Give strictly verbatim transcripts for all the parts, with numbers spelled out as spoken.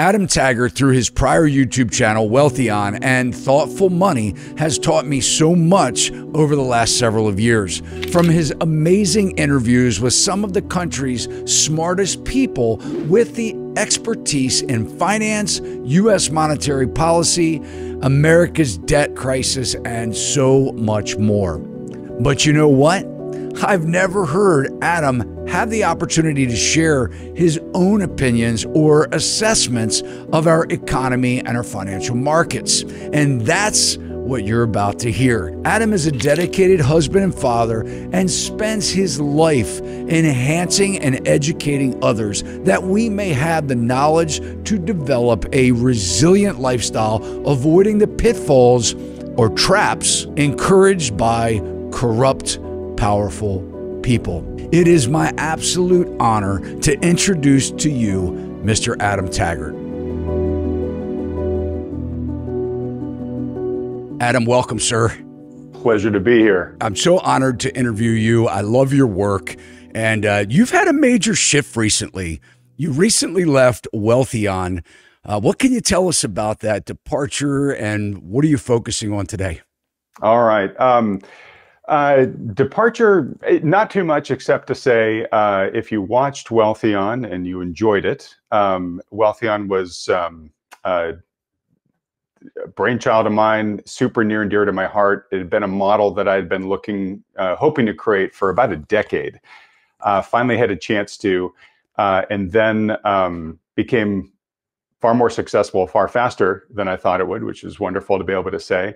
Adam Taggart, through his prior YouTube channel, Wealthion, and Thoughtful Money, has taught me so much over the last several of years. From his amazing interviews with some of the country's smartest people with the expertise in finance, U S monetary policy, America's debt crisis, and so much more. But you know what? I've never heard Adam have the opportunity to share his own opinions or assessments of our economy and our financial markets. And that's what you're about to hear. Adam is a dedicated husband and father and spends his life enhancing and educating others that we may have the knowledge to develop a resilient lifestyle, avoiding the pitfalls or traps encouraged by corrupt, powerful people. It is my absolute honor to introduce to you Mister Adam Taggart. Adam, welcome, sir. Pleasure to be here. I'm so honored to interview you. I love your work, and uh, you've had a major shift recently. You recently left Wealthion. Uh, what can you tell us about that departure, and what are you focusing on today? All right. Um, Uh, departure, not too much except to say uh, if you watched Wealthion and you enjoyed it, um, Wealthion was um, a brainchild of mine, super near and dear to my heart. It had been a model that I had been looking, uh, hoping to create for about a decade. Uh, finally had a chance to, uh, and then um, became far more successful, far faster than I thought it would, which is wonderful to be able to say.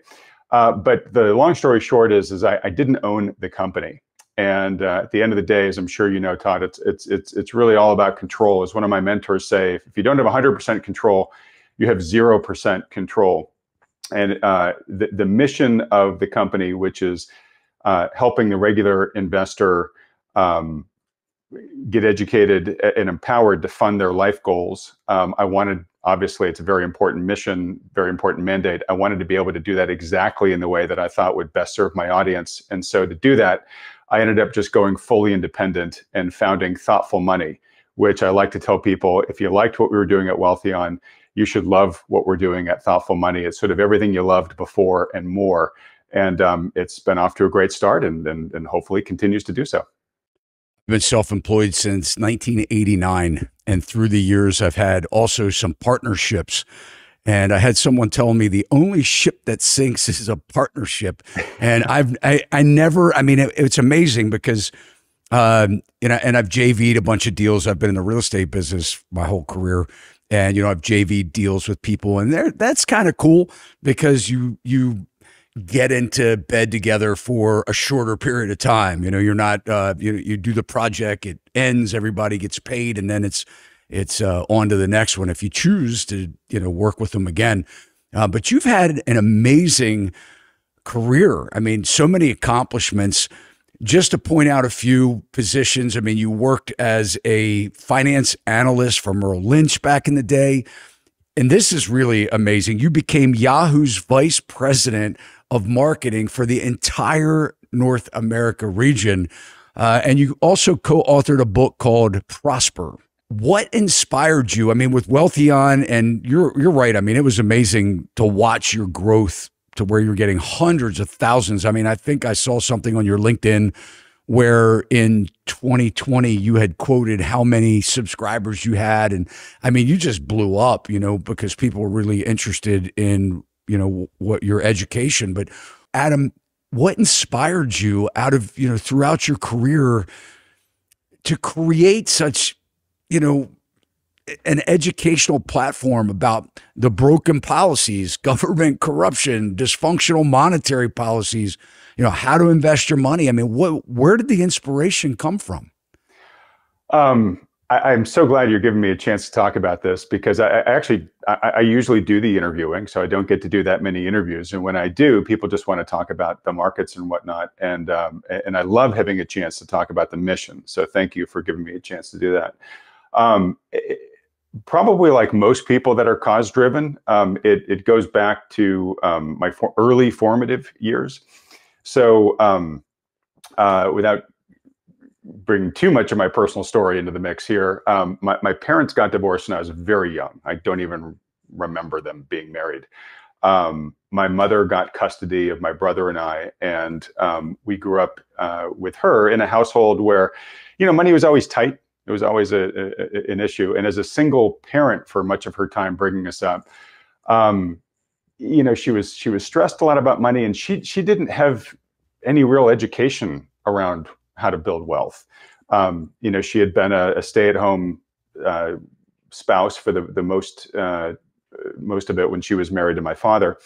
Uh, but the long story short is, is I, I didn't own the company. And uh, at the end of the day, as I'm sure you know, Todd, it's, it's, it's, it's really all about control. As one of my mentors say, if you don't have one hundred percent control, you have zero percent control. And uh, the, the mission of the company, which is uh, helping the regular investor um, get educated and empowered to fund their life goals, um, I wanted obviously, it's a very important mission, very important mandate. I wanted to be able to do that exactly in the way that I thought would best serve my audience. And so to do that, I ended up just going fully independent and founding Thoughtful Money, which I like to tell people, if you liked what we were doing at Wealthion, you should love what we're doing at Thoughtful Money. It's sort of everything you loved before and more. And um, it's been off to a great start and, and, and hopefully continues to do so. I've been self-employed since nineteen eighty-nine, and through the years I've had also some partnerships, and I had someone tell me the only ship that sinks is a partnership. And I've I, I never I mean it, it's amazing because um you know, and I've J V'd a bunch of deals. I've been in the real estate business my whole career, and you know, I've J V'd deals with people, and there that's kind of cool because you you get into bed together for a shorter period of time. You know, you're not, uh, you, you do the project, it ends, everybody gets paid, and then it's, it's uh, on to the next one if you choose to, you know, work with them again. Uh, but you've had an amazing career. I mean, so many accomplishments. Just to point out a few positions, I mean, you worked as a finance analyst for Merrill Lynch back in the day. And this is really amazing. You became Yahoo's vice president of marketing for the entire North America region. Uh, and you also co-authored a book called Prosper. What inspired you? I mean, with Wealthion, and you're, you're right. I mean, it was amazing to watch your growth to where you're getting hundreds of thousands. I mean, I think I saw something on your LinkedIn where in twenty twenty you had quoted how many subscribers you had. And I mean, you just blew up, you know, because people were really interested in, you know, what your education. But Adam, what inspired you out of, you know, throughout your career to create such, you know, an educational platform about the broken policies, government corruption, dysfunctional monetary policies, you know, how to invest your money? I mean, what, where did the inspiration come from? Um, I, I'm so glad you're giving me a chance to talk about this, because I, I actually, I, I usually do the interviewing, so I don't get to do that many interviews. And when I do, people just want to talk about the markets and whatnot. And, um, and I love having a chance to talk about the mission. So thank you for giving me a chance to do that. Um, it, Probably like most people that are cause-driven, um, it, it goes back to um, my for early formative years. So um, uh, without bring too much of my personal story into the mix here. Um, my, my parents got divorced when I was very young. I don't even remember them being married. Um, my mother got custody of my brother and I, and um, we grew up uh, with her in a household where, you know, money was always tight. It was always a, a, an issue. And as a single parent for much of her time bringing us up, um, you know, she was she was stressed a lot about money, and she she didn't have any real education around how to build wealth. Um, you know, she had been a, a stay-at-home uh, spouse for the the most uh, most of it when she was married to my father,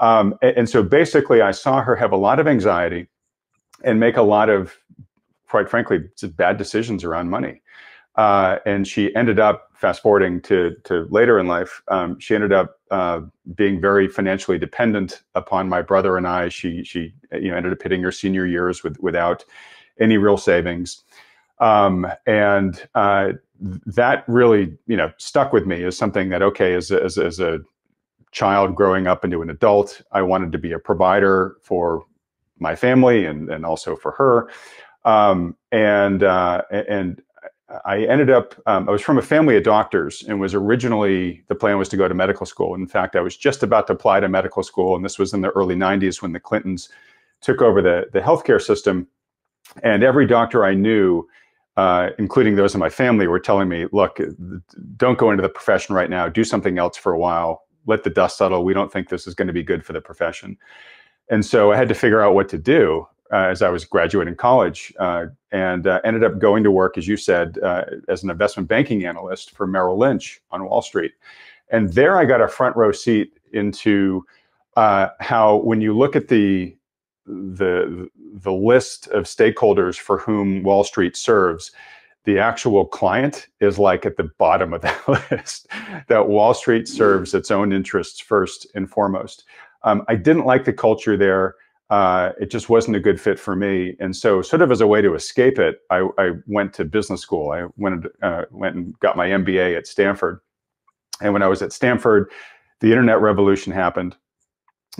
um, and, and so basically, I saw her have a lot of anxiety and make a lot of, quite frankly, just bad decisions around money. Uh, and she ended up, fast forwarding to, to later in life, um, she ended up uh, being very financially dependent upon my brother and I. She, she you know, ended up hitting her senior years with, without any real savings. Um, and uh, that really, you know, stuck with me as something that, okay, as a, as, as a child growing up into an adult, I wanted to be a provider for my family and, and also for her. Um, and, uh, and I ended up, um, I was from a family of doctors, and was originally, the plan was to go to medical school. In fact, I was just about to apply to medical school. And this was in the early nineties when the Clintons took over the, the healthcare system. And every doctor I knew, uh, including those in my family, were telling me, look, don't go into the profession right now, do something else for a while, let the dust settle. We don't think this is going to be good for the profession. And so I had to figure out what to do. Uh, as I was graduating college, uh, and uh, ended up going to work, as you said, uh, as an investment banking analyst for Merrill Lynch on Wall Street. And there I got a front row seat into uh, how, when you look at the, the, the list of stakeholders for whom Wall Street serves, the actual client is like at the bottom of that list, that Wall Street serves its own interests first and foremost. Um, I didn't like the culture there. Uh, it just wasn't a good fit for me. And so sort of as a way to escape it, I, I went to business school. I went, uh, went and got my M B A at Stanford. And when I was at Stanford, the internet revolution happened.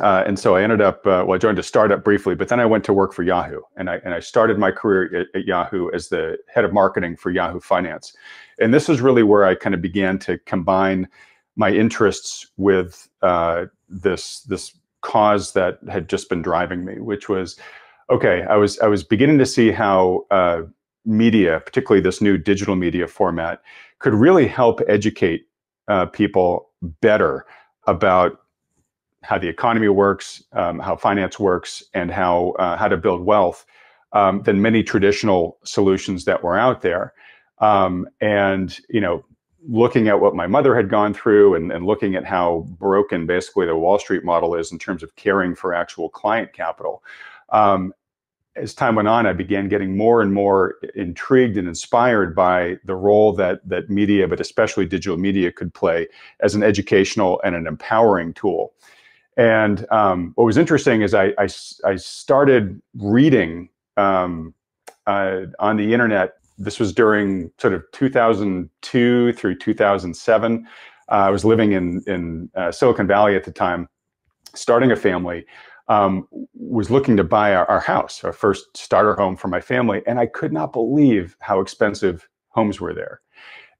Uh, and so I ended up, uh, well, I joined a startup briefly, but then I went to work for Yahoo. And I, and I started my career at, at Yahoo as the head of marketing for Yahoo Finance. And this is really where I kind of began to combine my interests with uh, this, this, cause that had just been driving me, which was, okay, I was I was beginning to see how uh, media, particularly this new digital media format, could really help educate uh, people better about how the economy works, um, how finance works, and how uh, how to build wealth um, than many traditional solutions that were out there. Um, and you know, looking at what my mother had gone through and, and looking at how broken basically the Wall Street model is in terms of caring for actual client capital. Um, as time went on, I began getting more and more intrigued and inspired by the role that that media, but especially digital media, could play as an educational and an empowering tool. And um, what was interesting is I, I, I started reading um, uh, on the internet. This was during sort of two thousand two through two thousand seven. Uh, I was living in, in uh, Silicon Valley at the time, starting a family, um, was looking to buy our, our house, our first starter home for my family. And I could not believe how expensive homes were there.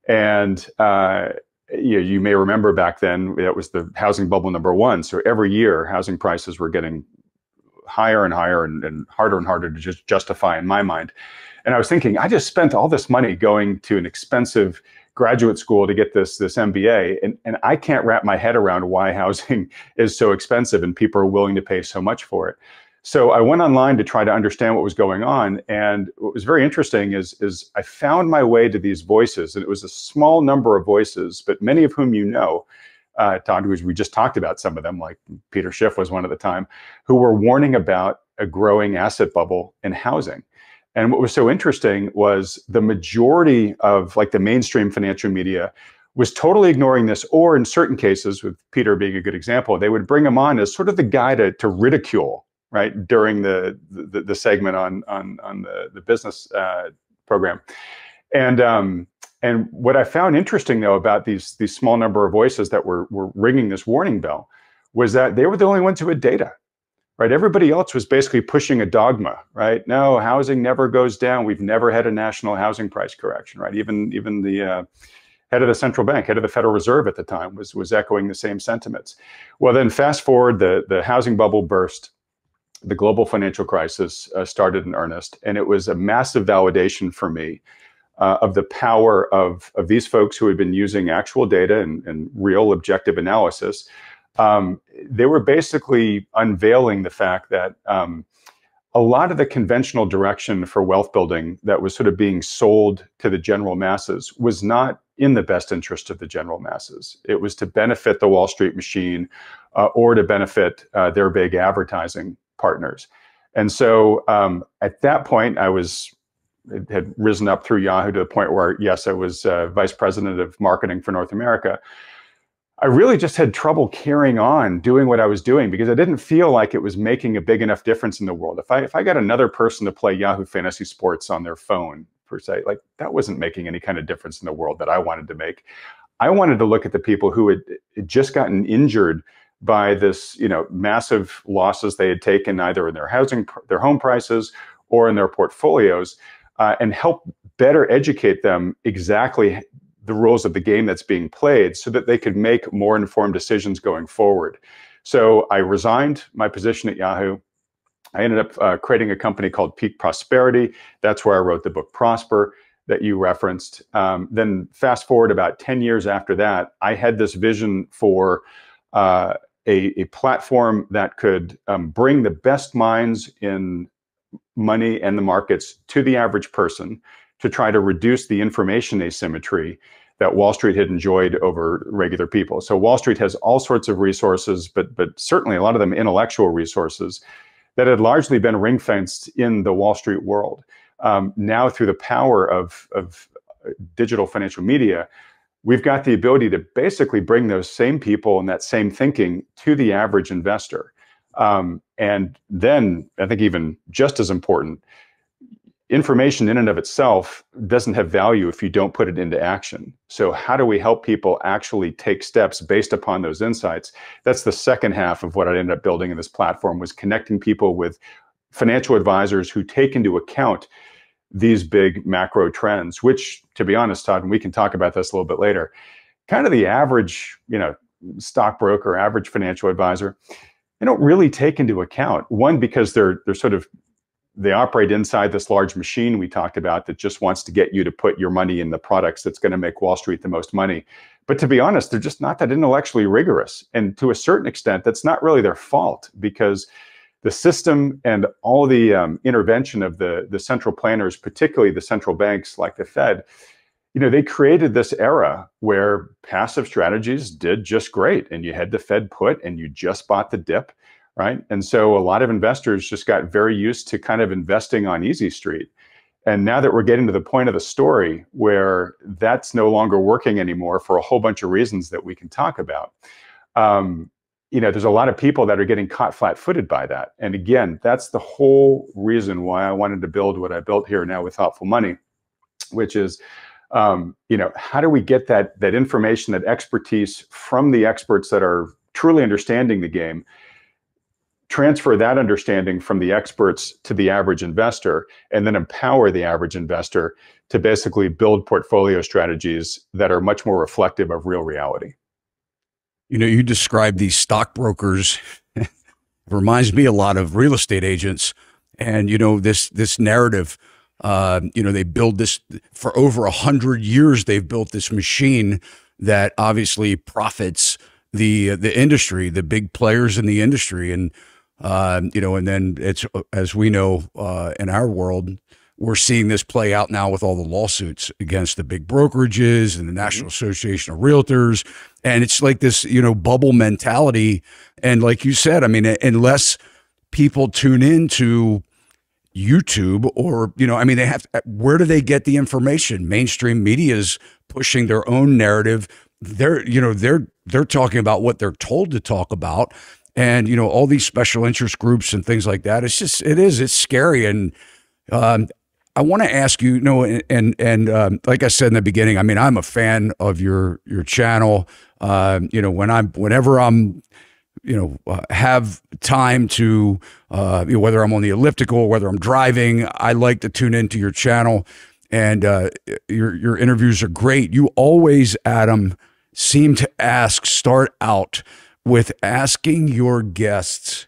And uh, you, you may remember back then, that was the housing bubble number one. So every year, housing prices were getting higher and higher and, and harder and harder to just justify in my mind. And I was thinking, I just spent all this money going to an expensive graduate school to get this, this M B A, and, and I can't wrap my head around why housing is so expensive and people are willing to pay so much for it. So I went online to try to understand what was going on. And what was very interesting is, is I found my way to these voices, and it was a small number of voices, but many of whom you know, uh, Todd, who we just talked about some of them, like Peter Schiff was one at the time, who were warning about a growing asset bubble in housing. And what was so interesting was the majority of like the mainstream financial media was totally ignoring this, or in certain cases, with Peter being a good example, they would bring him on as sort of the guy to, to ridicule, right, during the, the, the segment on, on, on the, the business uh, program. And, um, and what I found interesting, though, about these, these small number of voices that were, were ringing this warning bell was that they were the only ones who had data. right? Everybody else was basically pushing a dogma, right? No, housing never goes down. We've never had a national housing price correction, right? Even even the uh, head of the central bank, head of the Federal Reserve at the time, was was echoing the same sentiments. Well, then fast forward, the the housing bubble burst. The global financial crisis uh, started in earnest, and it was a massive validation for me uh, of the power of, of these folks who had been using actual data and, and real objective analysis. Um, they were basically unveiling the fact that um, a lot of the conventional direction for wealth building that was sort of being sold to the general masses was not in the best interest of the general masses. It was to benefit the Wall Street machine uh, or to benefit uh, their big advertising partners. And so um, at that point, I was it had risen up through Yahoo to the point where, yes, I was uh, vice president of marketing for North America. I really just had trouble carrying on doing what I was doing because I didn't feel like it was making a big enough difference in the world. If I if I got another person to play Yahoo Fantasy Sports on their phone, per se, like that wasn't making any kind of difference in the world that I wanted to make. I wanted to look at the people who had, had just gotten injured by this, you know, massive losses they had taken either in their housing, their home prices, or in their portfolios, uh, and help better educate them exactly the rules of the game that's being played so that they could make more informed decisions going forward. So I resigned my position at Yahoo. I ended up uh, creating a company called Peak Prosperity. That's where I wrote the book Prosper that you referenced. Um, then fast forward about ten years after that, I had this vision for uh, A, a platform that could um, bring the best minds in money and the markets to the average person to try to reduce the information asymmetry that Wall Street had enjoyed over regular people. So Wall Street has all sorts of resources, but, but certainly a lot of them intellectual resources that had largely been ring-fenced in the Wall Street world. Um, now through the power of, of digital financial media, we've got the ability to basically bring those same people and that same thinking to the average investor. Um, and then I think even just as important, information in and of itself doesn't have value if you don't put it into action. So how do we help people actually take steps based upon those insights? That's the second half of what I ended up building in this platform, was connecting people with financial advisors who take into account these big macro trends, which, to be honest, Todd, and we can talk about this a little bit later, kind of the average, you know, stockbroker, average financial advisor, they don't really take into account. One, because they're they're sort of they operate inside this large machine we talked about that just wants to get you to put your money in the products that's going to make Wall Street the most money. But to be honest, they're just not that intellectually rigorous, and to a certain extent, that's not really their fault, because the system and all the um, intervention of the, the central planners, particularly the central banks like the Fed, you know, they created this era where passive strategies did just great. And you had the Fed put and you just bought the dip, right? And so a lot of investors just got very used to kind of investing on easy street. And now that we're getting to the point of the story where that's no longer working anymore for a whole bunch of reasons that we can talk about, um, you know, there's a lot of people that are getting caught flat-footed by that. And again, that's the whole reason why I wanted to build what I built here now with Thoughtful Money, which is, um, you know, how do we get that, that information, that expertise from the experts that are truly understanding the game, transfer that understanding from the experts to the average investor, and then empower the average investor to basically build portfolio strategies that are much more reflective of real reality. You know, you describe these stockbrokers. Reminds me a lot of real estate agents, and you know this this narrative. Uh, you know, they build this for over a hundred years. They've built this machine that obviously profits the uh, the industry, the big players in the industry, and uh, you know, and then it's, as we know, uh, in our world, we're seeing this play out now with all the lawsuits against the big brokerages and the National Association of Realtors. And it's like this, you know, bubble mentality. And like you said, I mean, unless people tune into YouTube or, you know, I mean, they have, where do they get the information? Mainstream media is pushing their own narrative. They're, you know, they're, they're talking about what they're told to talk about. And, you know, all these special interest groups and things like that. It's just, it is, it's scary. And, um, I want to ask you, you know, and and um, like I said in the beginning, I mean, I'm a fan of your your channel. Uh, you know, when I'm whenever I'm you know, uh, have time to, uh, you know, whether I'm on the elliptical or whether I'm driving, I like to tune into your channel, and uh, your, your interviews are great. You always, Adam, seem to ask, start out with asking your guests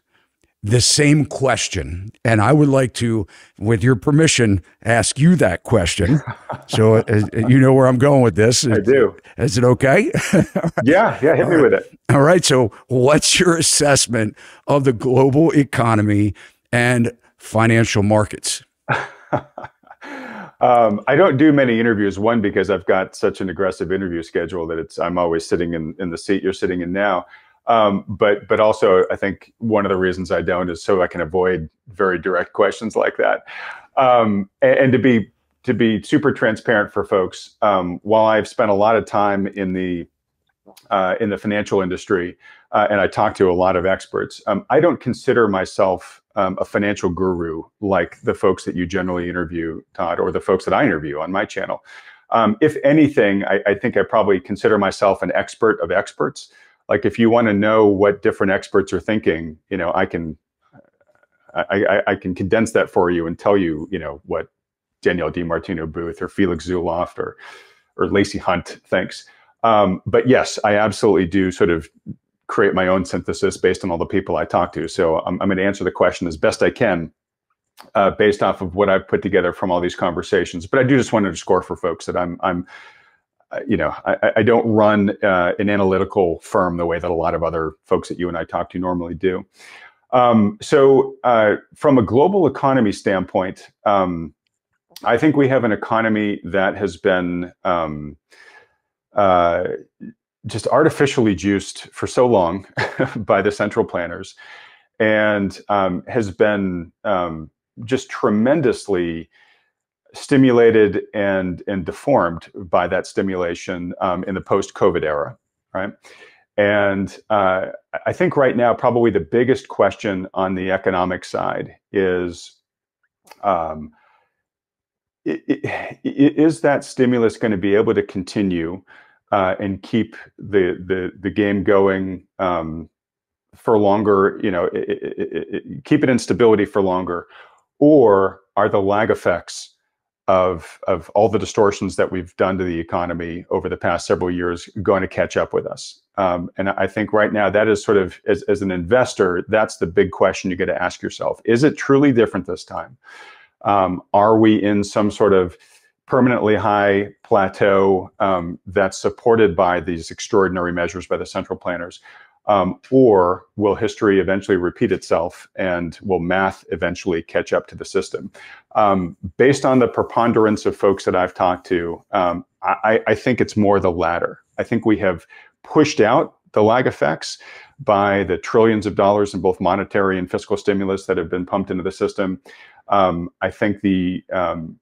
the same question. And I would like to, with your permission, ask you that question. So uh, you know where I'm going with this. I do. Is it okay? Yeah, yeah, hit me with it. All right, so what's your assessment of the global economy and financial markets? Um, I don't do many interviews, one, because I've got such an aggressive interview schedule that it's I'm always sitting in, in the seat you're sitting in now. Um, but but also, I think one of the reasons I don't is so I can avoid very direct questions like that. Um, and, and to be to be super transparent for folks, um, while I've spent a lot of time in the uh, in the financial industry, uh, and I talk to a lot of experts, um, I don't consider myself um, a financial guru like the folks that you generally interview, Todd, or the folks that I interview on my channel. Um, if anything, I, I think I probably consider myself an expert of experts. Like, if you want to know what different experts are thinking, you know, I can, I, I, I can condense that for you and tell you, you know, what Danielle DiMartino Booth or Felix Zuloft or, or Lacey Hunt thinks. Um, but yes, I absolutely do sort of create my own synthesis based on all the people I talk to. So I'm, I'm going to answer the question as best I can, uh, based off of what I've put together from all these conversations. But I do just want to underscore for folks that I'm, I'm, you know, I, I don't run uh, an analytical firm the way that a lot of other folks that you and I talk to normally do. Um, so uh, from a global economy standpoint, um, I think we have an economy that has been um, uh, just artificially juiced for so long by the central planners, and um, has been um, just tremendously stimulated and and deformed by that stimulation um, in the post-COVID era, right? And uh, I think right now probably the biggest question on the economic side is, um, it, it, is that stimulus going to be able to continue uh, and keep the the the game going um, for longer? You know, it, it, it, keep it in stability for longer, or are the lag effects Of, of all the distortions that we've done to the economy over the past several years going to catch up with us? Um, and I think right now that is sort of, as, as an investor, that's the big question you got to ask yourself. Is it truly different this time? Um, are we in some sort of permanently high plateau um, that's supported by these extraordinary measures by the central planners? Um, or will history eventually repeat itself, and will math eventually catch up to the system? Um, based on the preponderance of folks that I've talked to, um, I, I think it's more the latter. I think we have pushed out the lag effects by the trillions of dollars in both monetary and fiscal stimulus that have been pumped into the system. Um, I think the um,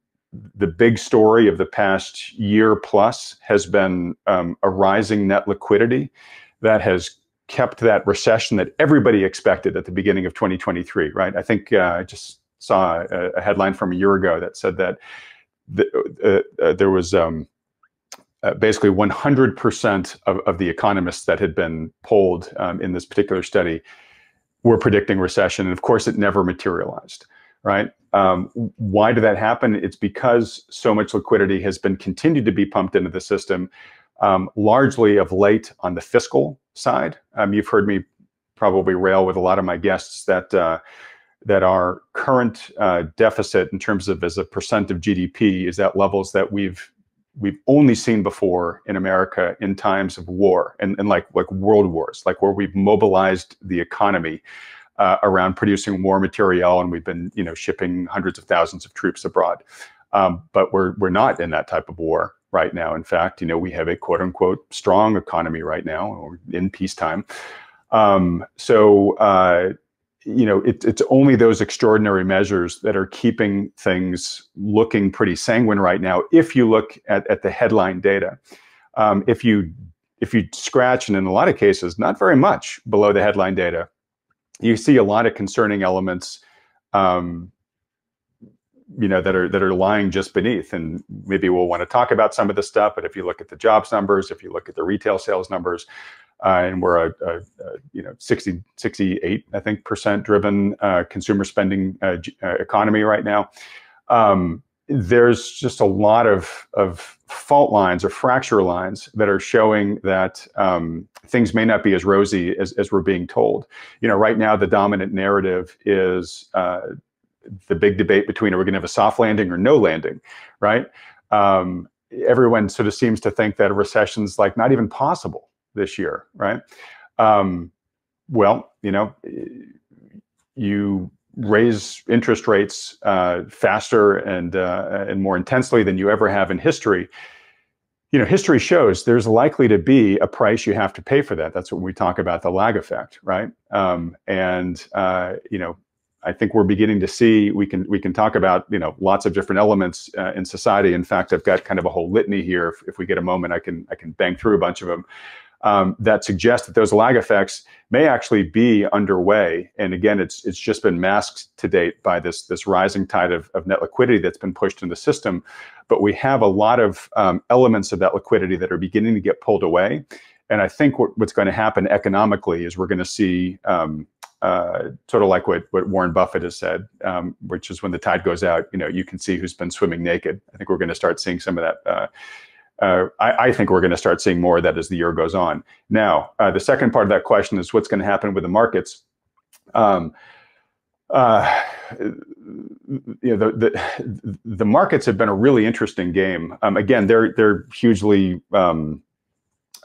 the big story of the past year plus has been um, a rising net liquidity that has kept that recession that everybody expected at the beginning of twenty twenty-three, right? I think uh, I just saw a, a headline from a year ago that said that the, uh, uh, there was um, uh, basically one hundred percent of, of the economists that had been polled um, in this particular study were predicting recession. And of course, it never materialized, right? Um, why did that happen? It's because so much liquidity has been continued to be pumped into the system, um, largely of late on the fiscal side. Um, you've heard me probably rail with a lot of my guests that uh, that our current uh, deficit in terms of as a percent of G D P is at levels that we've we've only seen before in America in times of war and, and like like world wars, like where we've mobilized the economy uh, around producing war material, and we've been you know shipping hundreds of thousands of troops abroad. Um, but we're we're not in that type of war right now. In fact, you know, we have a quote unquote strong economy right now, or in peacetime. Um, so, uh, you know, it, it's only those extraordinary measures that are keeping things looking pretty sanguine right now. If you look at, at the headline data, um, if you if you scratch, and in a lot of cases, not very much below the headline data, you see a lot of concerning elements, um, you know, that are that are lying just beneath. And maybe we'll want to talk about some of this stuff. But if you look at the jobs numbers, if you look at the retail sales numbers, uh, and we're a, a, a you know sixty, sixty-eight I think percent driven uh, consumer spending uh, uh, economy right now. Um, there's just a lot of of fault lines or fracture lines that are showing that um, things may not be as rosy as, as we're being told. You know, right now the dominant narrative is uh, the big debate between are we going to have a soft landing or no landing, right? Um, everyone sort of seems to think that a recession's like not even possible this year, right? Um, well, you know, you raise interest rates uh, faster and uh, and more intensely than you ever have in history. You know, history shows there's likely to be a price you have to pay for that. That's when we talk about the lag effect, right? Um, and uh, you know, I think we're beginning to see we can we can talk about you know lots of different elements uh, in society. In fact, I've got kind of a whole litany here. If, if we get a moment, I can I can bang through a bunch of them. Um, that suggests that those lag effects may actually be underway. And again, it's it's just been masked to date by this this rising tide of, of net liquidity that's been pushed in the system. But we have a lot of um, elements of that liquidity that are beginning to get pulled away. And I think what, what's going to happen economically is we're going to see um, uh, sort of like what, what Warren Buffett has said, um, which is when the tide goes out, you know, you can see who's been swimming naked. I think we're going to start seeing some of that. Uh, Uh, I, I think we're going to start seeing more of that as the year goes on. Now, uh, the second part of that question is what's going to happen with the markets. Um, uh, you know, the, the the markets have been a really interesting game. Um, again, they're they're hugely um,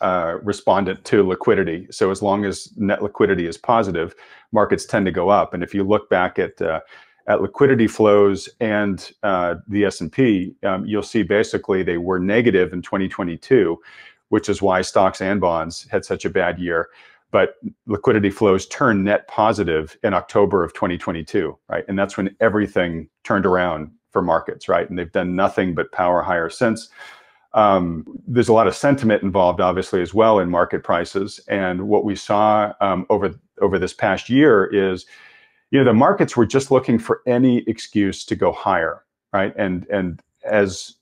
uh, respondent to liquidity. So as long as net liquidity is positive, markets tend to go up. And if you look back at uh, at liquidity flows and uh, the S and P, um, you'll see basically they were negative in twenty twenty-two, which is why stocks and bonds had such a bad year. But liquidity flows turned net positive in October of twenty twenty-two, right? And that's when everything turned around for markets, right? And they've done nothing but power higher since. Um, there's a lot of sentiment involved, obviously, as well in market prices. And what we saw um, over, over this past year is you know, the markets were just looking for any excuse to go higher, right? And and as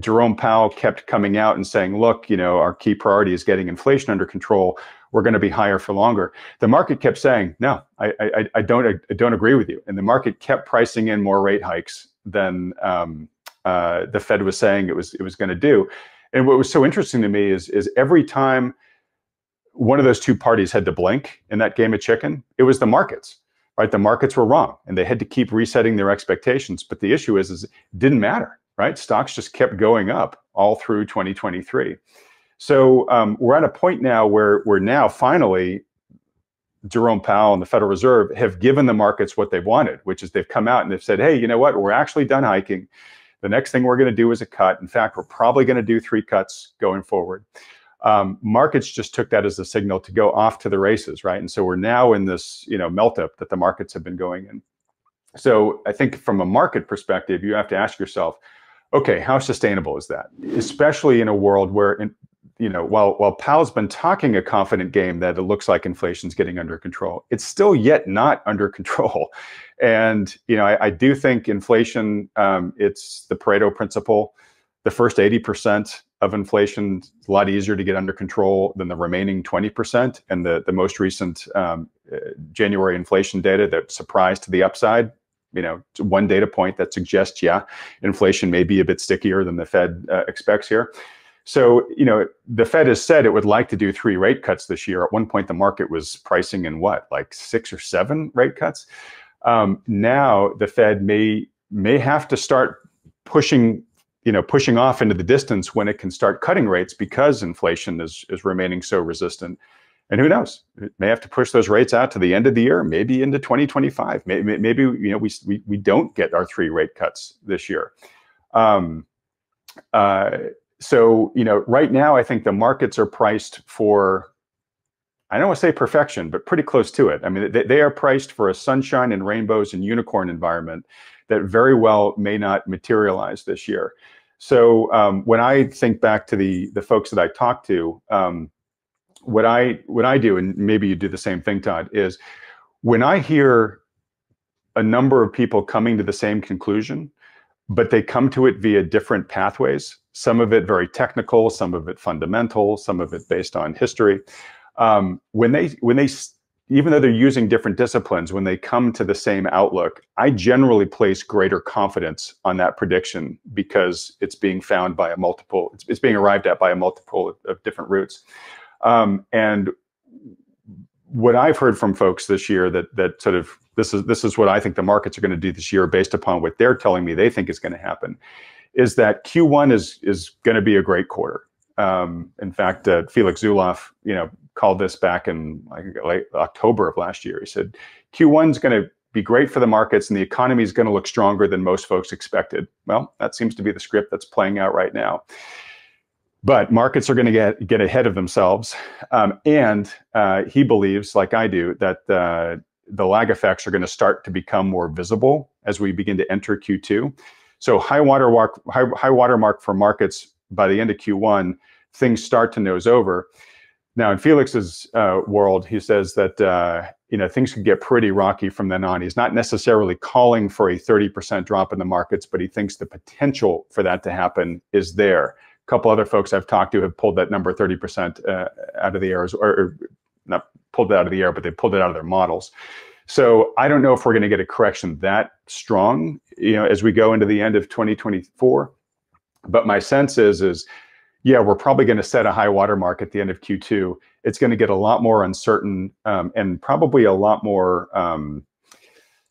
Jerome Powell kept coming out and saying, look, you know, our key priority is getting inflation under control. We're going to be higher for longer. The market kept saying, no, I I, I don't I don't agree with you. And the market kept pricing in more rate hikes than um, uh, the Fed was saying it was it was going to do. And what was so interesting to me is is every time one of those two parties had to blink in that game of chicken, it was the markets. Right, the markets were wrong, and they had to keep resetting their expectations. But the issue is, is it didn't matter, right? Stocks just kept going up all through twenty twenty-three. So um, we're at a point now where we're now finally, Jerome Powell and the Federal Reserve have given the markets what they wanted, which is they've come out and they've said, hey, you know what? We're actually done hiking. The next thing we're going to do is a cut. In fact, we're probably going to do three cuts going forward. Um, markets just took that as a signal to go off to the races, right? And so we're now in this, you know, melt up that the markets have been going in. So I think from a market perspective, you have to ask yourself, okay, how sustainable is that? Especially in a world where, in, you know, while while Powell's been talking a confident game that it looks like inflation's getting under control, it's still yet not under control. And you know, I, I do think inflation, um, it's the Pareto principle. The first eighty percent of inflation is a lot easier to get under control than the remaining twenty percent. And the, the most recent um, January inflation data that surprised to the upside, you know, one data point that suggests, yeah, inflation may be a bit stickier than the Fed uh, expects here. So, you know, the Fed has said it would like to do three rate cuts this year. At one point, the market was pricing in what, like six or seven rate cuts? Um, now the Fed may, may have to start pushing you know, pushing off into the distance when it can start cutting rates because inflation is, is remaining so resistant. And who knows, it may have to push those rates out to the end of the year, maybe into twenty twenty-five. Maybe, maybe you know, we, we, we don't get our three rate cuts this year. Um, uh, so, you know, right now, I think the markets are priced for, I don't want to say perfection, but pretty close to it. I mean, they, they are priced for a sunshine and rainbows and unicorn environment that very well may not materialize this year. So um, when I think back to the the folks that I talk to, um, what I what I do, and maybe you do the same thing, Todd, is when I hear a number of people coming to the same conclusion, but they come to it via different pathways. Some of it very technical, some of it fundamental, some of it based on history. um, when they when they even though they're using different disciplines, when they come to the same outlook, I generally place greater confidence on that prediction because it's being found by a multiple, it's, it's being arrived at by a multiple of, of different routes. Um, and what I've heard from folks this year that that sort of this is this is what I think the markets are going to do this year based upon what they're telling me they think is going to happen, is that Q one is is going to be a great quarter. Um, in fact, uh, Felix Zuloft, you know, called this back in like late October of last year. He said Q one is going to be great for the markets, and the economy is going to look stronger than most folks expected. Well, that seems to be the script that's playing out right now. But markets are going to get get ahead of themselves, um, and uh, he believes, like I do, that uh, the lag effects are going to start to become more visible as we begin to enter Q two. So high water mark, high, high watermark for markets by the end of Q one, things start to nose over. Now, in Felix's uh, world, he says that uh, you know things could get pretty rocky from then on. He's not necessarily calling for a thirty percent drop in the markets, but he thinks the potential for that to happen is there. A couple other folks I've talked to have pulled that number thirty percent uh, out of the air, or, or not pulled it out of the air, but they pulled it out of their models. So I don't know if we're going to get a correction that strong, you know, as we go into the end of twenty twenty-four. But my sense is, is yeah, we're probably going to set a high watermark at the end of Q two. It's going to get a lot more uncertain, um, and probably a lot more. Um,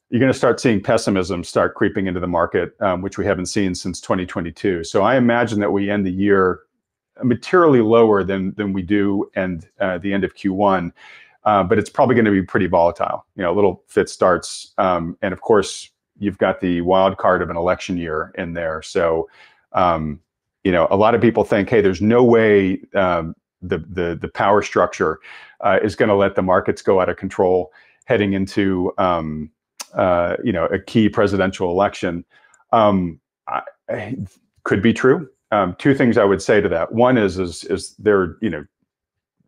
You're going to start seeing pessimism start creeping into the market, um, which we haven't seen since twenty twenty-two. So I imagine that we end the year materially lower than than we do and uh, the end of Q one, uh, but it's probably going to be pretty volatile. You know, little fits starts, um, and of course you've got the wild card of an election year in there. So um, you know, a lot of people think, hey, there's no way um, the the the power structure uh, is going to let the markets go out of control heading into um, Uh, you know, a key presidential election. um, I, I, could be true. Um, two things I would say to that. One is, is, is there, you know,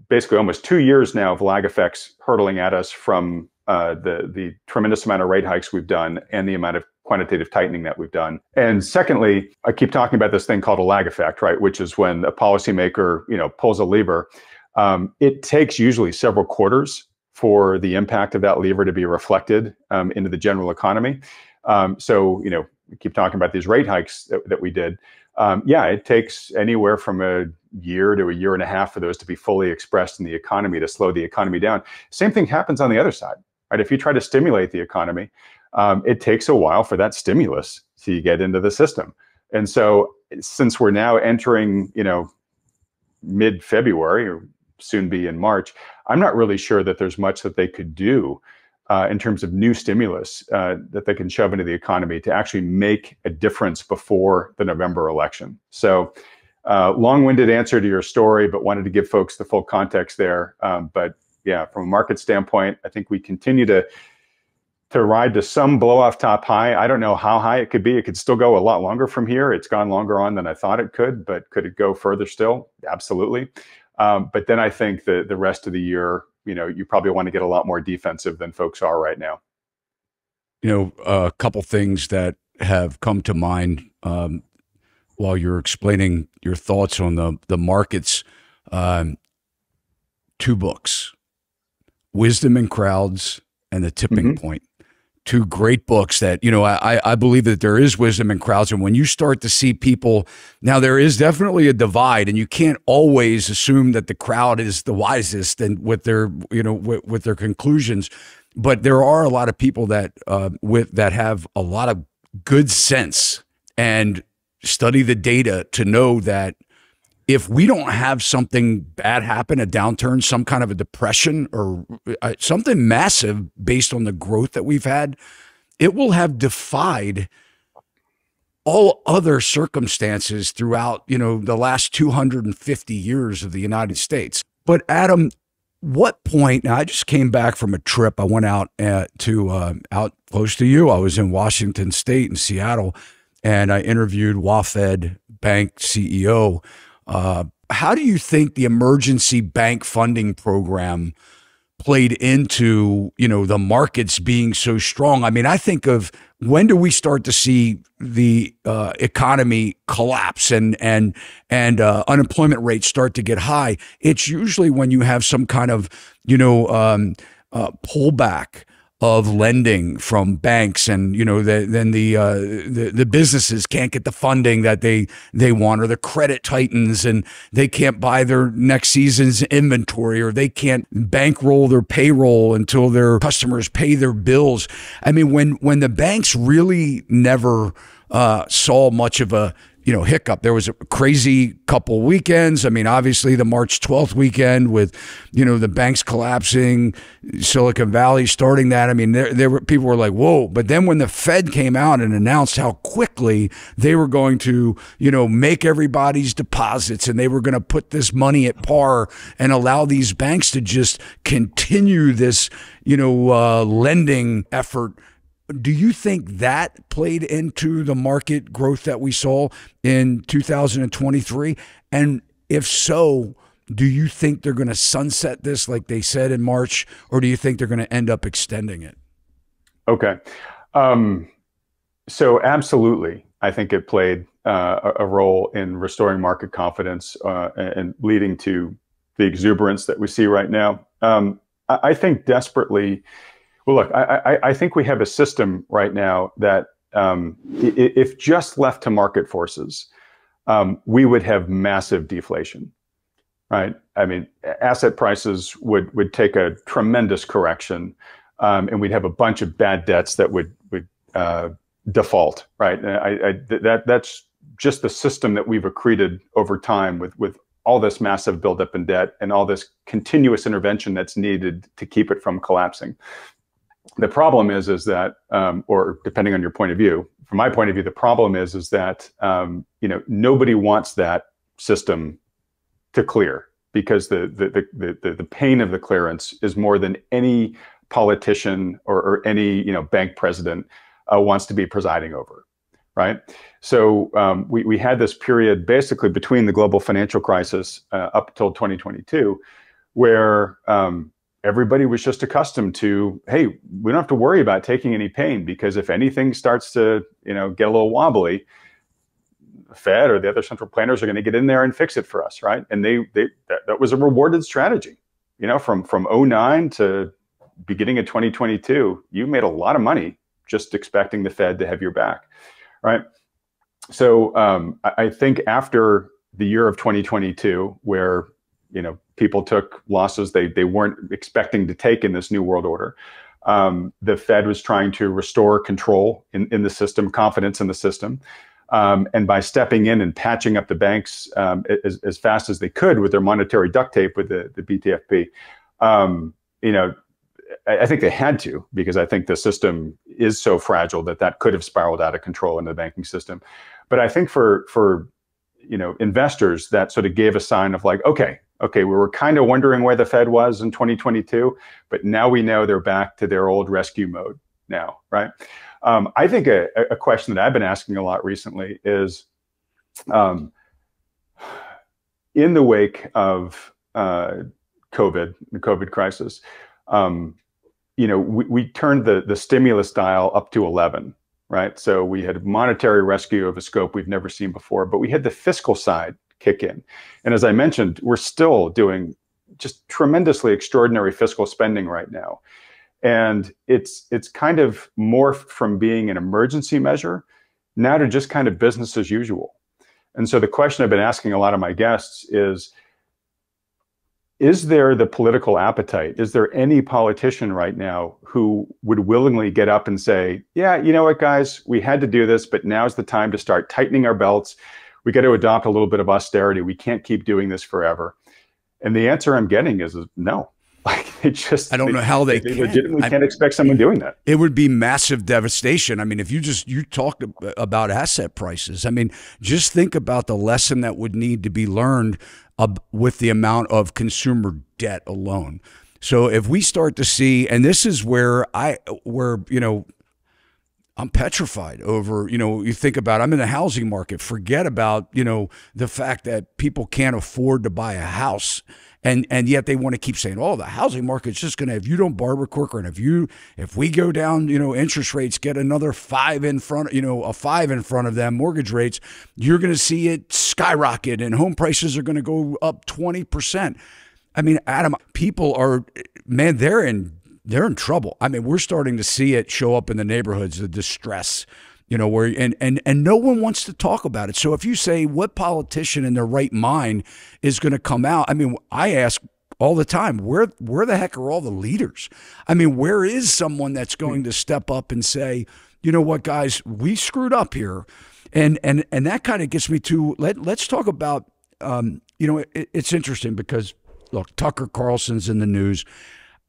basically almost two years now of lag effects hurtling at us from uh, the, the tremendous amount of rate hikes we've done and the amount of quantitative tightening that we've done. And secondly, I keep talking about this thing called a lag effect, right? Which is when a policymaker, you know, pulls a lever. Um, it takes usually several quarters for the impact of that lever to be reflected um, into the general economy. Um, so, you know, we keep talking about these rate hikes that, that we did. Um, yeah, it takes anywhere from a year to a year and a half for those to be fully expressed in the economy, to slow the economy down. Same thing happens on the other side, right? If you try to stimulate the economy, um, it takes a while for that stimulus to get into the system. And so since we're now entering, you know, mid-February, or soon be in March, I'm not really sure that there's much that they could do uh, in terms of new stimulus uh, that they can shove into the economy to actually make a difference before the November election. So uh, long-winded answer to your story, but wanted to give folks the full context there. Um, but yeah, from a market standpoint, I think we continue to to ride to some blow-off top high. I don't know how high it could be. It could still go a lot longer from here. It's gone longer on than I thought it could, but could it go further still? Absolutely. Um, but then I think the, the rest of the year, you know, you probably want to get a lot more defensive than folks are right now. You know, a uh, couple things that have come to mind um, while you're explaining your thoughts on the, the markets. Um, two books, Wisdom and Crowds and The Tipping mm-hmm. Point. Two great books that, you know, I, I believe that there is wisdom in crowds. And when you start to see people, now there is definitely a divide, and you can't always assume that the crowd is the wisest and with their, you know, with, with their conclusions. But there are a lot of people that uh, with that have a lot of good sense and study the data to know that if we don't have something bad happen, a downturn, some kind of a depression or something massive based on the growth that we've had, it will have defied all other circumstances throughout, you know, the last two hundred fifty years of the United States. But Adam, what point, now I just came back from a trip. I went out uh, to uh, out close to you. I was in Washington State and Seattle, and I interviewed WaFd Bank C E O. Uh, how do you think the emergency bank funding program played into, you know, the markets being so strong. I mean, I think of when do we start to see the uh, economy collapse and and and uh, unemployment rates start to get high? It's usually when you have some kind of, you know, um, uh, pullback of lending from banks, and you know the, then the, uh, the the businesses can't get the funding that they they want, or the credit tightens and they can't buy their next season's inventory, or they can't bankroll their payroll until their customers pay their bills. I mean, when when the banks really never uh, saw much of a you know hiccup. There was a crazy couple weekends. I mean, obviously the March twelfth weekend with, you know, the banks collapsing, Silicon Valley starting that. I mean, there, there were people were like, whoa. But then when the Fed came out and announced how quickly they were going to, you know, make everybody's deposits, and they were going to put this money at par and allow these banks to just continue this, you know, uh, lending effort. Do you think that played into the market growth that we saw in two thousand twenty-three? And if so, do you think they're going to sunset this like they said in March, or do you think they're going to end up extending it? Okay. Um, so absolutely, I think it played uh, a role in restoring market confidence uh, and leading to the exuberance that we see right now. Um, I think desperately... Well, look, I, I, I think we have a system right now that um, if just left to market forces, um, we would have massive deflation, right? I mean, asset prices would would take a tremendous correction, um, and we'd have a bunch of bad debts that would would uh, default, right? And I, I, that that's just the system that we've accreted over time with with all this massive buildup in debt and all this continuous intervention that's needed to keep it from collapsing. The problem is, is that, um, or depending on your point of view, from my point of view, the problem is, is that, um, you know, nobody wants that system to clear, because the, the, the, the, the pain of the clearance is more than any politician or, or any, you know, bank president uh, wants to be presiding over, right? So um, we, we had this period basically between the global financial crisis uh, up till twenty twenty-two, where, um, everybody was just accustomed to, hey, we don't have to worry about taking any pain, because if anything starts to, you know, get a little wobbly, the Fed or the other central planners are going to get in there and fix it for us, right? And they, they that, that was a rewarded strategy. You know, from from oh nine to beginning of twenty twenty-two, you made a lot of money just expecting the Fed to have your back, right? So um, I, I think after the year of twenty twenty-two, where you know, people took losses they, they weren't expecting to take in this new world order. Um, the Fed was trying to restore control in, in the system, confidence in the system. Um, and by stepping in and patching up the banks um, as, as fast as they could with their monetary duct tape with the, the B T F P, um, you know, I, I think they had to, because I think the system is so fragile that that could have spiraled out of control in the banking system. But I think for, for you know, investors, that sort of gave a sign of like, okay, Okay, we were kind of wondering where the Fed was in twenty twenty-two, but now we know they're back to their old rescue mode now, right? Um, I think a, a question that I've been asking a lot recently is, um, in the wake of uh, COVID, the COVID crisis, um, you know, we, we turned the, the stimulus dial up to eleven, right? So we had monetary rescue of a scope we've never seen before, but we had the fiscal side kick in. And as I mentioned, we're still doing just tremendously extraordinary fiscal spending right now. And it's it's kind of morphed from being an emergency measure now to just kind of business as usual. And so the question I've been asking a lot of my guests is, is there the political appetite? Is there any politician right now who would willingly get up and say, yeah, you know what, guys, we had to do this, but now's the time to start tightening our belts. We got to adopt a little bit of austerity. We can't keep doing this forever. And the answer I'm getting is, is no. Like, they just, I don't they, know how they, they can. legitimately I, can't expect someone doing that. It would be massive devastation. I mean, if you just, you talked about asset prices. I mean, just think about the lesson that would need to be learned uh, with the amount of consumer debt alone. So if we start to see, and this is where I, where, you know, I'm petrified over, you know, you think about, I'm in the housing market, forget about, you know, the fact that people can't afford to buy a house. And, and yet they want to keep saying, oh, the housing market's just going to, if you don't barber corker, and if you, if we go down, you know, interest rates get another five in front, you know, a five in front of them, mortgage rates, you're going to see it skyrocket and home prices are going to go up twenty percent. I mean, Adam, people are, man, they're in They're in trouble. I mean, we're starting to see it show up in the neighborhoods, the distress, you know, where and and and no one wants to talk about it. So if you say what politician in their right mind is going to come out, I mean, I ask all the time, where where the heck are all the leaders? I mean, where is someone that's going to step up and say, you know what, guys, we screwed up here, and and and that kind of gets me to let let's talk about, um, you know, it, it's interesting because look, Tucker Carlson's in the news.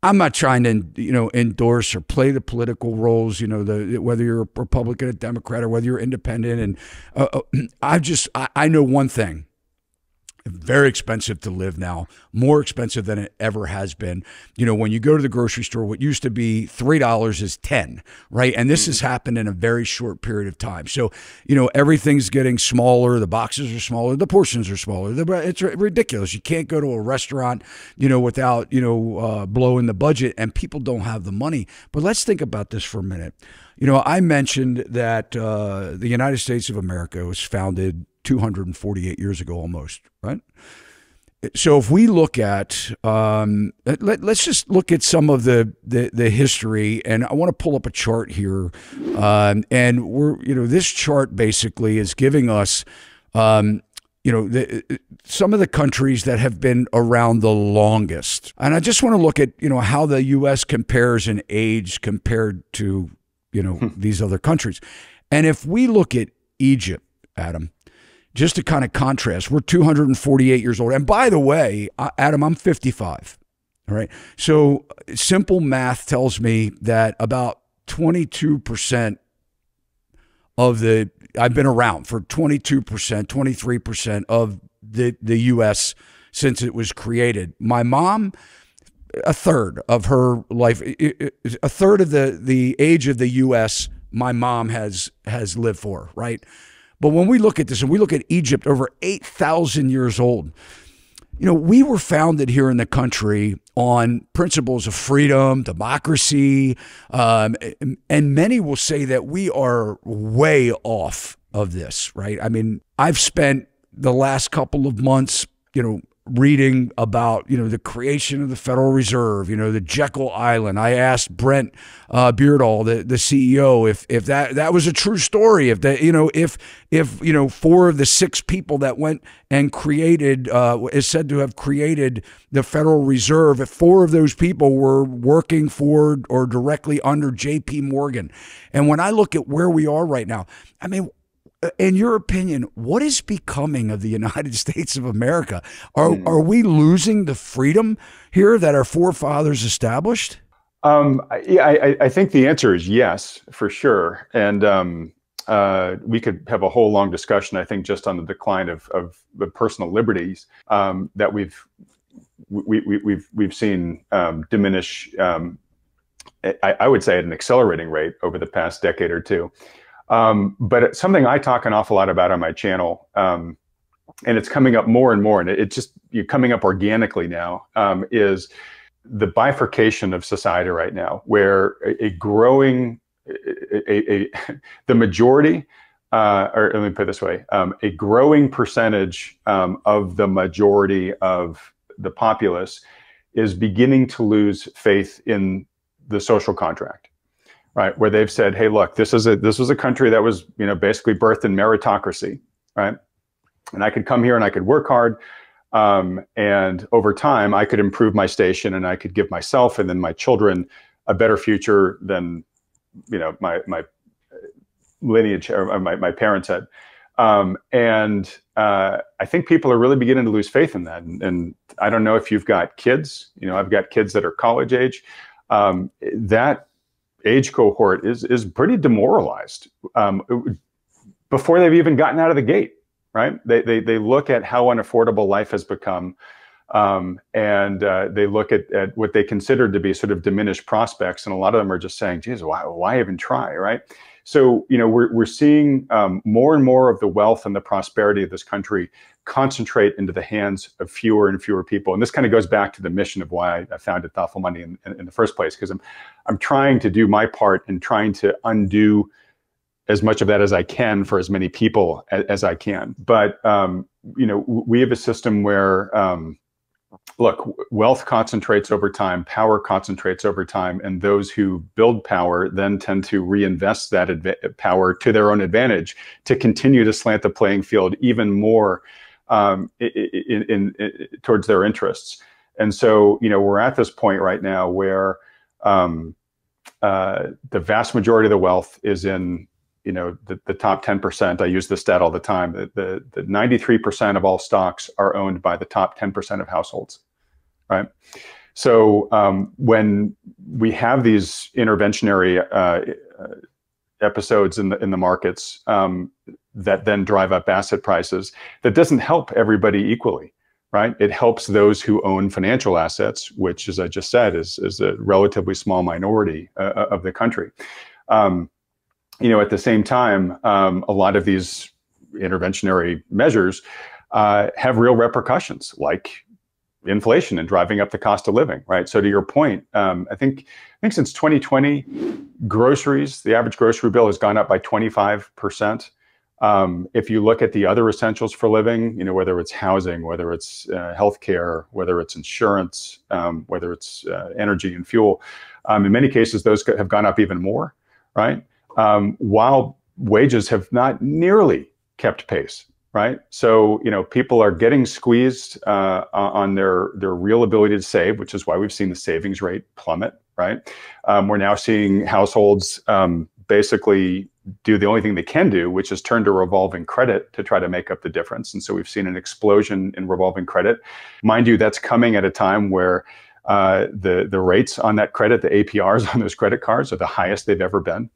I'm not trying to, you know, endorse or play the political roles, you know, the, whether you're a Republican, a Democrat, or whether you're independent. And uh, I just, I, I know one thing. Very expensive to live now, more expensive than it ever has been. You know, when you go to the grocery store, what used to be three dollars is ten, right? And this has happened in a very short period of time. So, you know, everything's getting smaller. The boxes are smaller. The portions are smaller. It's ridiculous. You can't go to a restaurant, you know, without, you know, uh, blowing the budget, and people don't have the money. But let's think about this for a minute. You know, I mentioned that uh, the United States of America was founded two hundred forty-eight years ago almost, right? So if we look at, um, let, let's just look at some of the, the, the history, and I want to pull up a chart here. Um, and we're, you know, this chart basically is giving us, um, you know, the, some of the countries that have been around the longest. And I just want to look at, you know, how the U S compares in age compared to, you know, these other countries. And if we look at Egypt, Adam, just to kind of contrast, we're two hundred forty-eight years old. And by the way, Adam, I'm fifty-five, all right? So simple math tells me that about twenty-two percent of the, I've been around for twenty-two percent, twenty-three percent of the, the U S since it was created. My mom, a third of her life, a third of the, the age of the U S my mom has, has lived for, right? But when we look at this and we look at Egypt, over eight thousand years old, you know, we were founded here in the country on principles of freedom, democracy, um, and many will say that we are way off of this, right? I mean, I've spent the last couple of months, you know, reading about, you know, the creation of the Federal Reserve, you know, the Jekyll Island. I asked Brent uh, Beardall, the, the C E O, if if that that was a true story. If that, you know, if if you know, four of the six people that went and created uh, is said to have created the Federal Reserve, if four of those people were working for or directly under J P Morgan. And when I look at where we are right now, I mean, in your opinion, what is becoming of the United States of America? Are are we losing the freedom here that our forefathers established? Um, yeah, I, I think the answer is yes, for sure. And um, uh, we could have a whole long discussion, I think, just on the decline of of the personal liberties um, that we've we, we, we've we've seen um, diminish. Um, I, I would say at an accelerating rate over the past decade or two. Um, but it's something I talk an awful lot about on my channel, um, and it's coming up more and more, and it's just you're coming up organically now, um, is the bifurcation of society right now, where a, a growing, a, a, a, the majority, uh, or let me put it this way, um, a growing percentage um, of the majority of the populace is beginning to lose faith in the social contract. Right, where they've said, "Hey, look, this is a this was a country that was, you know, basically birthed in meritocracy, right? And I could come here and I could work hard, um, and over time I could improve my station and I could give myself and then my children a better future than, you know, my my lineage or my my parents had." Um, and uh, I think people are really beginning to lose faith in that. And, and I don't know if you've got kids. You know, I've got kids that are college age. Um, that age cohort is is pretty demoralized um, before they've even gotten out of the gate, right? They they they look at how unaffordable life has become, um, and uh, they look at at what they consider to be sort of diminished prospects, and a lot of them are just saying, "Geez, why why even try?" Right? So, you know, we're, we're seeing um, more and more of the wealth and the prosperity of this country concentrate into the hands of fewer and fewer people. And this kind of goes back to the mission of why I founded Thoughtful Money in, in, in the first place, because I'm, I'm trying to do my part and trying to undo as much of that as I can for as many people as, as I can. But, um, you know, we have a system where, um, look, wealth concentrates over time, power concentrates over time, and those who build power then tend to reinvest that power to their own advantage to continue to slant the playing field even more um, in, in, in, towards their interests. And so, you know, we're at this point right now where um, uh, the vast majority of the wealth is in, you know, the, the top ten percent. I use this stat all the time. The ninety-three percent of all stocks are owned by the top ten percent of households, right? So um, when we have these interventionary uh, episodes in the, in the markets um, that then drive up asset prices, that doesn't help everybody equally, right? It helps those who own financial assets, which, as I just said, is, is a relatively small minority uh, of the country. Um, You know, at the same time, um, a lot of these interventionary measures uh, have real repercussions, like inflation and driving up the cost of living, right? So to your point, um, I think I think since twenty twenty, groceries, the average grocery bill has gone up by twenty-five percent. Um, if you look at the other essentials for living, you know, whether it's housing, whether it's uh, healthcare, whether it's insurance, um, whether it's uh, energy and fuel, um, in many cases, those have gone up even more, right? Um, while wages have not nearly kept pace, right? So, you know, people are getting squeezed uh, on their, their real ability to save, which is why we've seen the savings rate plummet, right? Um, we're now seeing households um, basically do the only thing they can do, which is turn to revolving credit to try to make up the difference. And so we've seen an explosion in revolving credit. Mind you, that's coming at a time where uh, the, the rates on that credit, the A P Rs on those credit cards, are the highest they've ever been.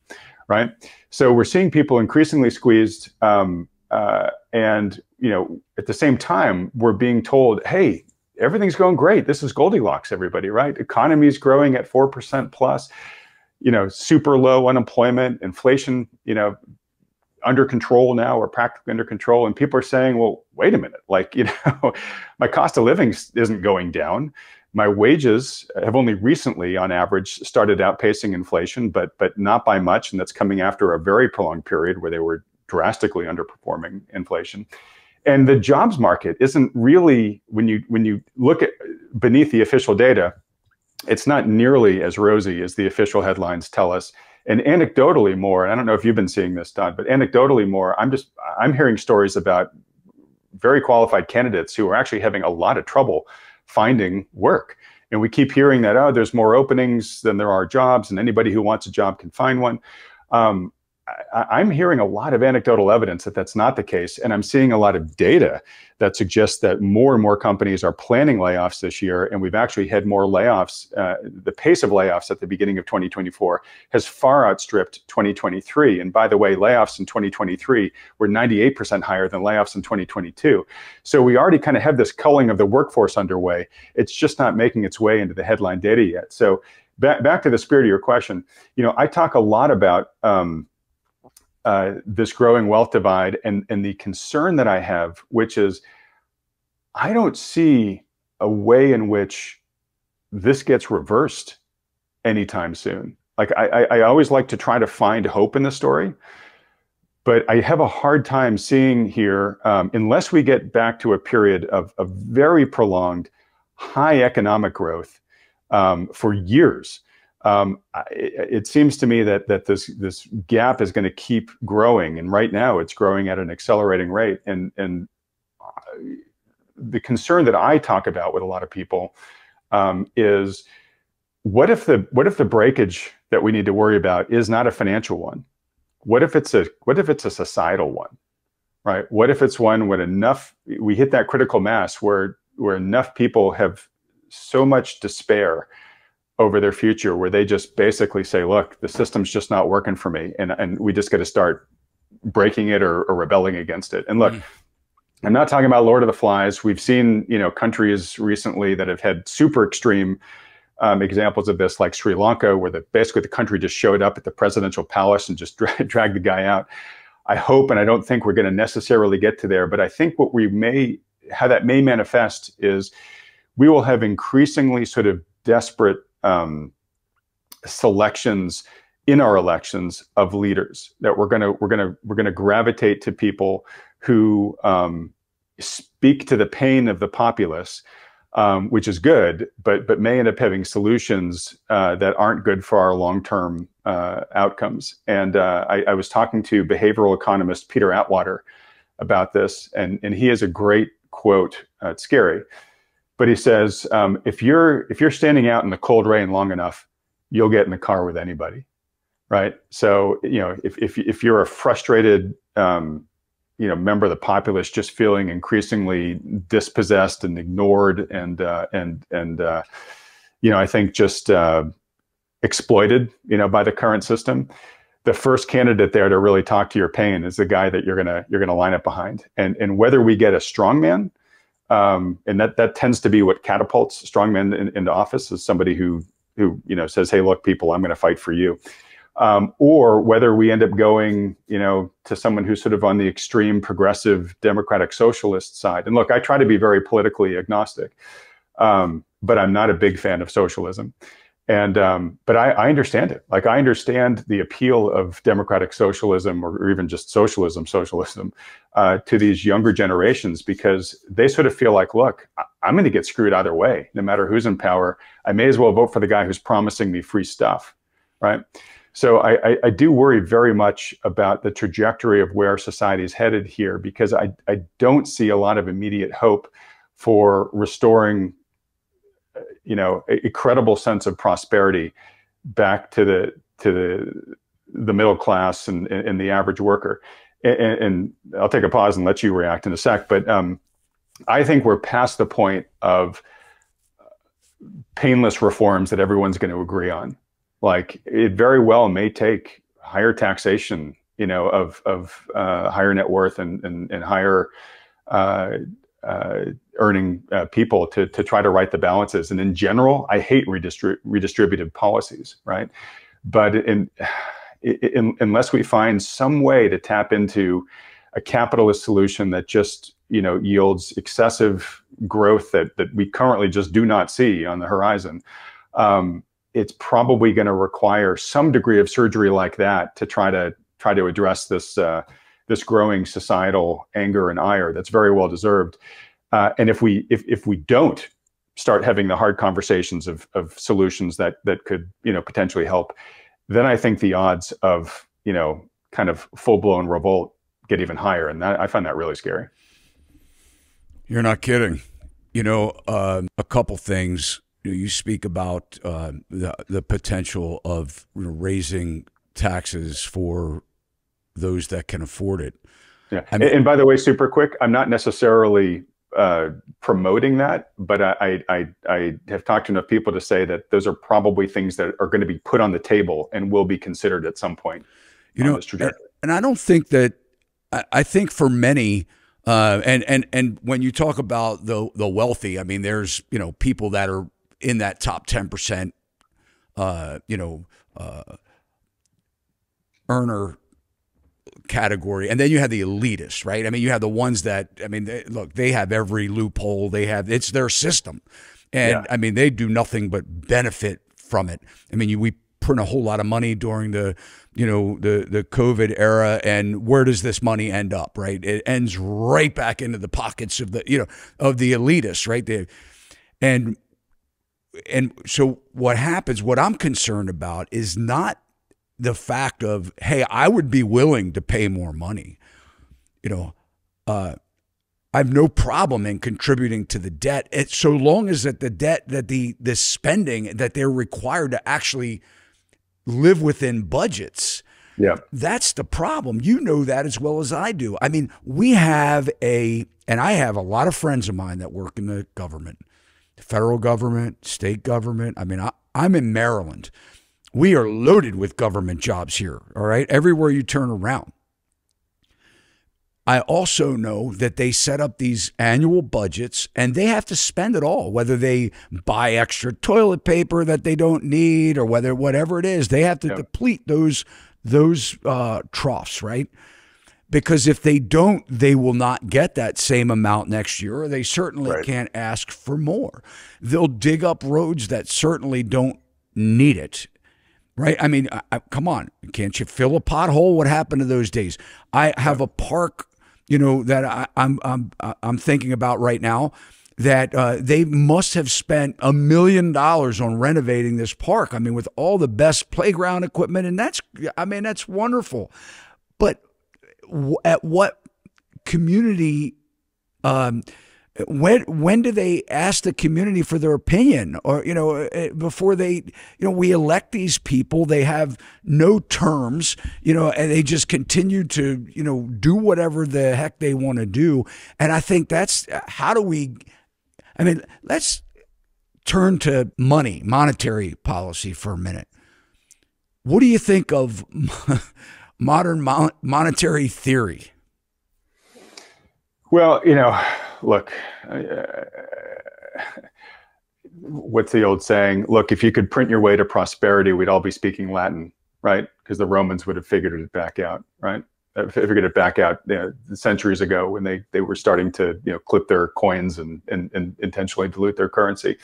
Right, so we're seeing people increasingly squeezed, um, uh, and you know, at the same time, we're being told, "Hey, everything's going great. This is Goldilocks, everybody. Right? Economy's growing at four percent plus. You know, super low unemployment, inflation. You know, under control now, or practically under control." And people are saying, "Well, wait a minute. Like, you know, my cost of living isn't going down." My wages have only recently, on average, started outpacing inflation, but but not by much, and that's coming after a very prolonged period where they were drastically underperforming inflation. And the jobs market isn't really, when you when you look at beneath the official data, it's not nearly as rosy as the official headlines tell us. And anecdotally more, and I don't know if you've been seeing this, Todd, but anecdotally more, I'm just I'm hearing stories about very qualified candidates who are actually having a lot of trouble finding work. And we keep hearing that, oh, there's more openings than there are jobs, and anybody who wants a job can find one. Um, I, I'm hearing a lot of anecdotal evidence that that's not the case. And I'm seeing a lot of data that suggests that more and more companies are planning layoffs this year. And we've actually had more layoffs. Uh, the pace of layoffs at the beginning of twenty twenty-four has far outstripped twenty twenty-three. And by the way, layoffs in twenty twenty-three were ninety-eight percent higher than layoffs in twenty twenty-two. So we already kind of have this culling of the workforce underway. It's just not making its way into the headline data yet. So back, back to the spirit of your question, you know, I talk a lot about, um, Uh, this growing wealth divide and, and the concern that I have, which is I don't see a way in which this gets reversed anytime soon. Like I, I always like to try to find hope in the story, but I have a hard time seeing here, um, unless we get back to a period of, of very prolonged high economic growth um, for years. Um, it, it seems to me that that this this gap is going to keep growing, and right now it's growing at an accelerating rate. And and the concern that I talk about with a lot of people um, is, what if the what if the breakage that we need to worry about is not a financial one? What if it's a what if it's a societal one, right? What if it's one when enough we hit that critical mass where where enough people have so much despair over their future, where they just basically say, look, the system's just not working for me, and, and we just got to start breaking it or, or rebelling against it. And look, mm-hmm. I'm not talking about Lord of the Flies. We've seen, you know, countries recently that have had super extreme um, examples of this, like Sri Lanka, where the, basically the country just showed up at the presidential palace and just dra dragged the guy out. I hope, and I don't think we're going to necessarily get to there, but I think what we may, how that may manifest is we will have increasingly sort of desperate um, selections in our elections of leaders, that we're going to, we're going to, we're going to gravitate to people who um, speak to the pain of the populace, um, which is good, but, but may end up having solutions uh, that aren't good for our long-term uh, outcomes. And uh, I, I was talking to behavioral economist Peter Atwater about this, and, and he has a great quote. Uh, it's scary, but he says, um, if you're, if you're standing out in the cold rain long enough, you'll get in the car with anybody. Right. So, you know, if, if, if you're a frustrated, um, you know, member of the populace, just feeling increasingly dispossessed and ignored and, uh, and, and, uh, you know, I think just, uh, exploited, you know, by the current system, the first candidate there to really talk to your pain is the guy that you're going to, you're going to line up behind. And, and whether we get a strongman, um, and that, that tends to be what catapults strongmen in, into office, is somebody who, who, you know, says, hey, look, people, I'm going to fight for you. Um, or whether we end up going, you know, to someone who's sort of on the extreme progressive democratic socialist side. And look, I try to be very politically agnostic, um, but I'm not a big fan of socialism. And um, but I, I understand it. Like, I understand the appeal of democratic socialism, or, or even just socialism, socialism uh, to these younger generations, because they sort of feel like, look, I, I'm going to get screwed either way, no matter who's in power. I may as well vote for the guy who's promising me free stuff, right? So I, I do worry very much about the trajectory of where society is headed here, because I, I don't see a lot of immediate hope for restoring, you know, a, a credible sense of prosperity back to the to the the middle class and, and, and the average worker. And, and I'll take a pause and let you react in a sec. But um, I think we're past the point of painless reforms that everyone's going to agree on. Like, it very well may take higher taxation, you know, of, of uh, higher net worth and, and, and higher uh, uh, earning uh, people to, to try to right the balances. And in general, I hate redistrib redistributive policies, right? But in, in, unless we find some way to tap into a capitalist solution that just, you know, yields excessive growth that, that we currently just do not see on the horizon, um, it's probably going to require some degree of surgery like that to try to try to address this uh, this growing societal anger and ire that's very well deserved. Uh, and if we if if we don't start having the hard conversations of of solutions that that could, you know, potentially help, then I think the odds of, you know, kind of full blown revolt get even higher. And that, I find that really scary. You're not kidding. You know, uh, a couple things. You speak about uh, the, the potential of, you know, raising taxes for those that can afford it. Yeah. I mean, and by the way, super quick, I'm not necessarily uh, promoting that, but I, I, I have talked to enough people to say that those are probably things that are going to be put on the table and will be considered at some point. You know, and, and I don't think that, I, I think for many, uh, and, and, and when you talk about the, the wealthy, I mean, there's, you know, people that are in that top ten percent, uh, you know, uh, earner category. And then you have the elitists, right? I mean, you have the ones that, I mean, they, look, they have every loophole they have. It's their system. And yeah. I mean, they do nothing but benefit from it. I mean, you, we print a whole lot of money during the, you know, the, the COVID era. And where does this money end up, right? It ends right back into the pockets of the, you know, of the elitists, right? They, and, And so what happens, what I'm concerned about is not the fact of, hey, I would be willing to pay more money. You know, uh, I have no problem in contributing to the debt. It's so long as that the debt, that the, the spending that they're required to actually live within budgets. Yeah, that's the problem. You know that as well as I do. I mean, we have a, and I have a lot of friends of mine that work in the government. Federal government, state government. I mean, I, I'm in Maryland. We are loaded with government jobs here, all right? Everywhere you turn around. I also know that they set up these annual budgets and they have to spend it all, whether they buy extra toilet paper that they don't need or whether whatever it is, they have to yep. deplete those those uh, troughs, right? Because if they don't, they will not get that same amount next year, or they certainly right. can't ask for more. They'll dig up roads that certainly don't need it. Right. I mean, I, I, come on. Can't you fill a pothole? What happened to those days? I have a park, you know, that I, I'm, I'm, I'm thinking about right now that uh, they must have spent a million dollars on renovating this park. I mean, with all the best playground equipment. And that's, I mean, that's wonderful. But w at what community, um, When when do they ask the community for their opinion, or you know, before they, you know, we elect these people, they have no terms, you know, and they just continue to, you know, do whatever the heck they want to do. And I think that's how do we, I mean, let's turn to money, monetary policy for a minute. What do you think of modern mon monetary theory? Well, you know, look, uh, what's the old saying? Look, if you could print your way to prosperity, we'd all be speaking Latin, right? Because the Romans would have figured it back out, right? They figured it back out you know, centuries ago when they, they were starting to you know, clip their coins and, and, and intentionally dilute their currency,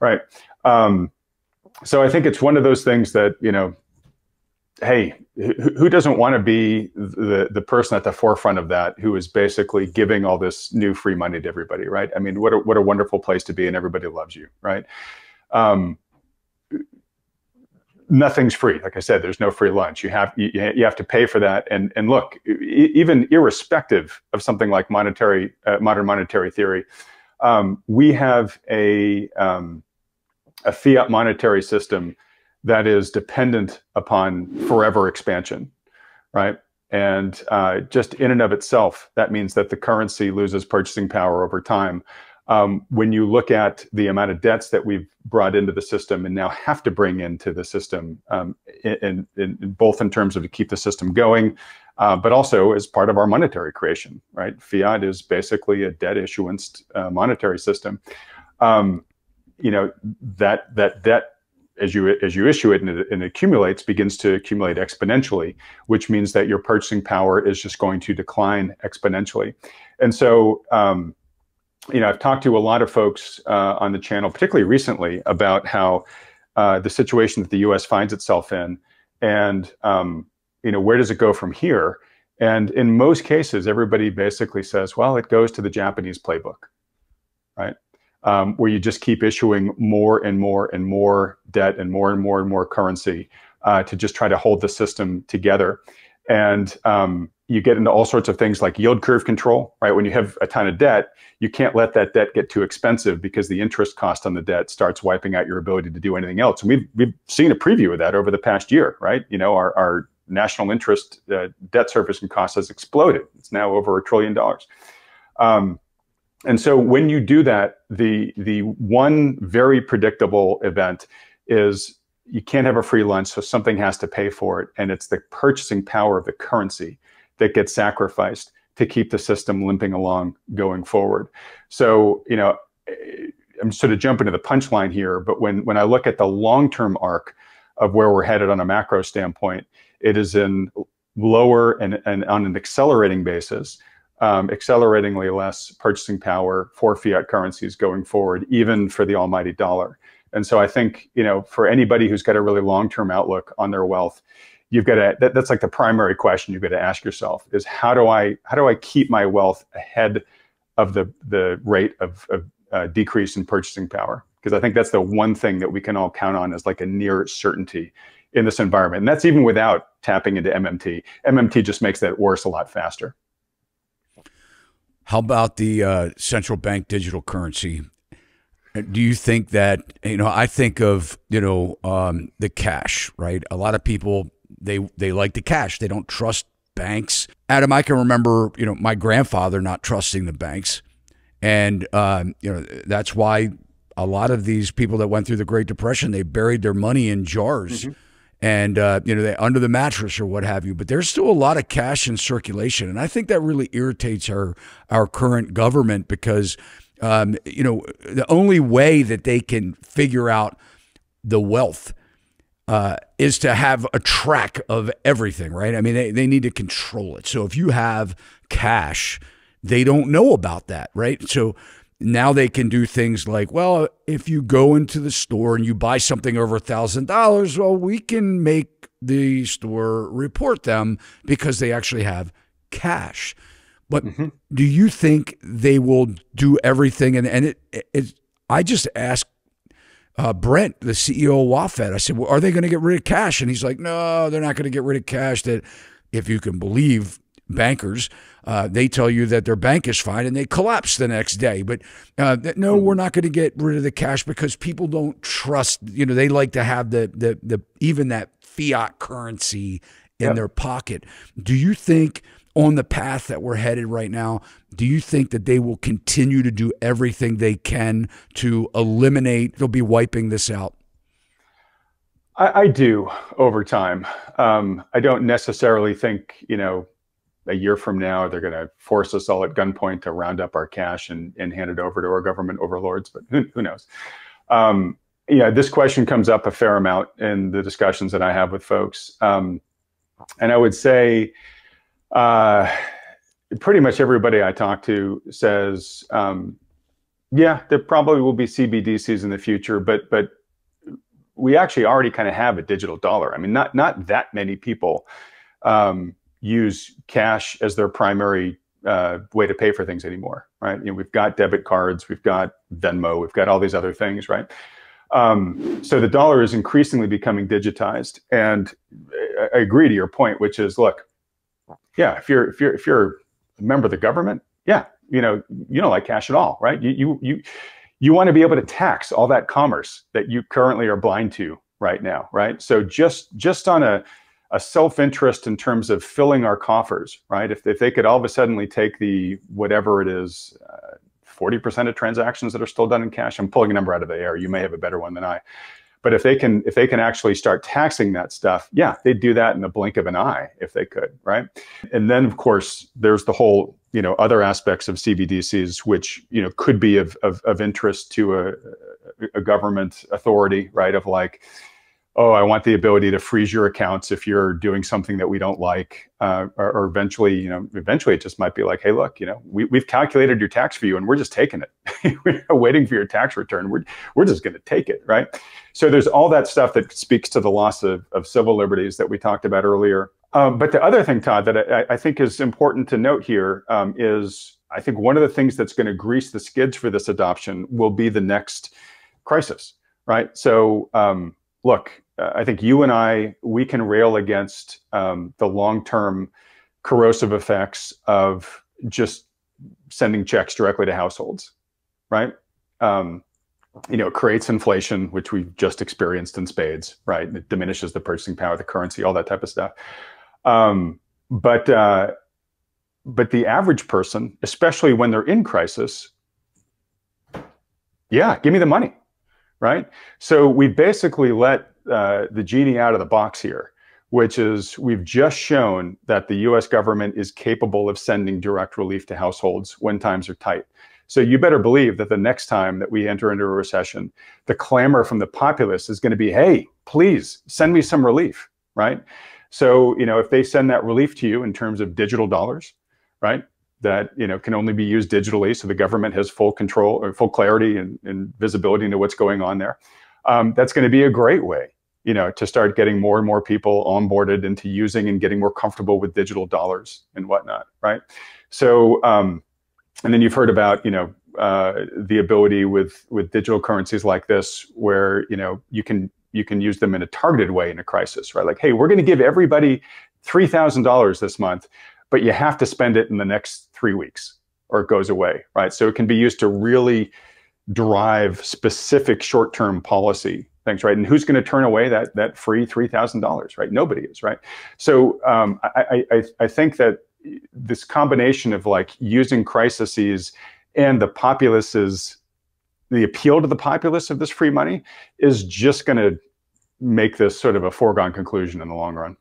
right? Um, so I think it's one of those things that, you know, hey, who doesn't want to be the, the person at the forefront of that who is basically giving all this new free money to everybody, right? I mean, what a, what a wonderful place to be, and everybody loves you, right? Um, nothing's free. Like I said, there's no free lunch. You have you, you have to pay for that. And, and look, even irrespective of something like monetary uh, modern monetary theory, um, we have a, um, a fiat monetary system that is dependent upon forever expansion, right? And uh, just in and of itself, that means that the currency loses purchasing power over time. Um, when you look at the amount of debts that we've brought into the system and now have to bring into the system, um, in, in, in both in terms of to keep the system going, uh, but also as part of our monetary creation, right? Fiat is basically a debt issuance uh, monetary system. Um, you know, that, that debt, As you, as you issue it and, it and it accumulates, begins to accumulate exponentially, which means that your purchasing power is just going to decline exponentially. And so, um, you know, I've talked to a lot of folks uh, on the channel, particularly recently, about how uh, the situation that the U S finds itself in and, um, you know, where does it go from here? And in most cases, everybody basically says, well, it goes to the Japanese playbook, right? Um, where you just keep issuing more and more and more debt and more and more and more currency uh, to just try to hold the system together. And um, you get into all sorts of things like yield curve control, right? When you have a ton of debt, you can't let that debt get too expensive because the interest cost on the debt starts wiping out your ability to do anything else. And we've, we've seen a preview of that over the past year, right? You know, our, our national interest uh, debt servicing cost has exploded. It's now over a trillion dollars. Um, And so when you do that, the, the one very predictable event is you can't have a free lunch, so something has to pay for it. And it's the purchasing power of the currency that gets sacrificed to keep the system limping along going forward. So, you know, I'm sort of jumping to the punchline here, but when, when I look at the long-term arc of where we're headed on a macro standpoint, it is in lower and, and on an accelerating basis, Um, acceleratingly less purchasing power for fiat currencies going forward, even for the almighty dollar. And so I think, you know, for anybody who's got a really long-term outlook on their wealth, you've got to, that, that's like the primary question you've got to ask yourself is how do I, how do I keep my wealth ahead of the, the rate of, of uh, decrease in purchasing power? Because I think that's the one thing that we can all count on as like a near certainty in this environment. And that's even without tapping into M M T. M M T just makes that worse a lot faster. How about the uh, central bank digital currency? Do you think that, you know, I think of, you know, um, the cash, right? A lot of people, they, they like the cash. They don't trust banks. Adam, I can remember, you know, my grandfather not trusting the banks. And, um, you know, that's why a lot of these people that went through the Great Depression, they buried their money in jars. Mm-hmm. and uh, you know, they under the mattress or what have you. But there's still a lot of cash in circulation, and I think that really irritates our our current government, because um, you know, the only way that they can figure out the wealth uh, is to have a track of everything, right? I mean, they, they need to control it. So if you have cash, they don't know about that, right? So now they can do things like, well, if you go into the store and you buy something over a thousand dollars, well, we can make the store report them because they actually have cash. But mm-hmm. do you think they will do everything? And, and it, it, it, I just asked uh, Brent, the C E O of WaFd, I said, well, are they going to get rid of cash? And he's like, no, they're not going to get rid of cash. That, if you can believe bankers, uh, they tell you that their bank is fine and they collapse the next day. But uh, that, no, we're not going to get rid of the cash because people don't trust, you know, they like to have the, the, the even that fiat currency in yep. their pocket. Do you think on the path that we're headed right now, do you think that they will continue to do everything they can to eliminate, they'll be wiping this out? I, I do over time. Um, I don't necessarily think, you know, a year from now, they're going to force us all at gunpoint to round up our cash and, and hand it over to our government overlords, but who, who knows? Um, yeah, this question comes up a fair amount in the discussions that I have with folks. Um, and I would say uh, pretty much everybody I talk to says, um, yeah, there probably will be C B D Cs in the future, but but we actually already kind of have a digital dollar. I mean, not, not that many people um, use cash as their primary uh, way to pay for things anymore, right? You know, we've got debit cards, we've got Venmo, we've got all these other things, right? Um, so the dollar is increasingly becoming digitized, and I agree to your point, which is, look, yeah, if you're if you're if you're a member of the government, yeah, you know, you don't like cash at all, right? You you you you want to be able to tax all that commerce that you currently are blind to right now, right? So just just on a a self-interest in terms of filling our coffers, right? If, if they could all of a suddenly take the, whatever it is, uh, forty percent of transactions that are still done in cash, I'm pulling a number out of the air, you may have a better one than I, but if they can, if they can actually start taxing that stuff, yeah, they'd do that in the blink of an eye if they could, right? And then of course, there's the whole, you know, other aspects of C B D Cs, which, you know, could be of, of, of interest to a, a government authority, right? Of like, oh, I want the ability to freeze your accounts if you're doing something that we don't like, uh, or, or eventually, you know, eventually it just might be like, hey, look, you know, we, we've calculated your tax for you and we're just taking it. We're not waiting for your tax return. We're, we're just going to take it, right? So there's all that stuff that speaks to the loss of, of civil liberties that we talked about earlier. Um, but the other thing, Todd, that I, I think is important to note here um, is I think one of the things that's going to grease the skids for this adoption will be the next crisis, right? So, um, look, uh, I think you and I, we can rail against um, the long-term corrosive effects of just sending checks directly to households, right? Um, you know, it creates inflation, which we've just experienced in spades, right? And it diminishes the purchasing power of the currency, all that type of stuff. Um, but, uh, but the average person, especially when they're in crisis, yeah, give me the money. Right? So we basically let uh, the genie out of the box here, which is we've just shown that the U S government is capable of sending direct relief to households when times are tight. So you better believe that the next time that we enter into a recession, the clamor from the populace is going to be, hey, please send me some relief, right? So, you know, if they send that relief to you in terms of digital dollars, right? That, you know, can only be used digitally, so the government has full control or full clarity and, and visibility into what's going on there. Um, that's going to be a great way, you know, to start getting more and more people onboarded into using and getting more comfortable with digital dollars and whatnot, right? So, um, and then you've heard about, you know, uh, the ability with with digital currencies like this, where, you know, you can you can use them in a targeted way in a crisis, right? Like, hey, we're going to give everybody three thousand dollars this month, but you have to spend it in the next three weeks or it goes away, right? So it can be used to really drive specific short-term policy things, right? And who's gonna turn away that that free three thousand dollars, right? Nobody is, right? So um, I, I, I think that this combination of like using crises and the populace's, the appeal to the populace of this free money is just gonna make this sort of a foregone conclusion in the long run.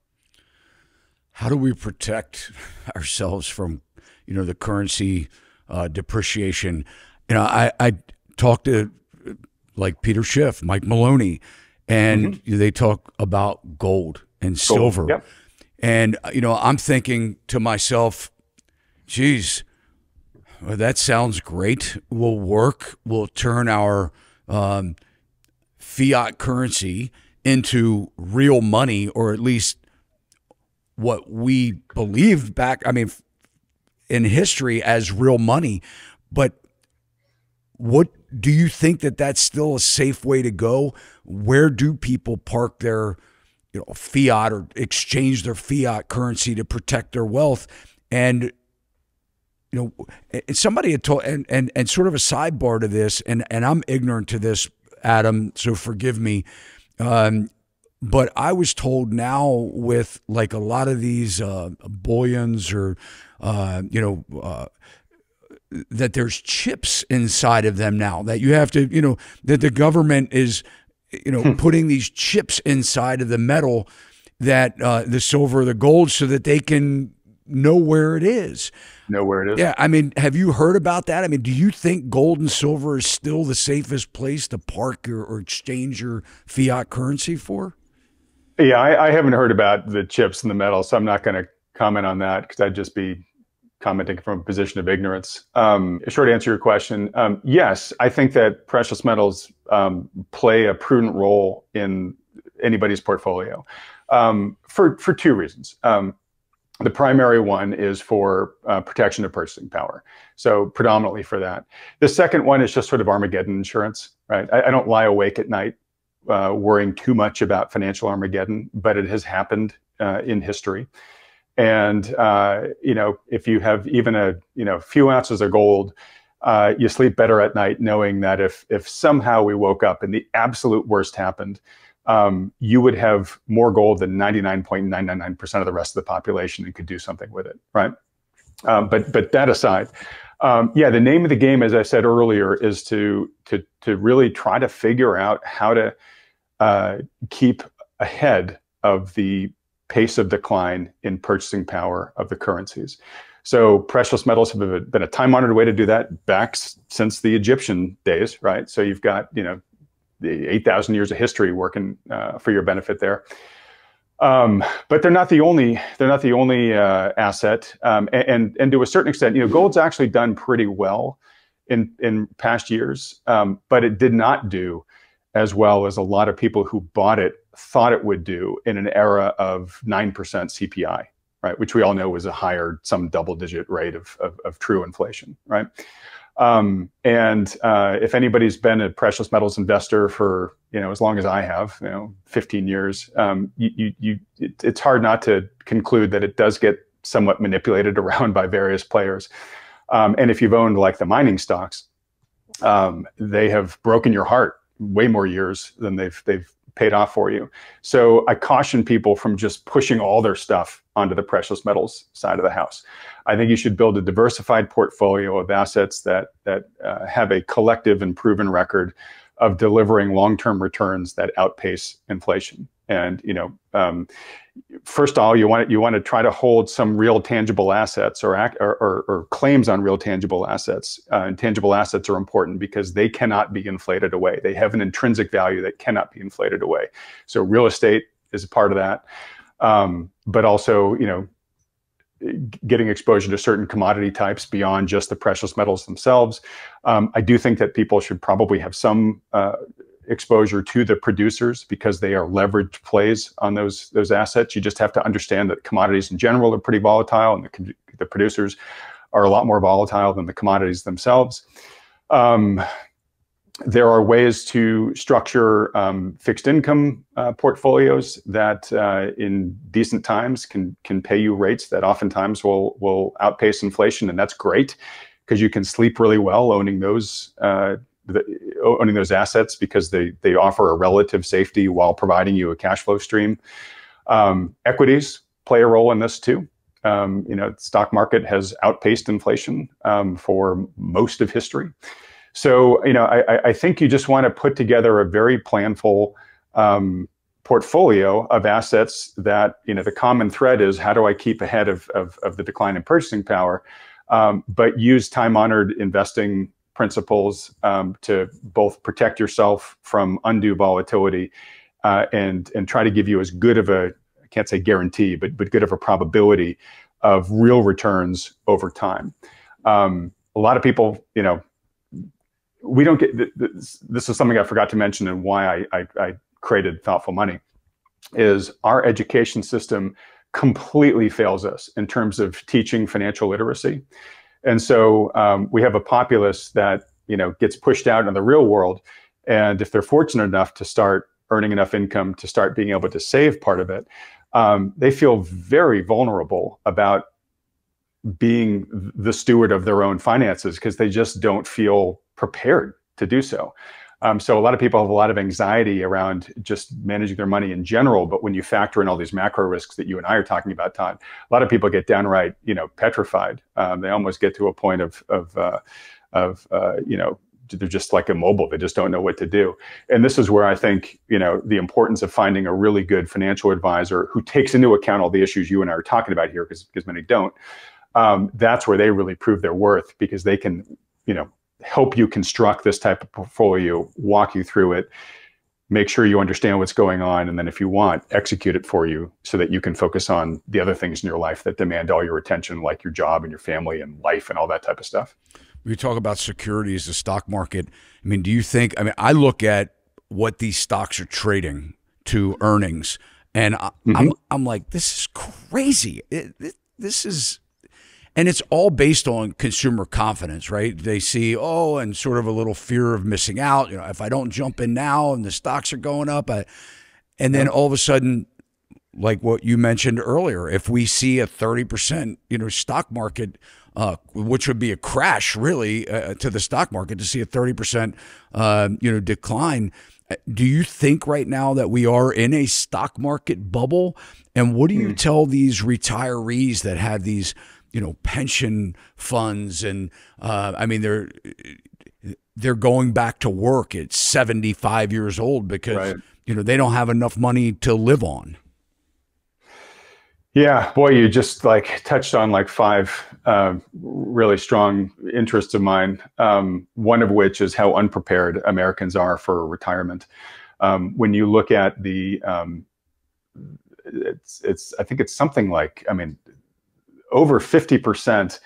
How do we protect ourselves from, you know, the currency uh, depreciation? You know, I, I talked to like Peter Schiff, Mike Maloney, and mm-hmm. they talk about gold and gold. silver. Yep. And, you know, I'm thinking to myself, geez, well, that sounds great. We'll work. We'll turn our um, fiat currency into real money, or at least what we believed back, I mean, in history as real money. But what do you think that that's still a safe way to go? Where do people park their, you know, fiat or exchange their fiat currency to protect their wealth? And, you know, and somebody had told, and, and, and sort of a sidebar to this, and, and I'm ignorant to this, Adam, so forgive me. Um, but I was told now with like a lot of these uh, bullions or, uh, you know, uh, that there's chips inside of them now, that you have to, you know, that the government is, you know, putting these chips inside of the metal, that uh, the silver, the gold, so that they can know where it is. Know where it is. Yeah. I mean, have you heard about that? I mean, do you think gold and silver is still the safest place to park or, or exchange your fiat currency for? Yeah, I, I haven't heard about the chips and the metal, so I'm not going to comment on that because I'd just be commenting from a position of ignorance. Um, short answer to your question, um, yes, I think that precious metals um, play a prudent role in anybody's portfolio um, for, for two reasons. Um, the primary one is for uh, protection of purchasing power, so predominantly for that. The second one is just sort of Armageddon insurance, right? I, I don't lie awake at night uh, worrying too much about financial Armageddon, but it has happened uh, in history. And, uh, you know, if you have even a, you know, few ounces of gold, uh, you sleep better at night knowing that if, if somehow we woke up and the absolute worst happened, um, you would have more gold than ninety-nine point nine nine nine percent of the rest of the population and could do something with it, right? Um, but, but that aside, um, yeah, the name of the game, as I said earlier, is to, to, to really try to figure out how to uh, keep ahead of the pace of decline in purchasing power of the currencies. So precious metals have been a time-honored way to do that back since the Egyptian days, right? So you've got, you know, the eight thousand years of history working uh, for your benefit there. Um, but they're not the only they're not the only uh, asset, um, and, and and to a certain extent, you know, gold's actually done pretty well in in past years, um, but it did not do as well as a lot of people who bought it thought it would do in an era of nine percent C P I, right? Which we all know was a higher, some double digit rate of, of, of true inflation, right? Um, and uh, if anybody's been a precious metals investor for, you know, as long as I have, you know, fifteen years, um, you, you, you it, it's hard not to conclude that it does get somewhat manipulated around by various players. Um, and if you've owned like the mining stocks, um, they have broken your heart way more years than they've, they've, paid off for you. So I caution people from just pushing all their stuff onto the precious metals side of the house. I think you should build a diversified portfolio of assets that, that uh, have a collective and proven record of delivering long-term returns that outpace inflation. And, you know, um, first of all, you want, you want to try to hold some real tangible assets or, act, or, or, or claims on real tangible assets. Uh, and tangible assets are important because they cannot be inflated away. They have an intrinsic value that cannot be inflated away. So real estate is a part of that. Um, but also, you know, getting exposure to certain commodity types beyond just the precious metals themselves. Um, I do think that people should probably have some uh, exposure to the producers because they are leveraged plays on those those assets. You just have to understand that commodities in general are pretty volatile, and the, the producers are a lot more volatile than the commodities themselves. Um, there are ways to structure um, fixed income uh, portfolios that uh, in decent times can can pay you rates that oftentimes will will outpace inflation, and that's great because you can sleep really well owning those uh, the, owning those assets because they, they offer a relative safety while providing you a cash flow stream. Um, equities play a role in this too. Um, you know, the stock market has outpaced inflation um, for most of history. So, you know, I, I think you just want to put together a very planful um, portfolio of assets that, you know, the common thread is how do I keep ahead of, of, of the decline in purchasing power, um, but use time-honored investing principles um, to both protect yourself from undue volatility uh, and, and try to give you as good of a, I can't say guarantee, but, but good of a probability of real returns over time. Um, a lot of people, you know, we don't get, this, this is something I forgot to mention and why I, I, I created Thoughtful Money, is our education system completely fails us in terms of teaching financial literacy. And so um, we have a populace that, you know, gets pushed out in the real world. And if they're fortunate enough to start earning enough income to start being able to save part of it, um, they feel very vulnerable about being the steward of their own finances because they just don't feel prepared to do so. Um, so a lot of people have a lot of anxiety around just managing their money in general. But when you factor in all these macro risks that you and I are talking about, Todd, a lot of people get downright, you know, petrified. Um, they almost get to a point of, of, uh, of uh, you know, they're just like immobile. They just don't know what to do. And this is where I think, you know, the importance of finding a really good financial advisor who takes into account all the issues you and I are talking about here, because because many don't. Um, that's where they really prove their worth, because they can, you know, help you construct this type of portfolio, walk you through it, make sure you understand what's going on, and then if you want, execute it for you so that you can focus on the other things in your life that demand all your attention, like your job and your family and life and all that type of stuff. We talk about securities, the stock market. I mean, do you think, I mean, I look at what these stocks are trading to earnings, and I, mm-hmm. I'm, I'm like, this is crazy. It, it, this is... And it's all based on consumer confidence, right? They see, oh, and sort of a little fear of missing out. You know, if I don't jump in now and the stocks are going up, I, and then all of a sudden, like what you mentioned earlier, if we see a thirty percent, you know, stock market, uh, which would be a crash really uh, to the stock market, to see a thirty percent, uh, you know, decline. Do you think right now that we are in a stock market bubble? And what do you mm. tell these retirees that have these, you know, pension funds and, uh, I mean, they're, they're going back to work at seventy-five years old because, right. you know, they don't have enough money to live on. Yeah, boy, you just like touched on like five uh, really strong interests of mine. Um, one of which is how unprepared Americans are for retirement. Um, when you look at the, um, it's, it's, I think it's something like, I mean, over fifty percent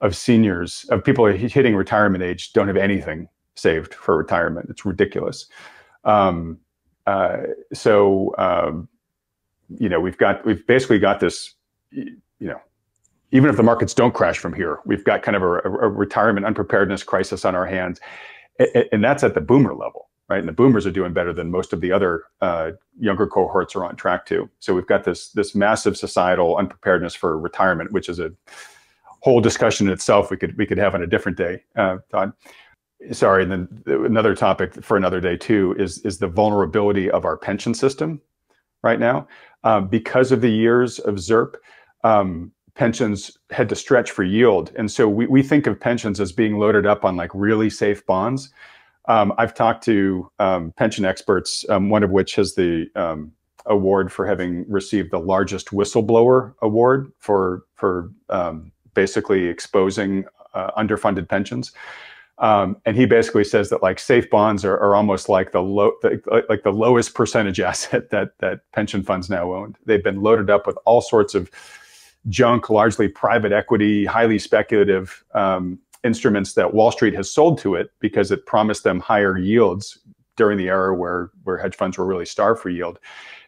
of seniors, of people hitting retirement age, don't have anything saved for retirement. It's ridiculous. Um, uh, so, um, you know, we've got, we've basically got this, you know, even if the markets don't crash from here, we've got kind of a, a retirement unpreparedness crisis on our hands. And that's at the boomer level, right? And the boomers are doing better than most of the other uh, younger cohorts are on track to. So we've got this this massive societal unpreparedness for retirement, which is a whole discussion in itself we could we could have on a different day, uh, Todd. Sorry, and then another topic for another day too is is the vulnerability of our pension system right now. Uh, because of the years of ZIRP, um, pensions had to stretch for yield. And so we, we think of pensions as being loaded up on like really safe bonds. Um, I've talked to um, pension experts, um, one of which has the um, award for having received the largest whistleblower award for for um, basically exposing uh, underfunded pensions. Um, and he basically says that like safe bonds are, are almost like the low, the, like the lowest percentage asset that that pension funds now own. They've been loaded up with all sorts of junk, largely private equity, highly speculative Um, instruments that Wall Street has sold to it because it promised them higher yields during the era where, where hedge funds were really starved for yield.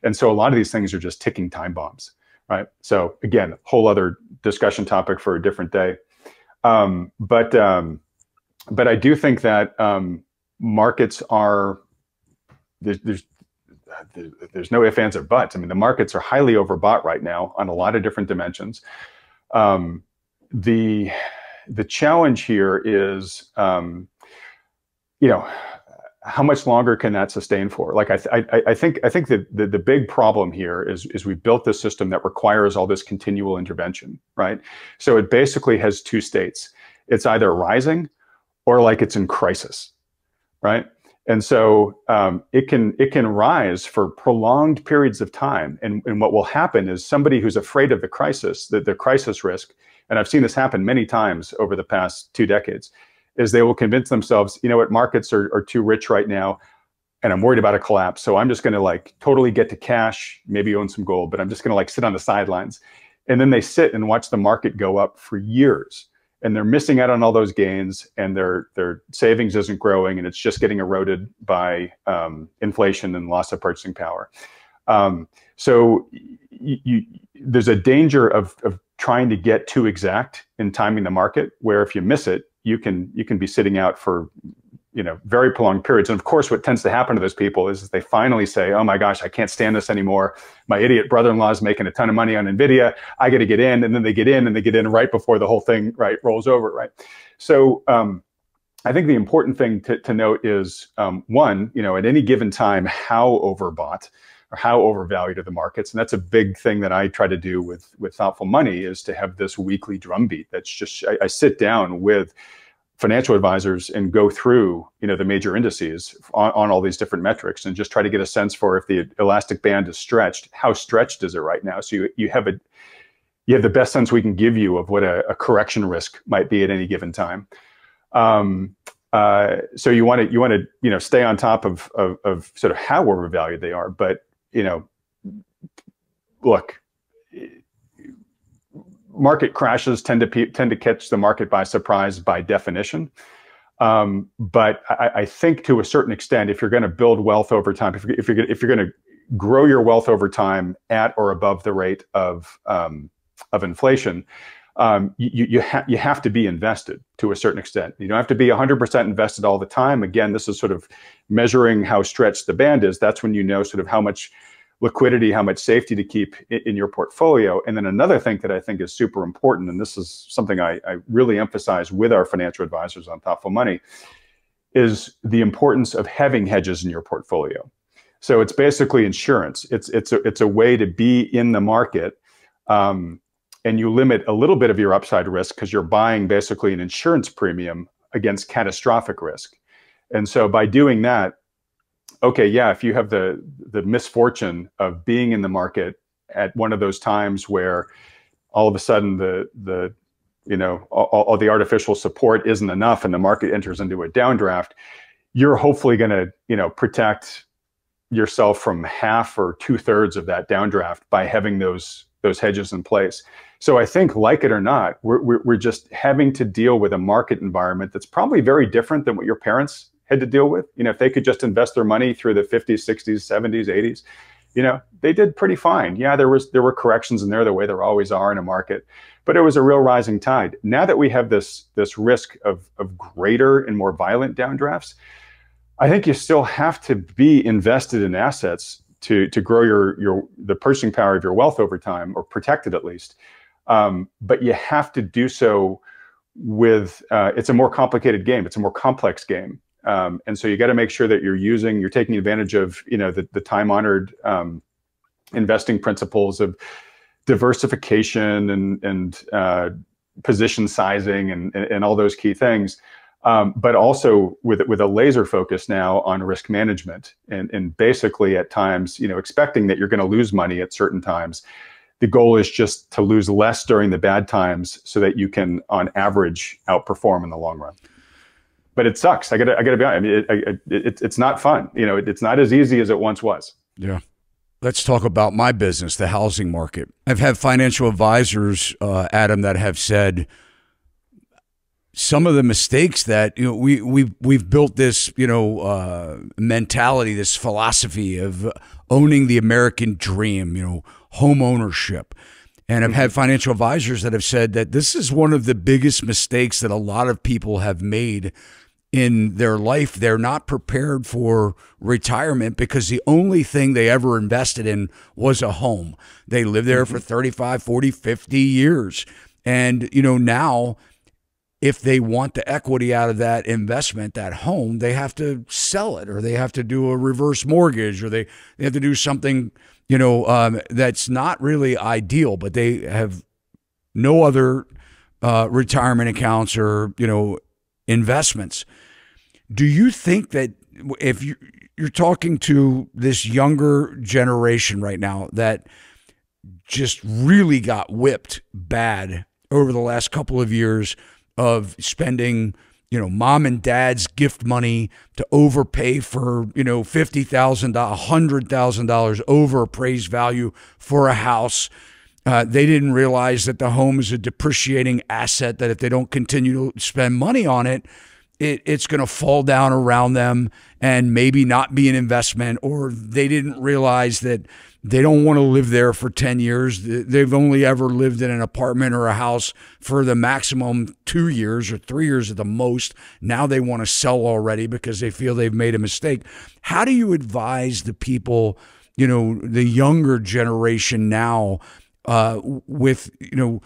And so a lot of these things are just ticking time bombs, right? So again, whole other discussion topic for a different day. Um, but, um, but I do think that um, markets are, there's, there's, there's no ifs, ands, or buts. I mean, the markets are highly overbought right now on a lot of different dimensions. Um, the... The challenge here is, um, you know, how much longer can that sustain for? Like, I, th I, I think, I think that the, the big problem here is, is we built this system that requires all this continual intervention, right? So it basically has two states: it's either rising, or like it's in crisis, right? And so um, it can it can rise for prolonged periods of time. And, and what will happen is somebody who's afraid of the crisis, the, the crisis risk, and I've seen this happen many times over the past two decades, is they will convince themselves, you know what, markets are, are too rich right now, and I'm worried about a collapse. So I'm just going to like totally get to cash, maybe own some gold, but I'm just going to like sit on the sidelines. And then they sit and watch the market go up for years. And they're missing out on all those gains, and their their savings isn't growing, and it's just getting eroded by um, inflation and loss of purchasing power. Um, so you, you, there's a danger of of trying to get too exact in timing the market, where if you miss it, you can you can be sitting out for you know very prolonged periods. And of course, what tends to happen to those people is, is they finally say, "Oh my gosh, I can't stand this anymore. My idiot brother-in-law is making a ton of money on Nvidia. I got to get in." And then they get in, and they get in right before the whole thing right rolls over. Right. So um, I think the important thing to, to note is um, one, you know, at any given time, how overbought or how overvalued are the markets? And that's a big thing that I try to do with with Thoughtful Money, is to have this weekly drumbeat. That's just I, I sit down with financial advisors and go through, you know, the major indices on, on all these different metrics, and just try to get a sense for, if the elastic band is stretched, how stretched is it right now? So you, you have a, you have the best sense we can give you of what a, a correction risk might be at any given time. Um, uh, so you want to, you want to, you know, stay on top of, of, of sort of how overvalued they are, but, you know, look, market crashes tend to tend to catch the market by surprise by definition. Um, but I, I think to a certain extent, if you're going to build wealth over time, if you're, if you're, if you're going to grow your wealth over time at or above the rate of, um, of inflation, um, you, you, ha you have to be invested to a certain extent. You don't have to be one hundred percent invested all the time. Again, this is sort of measuring how stretched the band is. That's when you know sort of how much liquidity, how much safety to keep in your portfolio. And then another thing that I think is super important, and this is something I, I really emphasize with our financial advisors on Thoughtful Money, is the importance of having hedges in your portfolio. So it's basically insurance. It's, it's, a, it's a way to be in the market, um, and you limit a little bit of your upside risk because you're buying basically an insurance premium against catastrophic risk. And so by doing that, okay, yeah, if you have the the misfortune of being in the market at one of those times where all of a sudden the the you know all, all the artificial support isn't enough and the market enters into a downdraft, you're hopefully going to you know protect yourself from half or two thirds of that downdraft by having those those hedges in place. So I think, like it or not, we're we're, we're just having to deal with a market environment that's probably very different than what your parents had to deal with. You know, if they could just invest their money through the fifties, sixties, seventies, eighties, you know, they did pretty fine. Yeah, there was there were corrections in there, the way there always are in a market, but it was a real rising tide. Now that we have this this risk of of greater and more violent downdrafts, I think you still have to be invested in assets to to grow your your the purchasing power of your wealth over time, or protect it at least. Um, but you have to do so with uh, it's a more complicated game. It's a more complex game. Um, and so you got to make sure that you're using, you're taking advantage of, you know, the, the time-honored um, investing principles of diversification and, and uh, position sizing and, and all those key things, um, but also with, with a laser focus now on risk management, and, and basically at times, you know, expecting that you're going to lose money at certain times. The goal is just to lose less during the bad times so that you can, on average, outperform in the long run. But it sucks. I gotta, I gotta be honest. I mean, it, it, it, it's not fun. You know, it, it's not as easy as it once was. Yeah. Let's talk about my business, the housing market. I've had financial advisors, uh, Adam, that have said some of the mistakes that you know we we've we've built this you know uh, mentality, this philosophy of owning the American dream, you know, home ownership. And I've had financial advisors that have said that this is one of the biggest mistakes that a lot of people have made in their life. They're not prepared for retirement because the only thing they ever invested in was a home. They lived there for thirty-five, forty, fifty years. And, you know, now if they want the equity out of that investment, that home, they have to sell it, or they have to do a reverse mortgage, or they, they have to do something, you know, um, that's not really ideal, but they have no other uh, retirement accounts or, you know, investments. Do you think that if you, you're talking to this younger generation right now that just really got whipped bad over the last couple of years of spending, you know, mom and dad's gift money to overpay for, you know, fifty thousand dollars, one hundred thousand dollars over appraised value for a house. Uh, they didn't realize that the home is a depreciating asset, that if they don't continue to spend money on it, It, it's going to fall down around them and maybe not be an investment, or they didn't realize that they don't want to live there for ten years. They've only ever lived in an apartment or a house for the maximum two years or three years at the most. Now they want to sell already because they feel they've made a mistake. How do you advise the people, you know, the younger generation now uh, with, you know,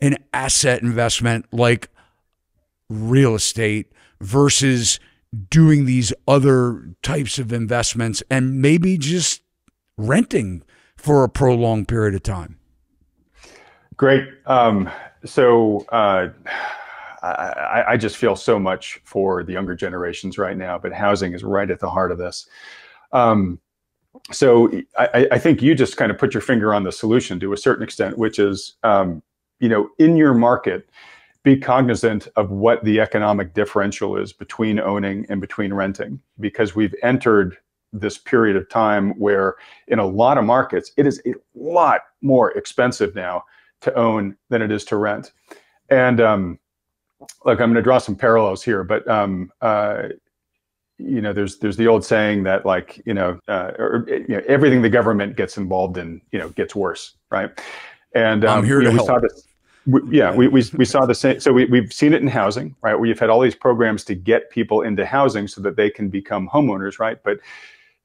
an asset investment like real estate versus doing these other types of investments and maybe just renting for a prolonged period of time? Great. Um, so uh, I, I just feel so much for the younger generations right now, but housing is right at the heart of this. Um, so I, I think you just kind of put your finger on the solution to a certain extent, which is, um, you know, in your market, be cognizant of what the economic differential is between owning and between renting, because we've entered this period of time where in a lot of markets, it is a lot more expensive now to own than it is to rent. And um, look, I'm going to draw some parallels here, but um, uh, you know, there's there's the old saying that, like, you know, uh, or, you know, everything the government gets involved in, you know, gets worse, right? And um, I'm here to help. We, yeah, we, we we saw the same. So we, we've seen it in housing, right? Where you've had all these programs to get people into housing so that they can become homeowners, right? But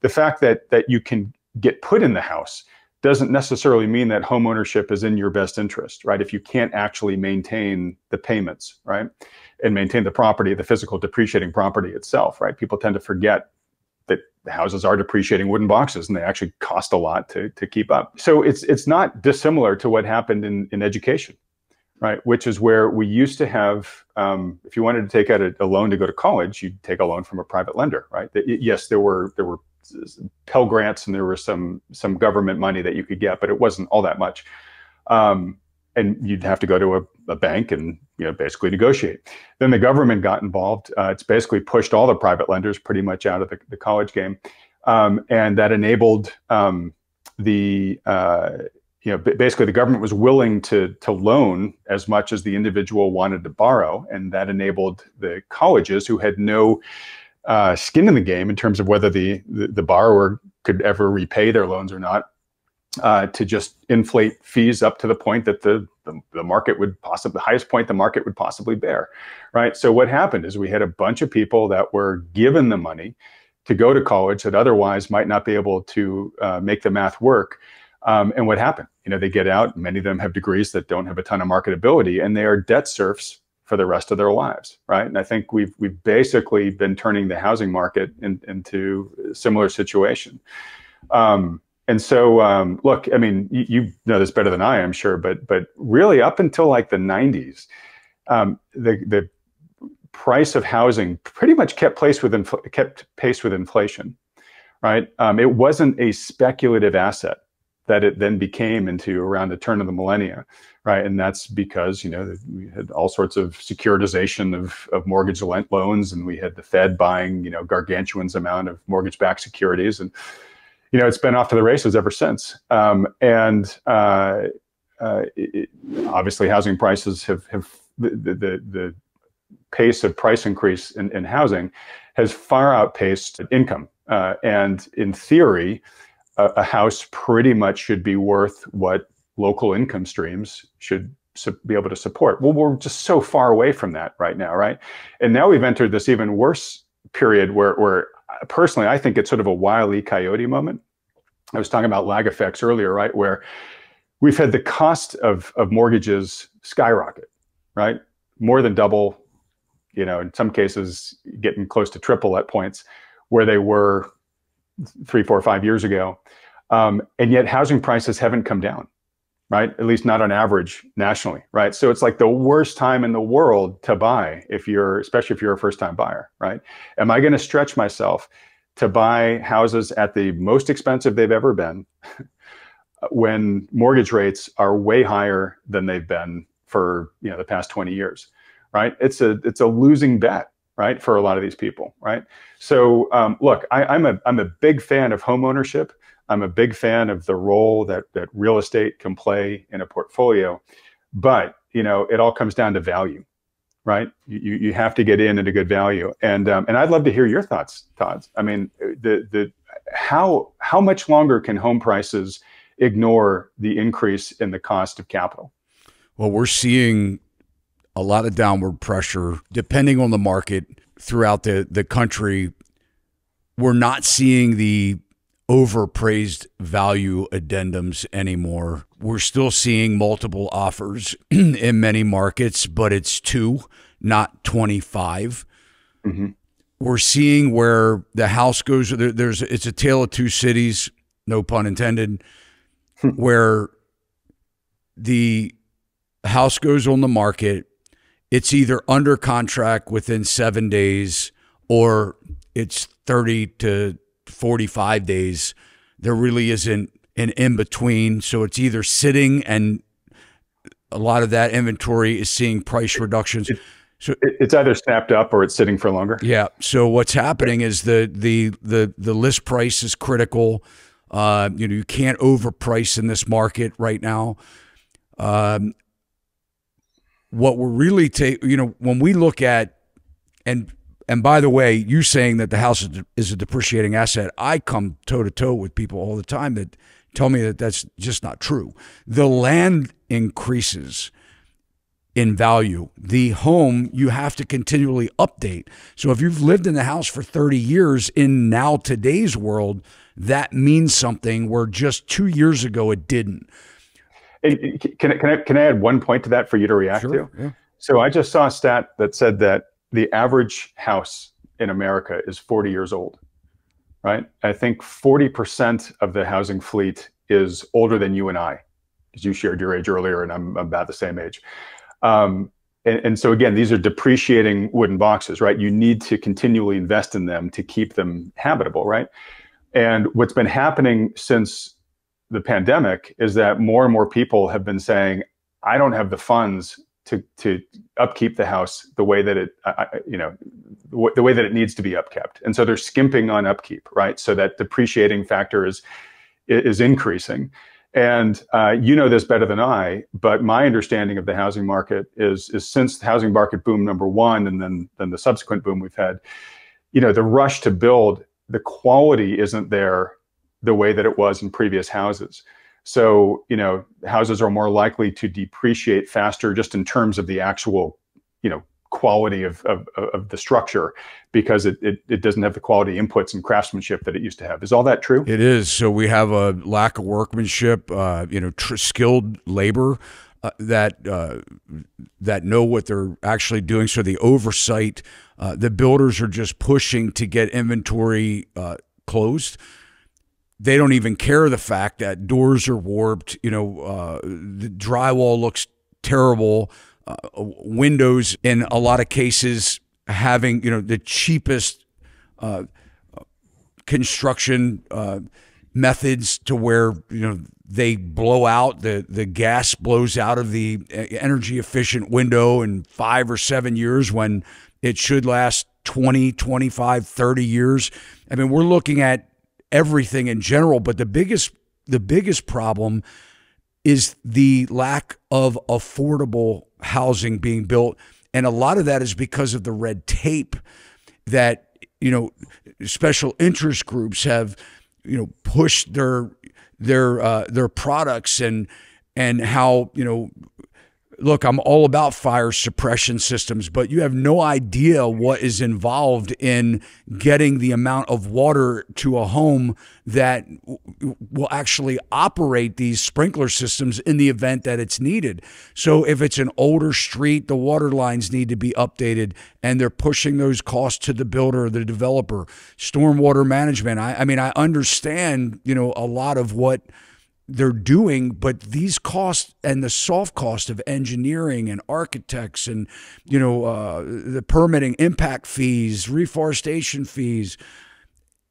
the fact that that you can get put in the house doesn't necessarily mean that homeownership is in your best interest, right? If you can't actually maintain the payments, right? And maintain the property, the physical depreciating property itself, right? People tend to forget that the houses are depreciating wooden boxes and they actually cost a lot to, to keep up. So it's it's not dissimilar to what happened in, in education. Right, which is where we used to have, um, if you wanted to take out a, a loan to go to college, you'd take a loan from a private lender, right? Yes, there were there were Pell grants and there was some some government money that you could get, but it wasn't all that much, um, and you'd have to go to a, a bank and, you know, basically negotiate. Then the government got involved. Uh, it's basically pushed all the private lenders pretty much out of the, the college game, um, and that enabled um, the uh, you know, basically the government was willing to, to loan as much as the individual wanted to borrow. And that enabled the colleges, who had no uh, skin in the game in terms of whether the, the, the borrower could ever repay their loans or not, uh, to just inflate fees up to the point that the, the, the market would possibly, the highest point the market would possibly bear, right? So what happened is we had a bunch of people that were given the money to go to college that otherwise might not be able to uh, make the math work. Um, and what happened? You know, they get out, many of them have degrees that don't have a ton of marketability, and they are debt serfs for the rest of their lives, right? And I think we've we've basically been turning the housing market in, into a similar situation. Um, and so, um, look, I mean, you, you know this better than I, I'm sure, but but really up until like the nineties, um, the the price of housing pretty much kept pace with infl- kept pace with inflation, right? Um, it wasn't a speculative asset that it then became into around the turn of the millennia, right? And that's because, you know, we had all sorts of securitization of, of mortgage loans, and we had the Fed buying, you know, gargantuan amount of mortgage-backed securities, and, you know, it's been off to the races ever since. Um, and uh, uh, it, obviously, housing prices have have the the, the pace of price increase in, in housing has far outpaced income, uh, and in theory, a house pretty much should be worth what local income streams should be able to support. Well, we're just so far away from that right now, right? And now we've entered this even worse period where, where personally, I think it's sort of a Wile E. Coyote moment. I was talking about lag effects earlier, right? Where we've had the cost of, of mortgages skyrocket, right? More than double, you know, in some cases getting close to triple at points where they were three, four, five years ago. Um, and yet housing prices haven't come down, right? At least not on average nationally, right? So it's like the worst time in the world to buy if you're, especially if you're a first-time buyer, right? Am I going to stretch myself to buy houses at the most expensive they've ever been when mortgage rates are way higher than they've been for, you know, the past twenty years, right? It's a, it's a losing bet, right? For a lot of these people, right? So um, look, I, I'm a, I'm a big fan of home ownership. I'm a big fan of the role that, that real estate can play in a portfolio, but you know, it all comes down to value, right? You, you have to get in at a good value. And, um, and I'd love to hear your thoughts, Todd. I mean, the, the, how, how much longer can home prices ignore the increase in the cost of capital? Well, we're seeing a lot of downward pressure depending on the market throughout the, the country. We're not seeing the overpraised value addendums anymore. We're still seeing multiple offers in many markets, but it's two, not twenty-five. Mm-hmm. We're seeing where the house goes. There, there's it's a tale of two cities, no pun intended, where the house goes on the market. It's either under contract within seven days or it's thirty to forty-five days. There really isn't an in-between. So it's either sitting, and a lot of that inventory is seeing price reductions. So it's either snapped up or it's sitting for longer. Yeah. So what's happening is the the the, the list price is critical. Uh, you know, you can't overprice in this market right now. Um, what we're really taking, you know, when we look at, and and by the way, you saying that the house is a depreciating asset, I come toe to toe with people all the time that tell me that that's just not true. The land increases in value. The home, you have to continually update. So if you've lived in the house for thirty years in now today's world, that means something where just two years ago it didn't. Hey, can I, can I, can I add one point to that for you to react sure, to? Yeah. So I just saw a stat that said that the average house in America is forty years old, right? I think forty percent of the housing fleet is older than you and I, because you shared your age earlier and I'm about the same age. Um, and, and so again, these are depreciating wooden boxes, right? You need to continually invest in them to keep them habitable, right? And what's been happening since the pandemic is that more and more people have been saying, I don't have the funds to, to upkeep the house the way that it, I, you know, the way that it needs to be upkept. And so they're skimping on upkeep, right? So that depreciating factor is, is increasing. And uh, you know this better than I, but my understanding of the housing market is, is since the housing market boom number one, and then, then the subsequent boom we've had, you know, the rush to build, the quality isn't there the way that it was in previous houses. So, you know, houses are more likely to depreciate faster just in terms of the actual, you know, quality of, of, of the structure, because it, it, it doesn't have the quality inputs and craftsmanship that it used to have. Is all that true? It is. So we have a lack of workmanship, uh, you know, tr skilled labor uh, that, uh, that know what they're actually doing. So the oversight, uh, the builders are just pushing to get inventory uh, closed. They don't even care the fact that doors are warped, you know, uh, the drywall looks terrible, uh, windows in a lot of cases having, you know, the cheapest uh, construction uh, methods to where, you know, they blow out, the, the gas blows out of the energy efficient window in five or seven years when it should last twenty, twenty-five, thirty years. I mean, we're looking at everything in general, but the biggest the biggest problem is the lack of affordable housing being built, and a lot of that is because of the red tape that, you know, special interest groups have, you know, pushed their their uh, their products, and and how, you know, look, I'm all about fire suppression systems, but you have no idea what is involved in getting the amount of water to a home that will actually operate these sprinkler systems in the event that it's needed. So if it's an older street, the water lines need to be updated, and they're pushing those costs to the builder, the developer. Stormwater management. I, I mean, I understand, you know, a lot of what they're doing, but these costs and the soft cost of engineering and architects and, you know, uh, the permitting, impact fees, reforestation fees,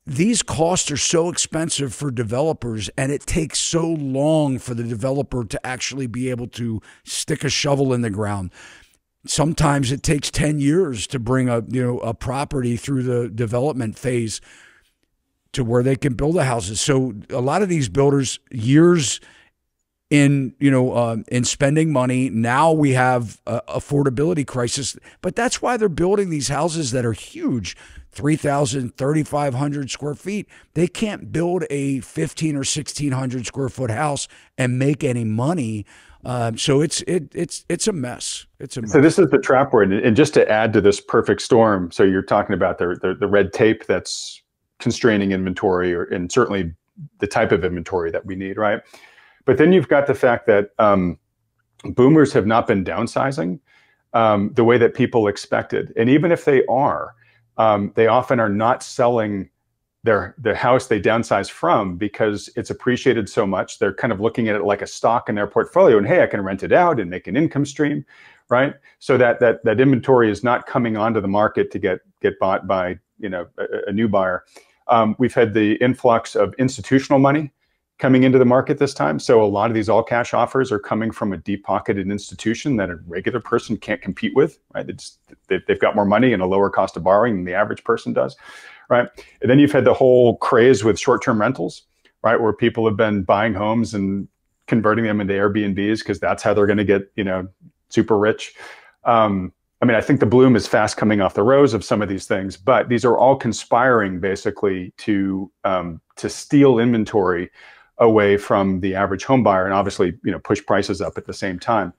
these costs are so expensive for developers, and it takes so long for the developer to actually be able to stick a shovel in the ground. Sometimes it takes ten years to bring a, you know, a property through the development phase to where they can build the houses. So a lot of these builders, years in, you know, uh, in spending money. Now we have a affordability crisis, but that's why they're building these houses that are huge, three thousand, thirty-five hundred square feet. They can't build a fifteen or sixteen hundred square foot house and make any money. Um, so it's it it's it's a mess. It's a mess. So this is the trap word, and just to add to this perfect storm. So you're talking about the the, the red tape that's constraining inventory, or and certainly the type of inventory that we need, right? But then you've got the fact that um, boomers have not been downsizing um, the way that people expected, and even if they are, um, they often are not selling their the house they downsize from because it's appreciated so much. They're kind of looking at it like a stock in their portfolio, and hey, I can rent it out and make an income stream, right? So that that that inventory is not coming onto the market to get get bought by, you know, a, a new buyer. Um, we've had the influx of institutional money coming into the market this time. So a lot of these all cash offers are coming from a deep pocketed institution that a regular person can't compete with, right? They just, they've got more money and a lower cost of borrowing than the average person does, right? And then you've had the whole craze with short-term rentals, right? Where people have been buying homes and converting them into Airbnbs because that's how they're going to get, you know, super rich. Um, I mean, I think the bloom is fast coming off the rose of some of these things, but these are all conspiring basically to, um, to steal inventory away from the average home buyer, and obviously, you know, push prices up at the same time.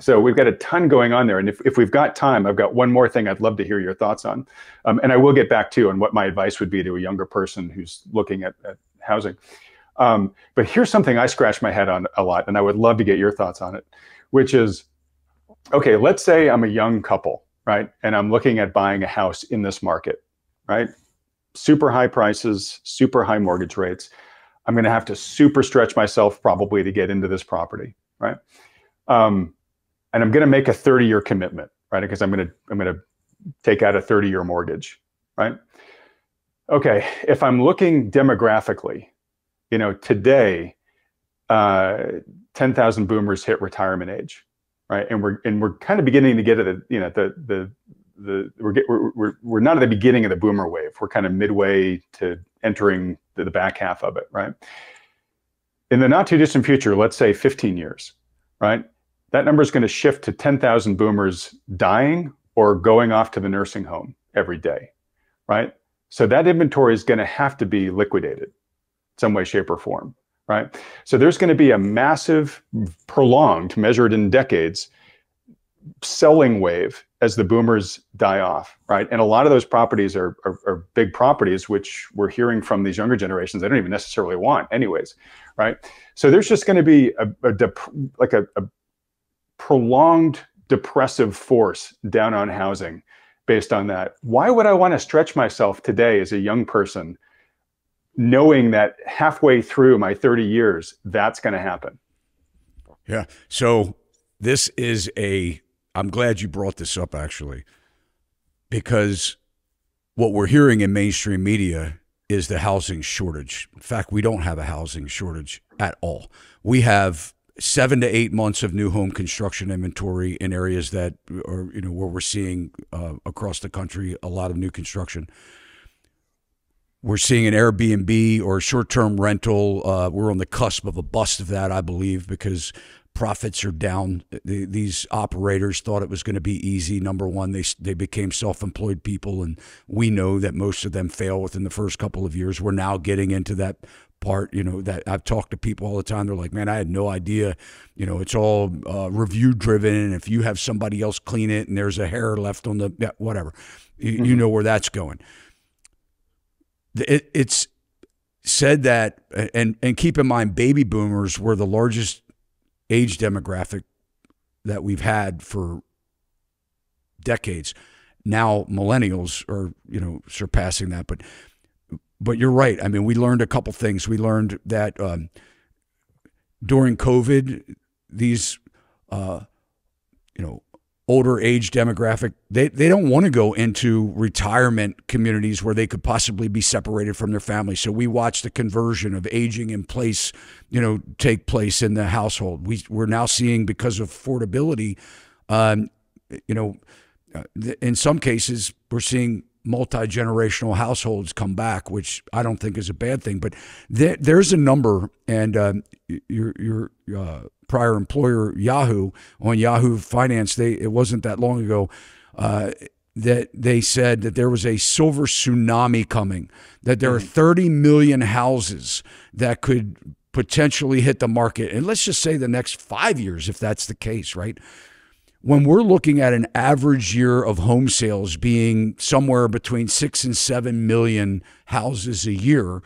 So we've got a ton going on there. And if, if we've got time, I've got one more thing I'd love to hear your thoughts on. Um, and I will get back to on what my advice would be to a younger person who's looking at, at housing. Um, but here's something I scratch my head on a lot, and I would love to get your thoughts on it, which is, okay, let's say I'm a young couple, right? And I'm looking at buying a house in this market, right? Super high prices, super high mortgage rates. I'm going to have to super stretch myself probably to get into this property, right? Um, and I'm going to make a thirty year commitment, right? Because I'm going to, I'm going to take out a thirty year mortgage, right? Okay. If I'm looking demographically, you know, today, uh, ten thousand boomers hit retirement age, right? And we're, and we're kind of beginning to get at the, you know, the, the, the, we're, get, we're, we're, we're not at the beginning of the boomer wave. We're kind of midway to entering the back half of it, right? In the not too distant future, let's say fifteen years, right? That number is going to shift to ten thousand boomers dying or going off to the nursing home every day, right? So that inventory is going to have to be liquidated some way, shape, or form, right? So there's going to be a massive, prolonged, measured in decades, selling wave as the boomers die off, right? And a lot of those properties are, are, are big properties, which we're hearing from these younger generations they don't even necessarily want anyways, right? So there's just going to be a, a dep like a, a prolonged depressive force down on housing based on that. Why would I want to stretch myself today as a young person, knowing that halfway through my thirty years, that's going to happen? Yeah. So this is a, I'm glad you brought this up, actually, because what we're hearing in mainstream media is the housing shortage. In fact, we don't have a housing shortage at all. We have seven to eight months of new home construction inventory in areas that are, you know, where we're seeing uh, across the country a lot of new construction. We're seeing an Airbnb or short-term rental. Uh, we're on the cusp of a bust of that, I believe, because profits are down. These operators thought it was going to be easy. Number one, they they became self-employed people, and we know that most of them fail within the first couple of years. We're now getting into that part, you know, that I've talked to people all the time. They're like, man, I had no idea. You know, it's all uh, review-driven, and if you have somebody else clean it and there's a hair left on the, yeah, whatever, you, mm-hmm. you know where that's going. It, it's said that, and, and keep in mind, baby boomers were the largest age demographic that we've had for decades. Now millennials are, you know, surpassing that, but but you're right. I mean, we learned a couple things. We learned that um, during COVID, these uh, you know, older age demographic, they, they don't want to go into retirement communities where they could possibly be separated from their family. So we watch the conversion of aging in place, you know, take place in the household. We, we're now seeing, because of affordability, um, you know, in some cases we're seeing multi-generational households come back, which I don't think is a bad thing. But there, there's a number, and um, your, your uh, prior employer, Yahoo, on Yahoo Finance, they it wasn't that long ago, uh, that they said that there was a silver tsunami coming, that there are thirty million houses that could potentially hit the market. And let's just say the next five years, if that's the case, right? When we're looking at an average year of home sales being somewhere between six and seven million houses a year,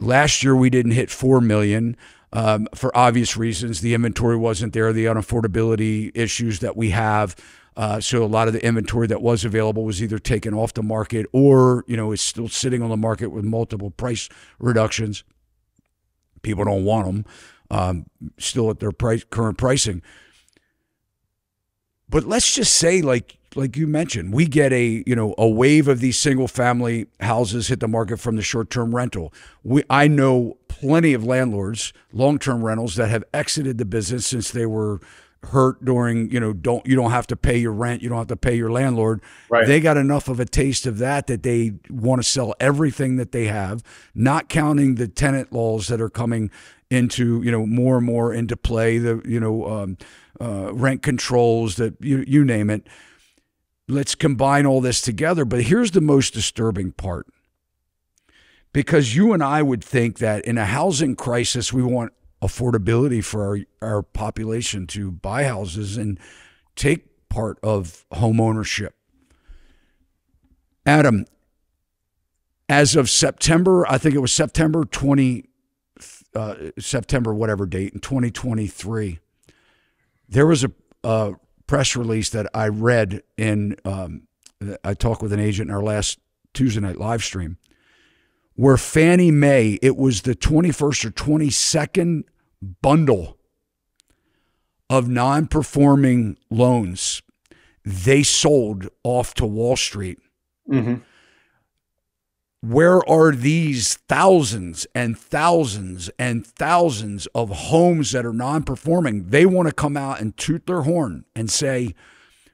last year we didn't hit four million um, for obvious reasons. The inventory wasn't there, the unaffordability issues that we have. Uh, so a lot of the inventory that was available was either taken off the market or, you know, it's still sitting on the market with multiple price reductions. People don't want them, um, still at their price, current pricing. But let's just say, like like you mentioned, we get a you know a wave of these single family houses hit the market from the short term rental. We I know plenty of landlords, long term rentals, that have exited the business since they were hurt during you know don't you don't have to pay your rent, you don't have to pay your landlord. Right. They got enough of a taste of that that they want to sell everything that they have, not counting the tenant laws that are coming into you know more and more into play, the you know um, uh, rent controls, that you you name it. Let's combine all this together. But here's the most disturbing part, because you and I would think that in a housing crisis we want affordability for our, our population to buy houses and take part of home ownership. Adam, as of September, I think it was September twentieth. Uh, September, whatever date in twenty twenty-three, there was a uh, press release that I read in, um, I talked with an agent in our last Tuesday night live stream, where Fannie Mae, it was the twenty-first or twenty-second bundle of non-performing loans they sold off to Wall Street. Mm-hmm. Where are these thousands and thousands and thousands of homes that are non-performing? They want to come out and toot their horn and say,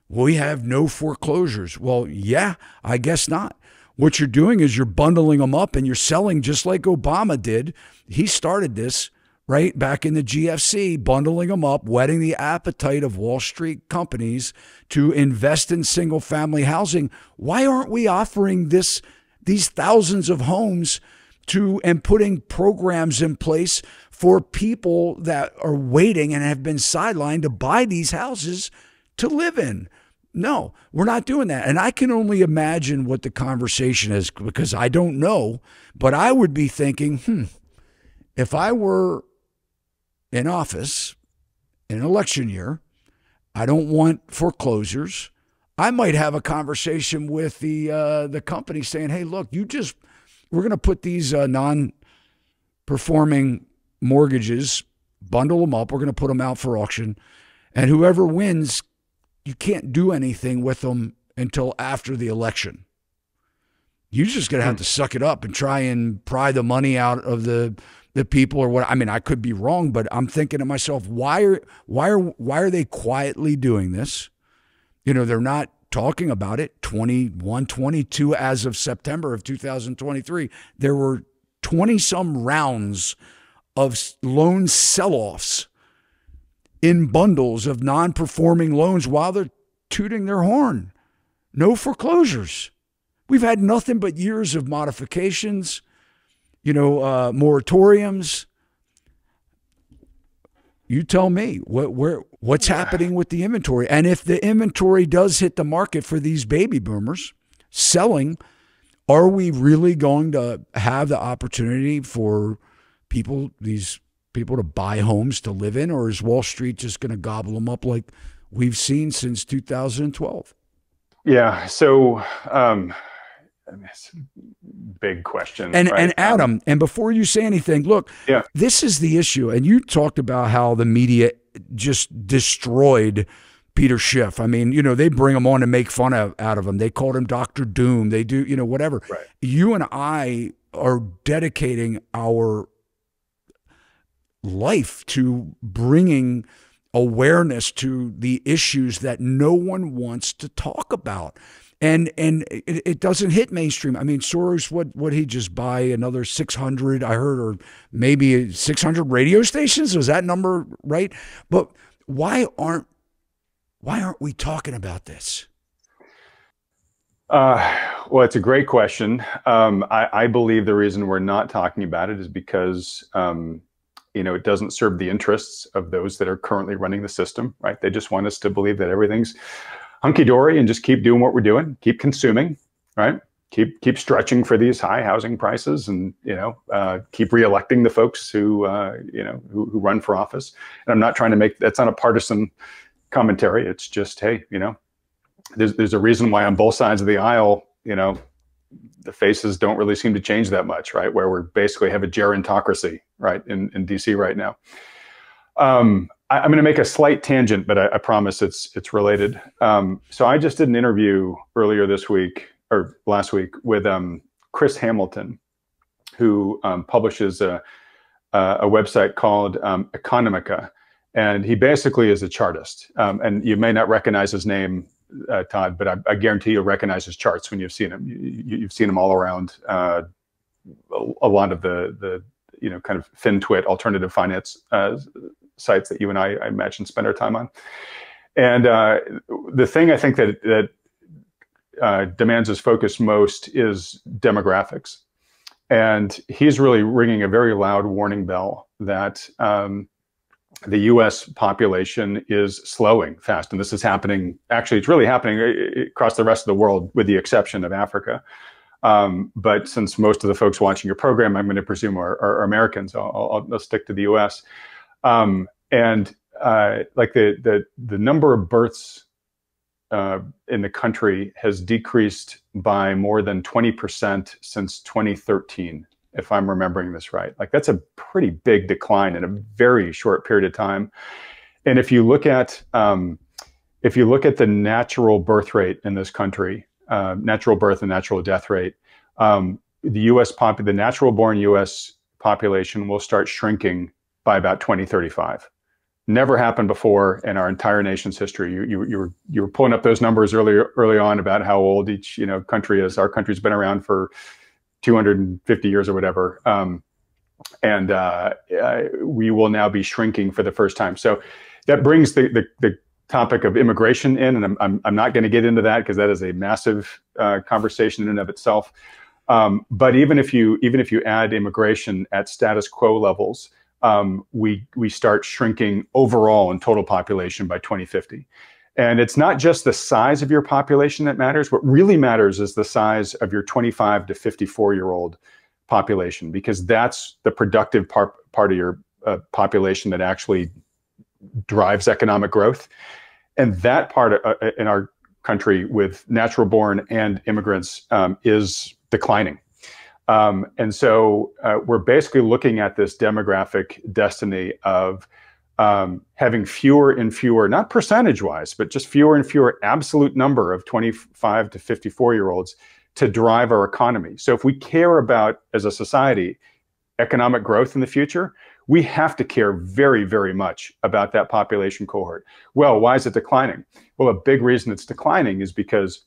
we have no foreclosures. Well, yeah, I guess not. What you're doing is you're bundling them up and you're selling, just like Obama did. He started this right back in the G F C, bundling them up, whetting the appetite of Wall Street companies to invest in single-family housing. Why aren't we offering this? These thousands of homes to and putting programs in place for people that are waiting and have been sidelined to buy these houses to live in. No, we're not doing that. And I can only imagine what the conversation is, because I don't know, but I would be thinking, hmm, if I were in office in an election year, I don't want foreclosures. I might have a conversation with the uh, the company saying, hey, look, you just we're going to put these uh, non-performing mortgages, bundle them up. We're going to put them out for auction. And whoever wins, you can't do anything with them until after the election. You're just going to have to suck it up and try and pry the money out of the the people or what. I mean, I could be wrong, but I'm thinking to myself, why are why are why are they quietly doing this? You know, they're not talking about it. twenty-one, twenty-two, as of September of two thousand twenty-three, there were twenty some rounds of loan sell-offs in bundles of non-performing loans while they're tooting their horn. No foreclosures. We've had nothing but years of modifications, you know, uh, moratoriums. You tell me what where what's happening with the inventory. And if the inventory does hit the market for these baby boomers selling, are we really going to have the opportunity for people, these people to buy homes to live in? Or is Wall Street just going to gobble them up like we've seen since two thousand twelve? Yeah. So um, I mean, it's a big question. And, right? and Adam, and before you say anything, look, yeah. this is the issue. And you talked about how the media just destroyed Peter Schiff. I mean, you know, they bring him on to make fun of, out of him. They called him Doctor Doom. They do, you know, whatever. Right. You and I are dedicating our life to bringing awareness to the issues that no one wants to talk about. And and it, it doesn't hit mainstream. I mean, Soros, what what he just buy another six hundred, I heard, or maybe six hundred radio stations? Was that number right? But why aren't why aren't we talking about this? Uh, well, it's a great question. Um, I, I believe the reason we're not talking about it is because um, you know, it doesn't serve the interests of those that are currently running the system, right? They just want us to believe that everything's hunky-dory and just keep doing what we're doing, keep consuming, right? Keep keep stretching for these high housing prices, and you know, uh, keep reelecting the folks who uh, you know who, who run for office. And I'm not trying to make that's not a partisan commentary. It's just, hey, you know, there's there's a reason why on both sides of the aisle, you know, the faces don't really seem to change that much, right? Where we basically have a gerontocracy, right, in in D C right now. Um, I'm going to make a slight tangent, but I, I promise it's it's related. Um, so I just did an interview earlier this week or last week with um, Chris Hamilton, who um, publishes a, a website called um, Economica, and he basically is a chartist. Um, and you may not recognize his name, uh, Todd, but I, I guarantee you'll recognize his charts when you've seen him. You, you've seen him all around uh, a lot of the the you know kind of FinTwit alternative finance Uh, sites that you and I, I imagine spend our time on. And uh, the thing I think that, that uh, demands his focus most is demographics. And he's really ringing a very loud warning bell that um, the U S population is slowing fast. And this is happening, actually it's really happening across the rest of the world with the exception of Africa. Um, but since most of the folks watching your program, I'm gonna presume are, are Americans, I'll, I'll, I'll stick to the U S. Um, and, uh, like the, the, the number of births, uh, in the country has decreased by more than twenty percent since twenty thirteen, if I'm remembering this right. Like that's a pretty big decline in a very short period of time. And if you look at, um, if you look at the natural birth rate in this country, uh, natural birth and natural death rate, um, the U S pop, the natural born U S population will start shrinking by about twenty thirty-five. Never happened before in our entire nation's history. You, you, you, were, you were pulling up those numbers earlier, early on about how old each you know country is. Our country's been around for two hundred fifty years or whatever. Um, and uh, we will now be shrinking for the first time. So that brings the, the, the topic of immigration in, and I'm, I'm, I'm not gonna get into that because that is a massive uh, conversation in and of itself. Um, but even if you even if you add immigration at status quo levels, Um, we we start shrinking overall in total population by twenty fifty. And it's not just the size of your population that matters. What really matters is the size of your twenty-five to fifty-four year old population, because that's the productive part, part of your uh, population that actually drives economic growth. And that part of, uh, in our country with natural born and immigrants um, is declining. Um, and so uh, we're basically looking at this demographic destiny of um, having fewer and fewer, not percentage-wise, but just fewer and fewer absolute number of twenty-five to fifty-four year olds to drive our economy. So if we care about, as a society, economic growth in the future, we have to care very, very much about that population cohort. Well, why is it declining? Well, a big reason it's declining is because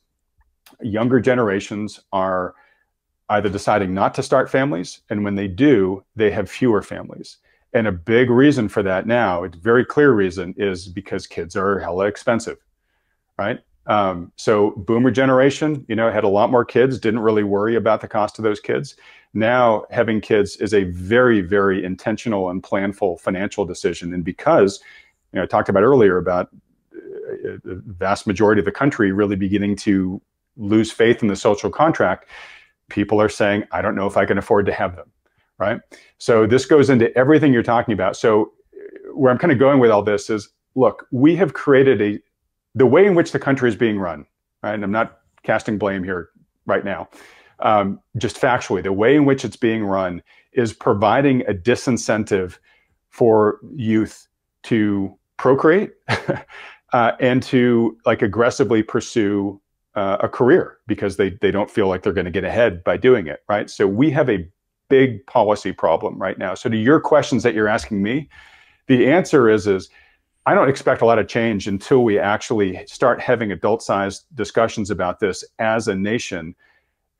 younger generations are either deciding not to start families, and when they do, they have fewer families. And a big reason for that now, it's a very clear reason, is because kids are hella expensive, right? Um, so boomer generation, you know, had a lot more kids, didn't really worry about the cost of those kids. Now having kids is a very, very intentional and planful financial decision. And because, you know, I talked about earlier about uh, the vast majority of the country really beginning to lose faith in the social contract, people are saying, I don't know if I can afford to have them, right? So this goes into everything you're talking about. So where I'm kind of going with all this is, look, we have created a, the way in which the country is being run, right? And I'm not casting blame here right now, um, just factually, the way in which it's being run is providing a disincentive for youth to procreate uh, and to like aggressively pursue uh, a career because they, they don't feel like they're going to get ahead by doing it, right? So we have a big policy problem right now. So to your questions that you're asking me, the answer is, is I don't expect a lot of change until we actually start having adult-sized discussions about this as a nation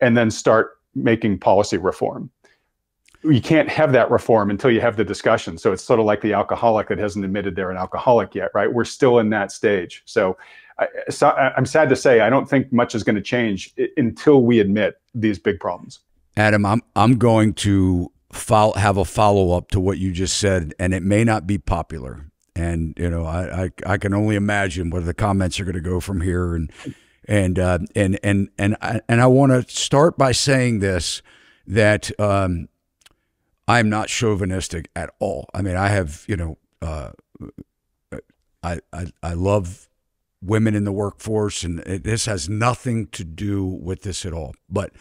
and then start making policy reform. You can't have that reform until you have the discussion. So it's sort of like the alcoholic that hasn't admitted they're an alcoholic yet, right? We're still in that stage. So, I, so I'm sad to say, I don't think much is going to change until we admit these big problems. Adam, I'm, I'm going to follow, have a follow-up to what you just said, and it may not be popular. And, you know, I, I, I can only imagine where the comments are going to go from here. And, and, uh, and, and, and I, and I want to start by saying this, that, um, I'm not chauvinistic at all. I mean, I have, you know, uh, I, I, I love women in the workforce, and it, this has nothing to do with this at all. But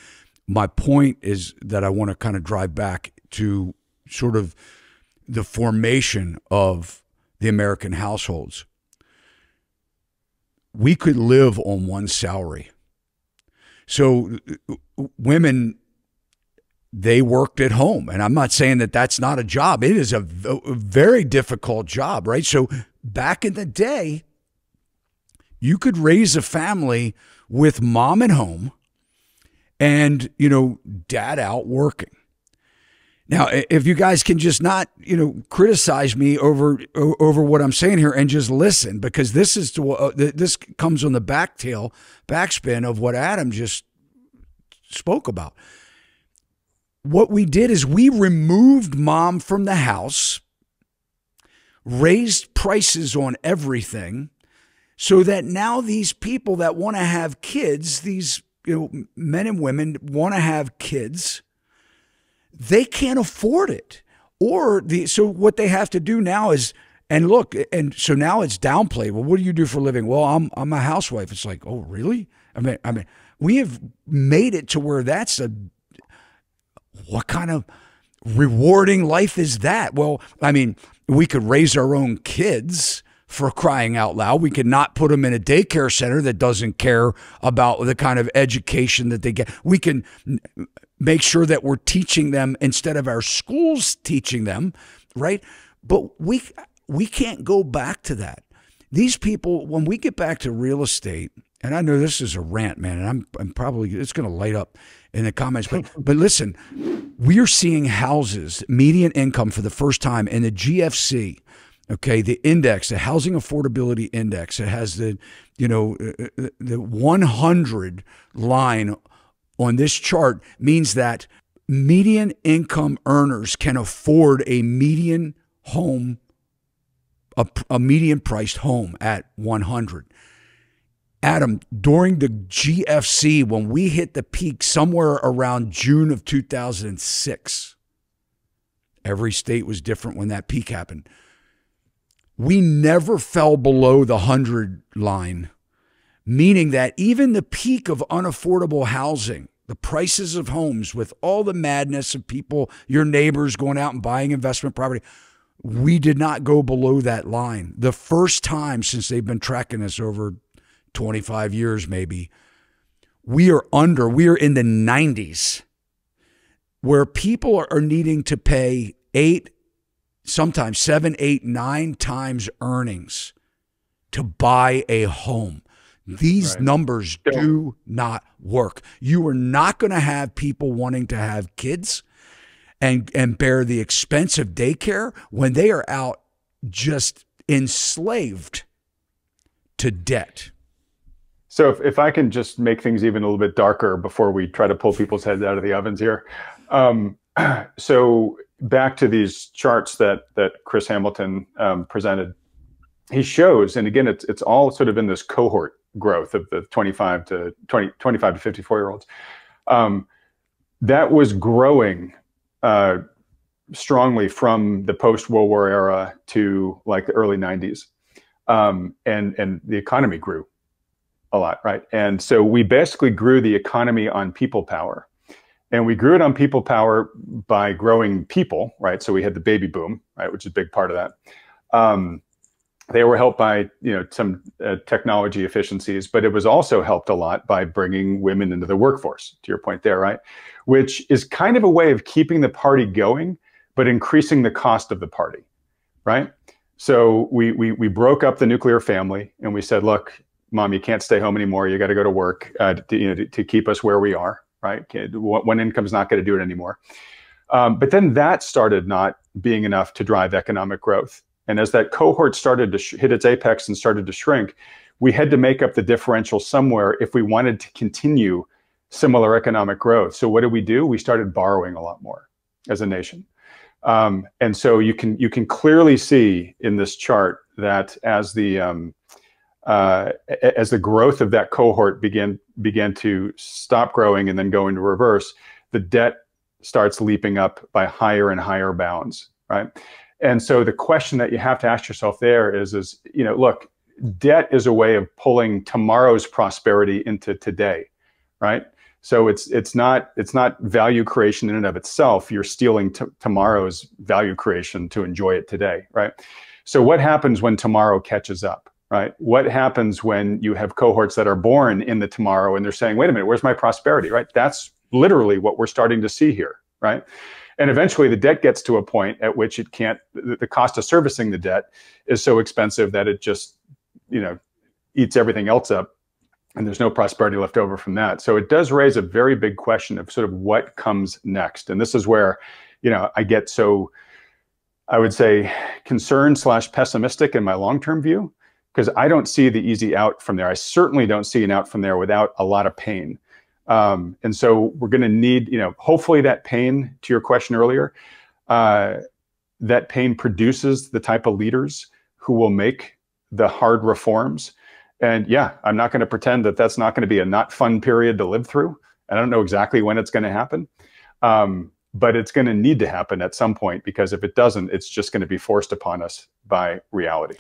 my point is that I want to kind of drive back to sort of the formation of the American households. We could live on one salary. So women, they worked at home. And I'm not saying that that's not a job. It is a, a very difficult job, right? So back in the day, you could raise a family with mom at home and, you know, dad out working. Now, if you guys can just not, you know, criticize me over over what I'm saying here and just listen, because this is to, uh, this comes on the back tail, backspin of what Adam just spoke about. What we did is we removed mom from the house, raised prices on everything, so that now these people that want to have kids, these you know, men and women want to have kids, they can't afford it. Or the so what they have to do now is, and look, and so now it's downplayed. Well, what do you do for a living? Well, I'm I'm a housewife. It's like, oh, really? I mean, I mean, we have made it to where that's a what kind of rewarding life is that? Well, I mean, we could raise our own kids, for crying out loud. We could not put them in a daycare center that doesn't care about the kind of education that they get. We can make sure that we're teaching them instead of our schools teaching them, right? But we, we can't go back to that. These people, when we get back to real estate, and I know this is a rant, man, and I'm, I'm probably, it's going to light up in the comments, but, but listen, we're seeing houses, median income for the first time in the G F C, okay, the index, the housing affordability index, it has the, you know, the one hundred line on this chart means that median income earners can afford a median home, a, a median priced home at one hundred. Adam, during the G F C, when we hit the peak somewhere around June of two thousand six, every state was different when that peak happened. We never fell below the one hundred line, meaning that even the peak of unaffordable housing, the prices of homes with all the madness of people, your neighbors going out and buying investment property, we did not go below that line. The first time since they've been tracking us over twenty-five years, maybe, we are under, we are in the nineties, where people are needing to pay eight, sometimes seven, eight, nine times earnings to buy a home. These right. numbers yeah. do not work. You are not going to have people wanting to have kids and, and bear the expense of daycare when they are out just enslaved to debt. So if, if I can just make things even a little bit darker before we try to pull people's heads out of the ovens here. Um, so back to these charts that that Chris Hamilton um, presented, he shows, and again, it's it's all sort of in this cohort growth of the twenty-five to fifty-four year olds. Um, that was growing uh, strongly from the post-World War era to like the early nineties, um, and and the economy grew a lot, right? And so we basically grew the economy on people power. And we grew it on people power by growing people, right? So we had the baby boom, right, which is a big part of that. Um, they were helped by, you know, some uh, technology efficiencies, but it was also helped a lot by bringing women into the workforce, to your point there, right? Which is kind of a way of keeping the party going, but increasing the cost of the party, right? So we, we, we broke up the nuclear family and we said, look, mom, you can't stay home anymore. You got to go to work uh, to, you know, to, to keep us where we are. Right? One income's not going to do it anymore. Um, but then that started not being enough to drive economic growth. And as that cohort started to sh hit its apex and started to shrink, we had to make up the differential somewhere if we wanted to continue similar economic growth. So what did we do? We started borrowing a lot more as a nation. Um, and so you can you can clearly see in this chart that as the um, Uh, as the growth of that cohort began, began to stop growing and then go into reverse, the debt starts leaping up by higher and higher bounds, right? And so the question that you have to ask yourself there is, is, you know, look, debt is a way of pulling tomorrow's prosperity into today, right? So it's, it's, not, it's not value creation in and of itself. You're stealing t tomorrow's value creation to enjoy it today, right? So what happens when tomorrow catches up? Right? What happens when you have cohorts that are born in the tomorrow and they're saying, wait a minute, where's my prosperity, right? That's literally what we're starting to see here, right? And eventually the debt gets to a point at which it can't, the cost of servicing the debt is so expensive that it just, you know, eats everything else up and there's no prosperity left over from that. So it does raise a very big question of sort of what comes next. And this is where, you know, I get so, I would say, concerned slash pessimistic in my long-term view, because I don't see the easy out from there. I certainly don't see an out from there without a lot of pain. Um, and so we're gonna need, you know, hopefully that pain, to your question earlier, uh, that pain produces the type of leaders who will make the hard reforms. And yeah, I'm not gonna pretend that that's not gonna be a not fun period to live through. I don't know exactly when it's gonna happen, um, but it's gonna need to happen at some point, because if it doesn't, it's just gonna be forced upon us by reality.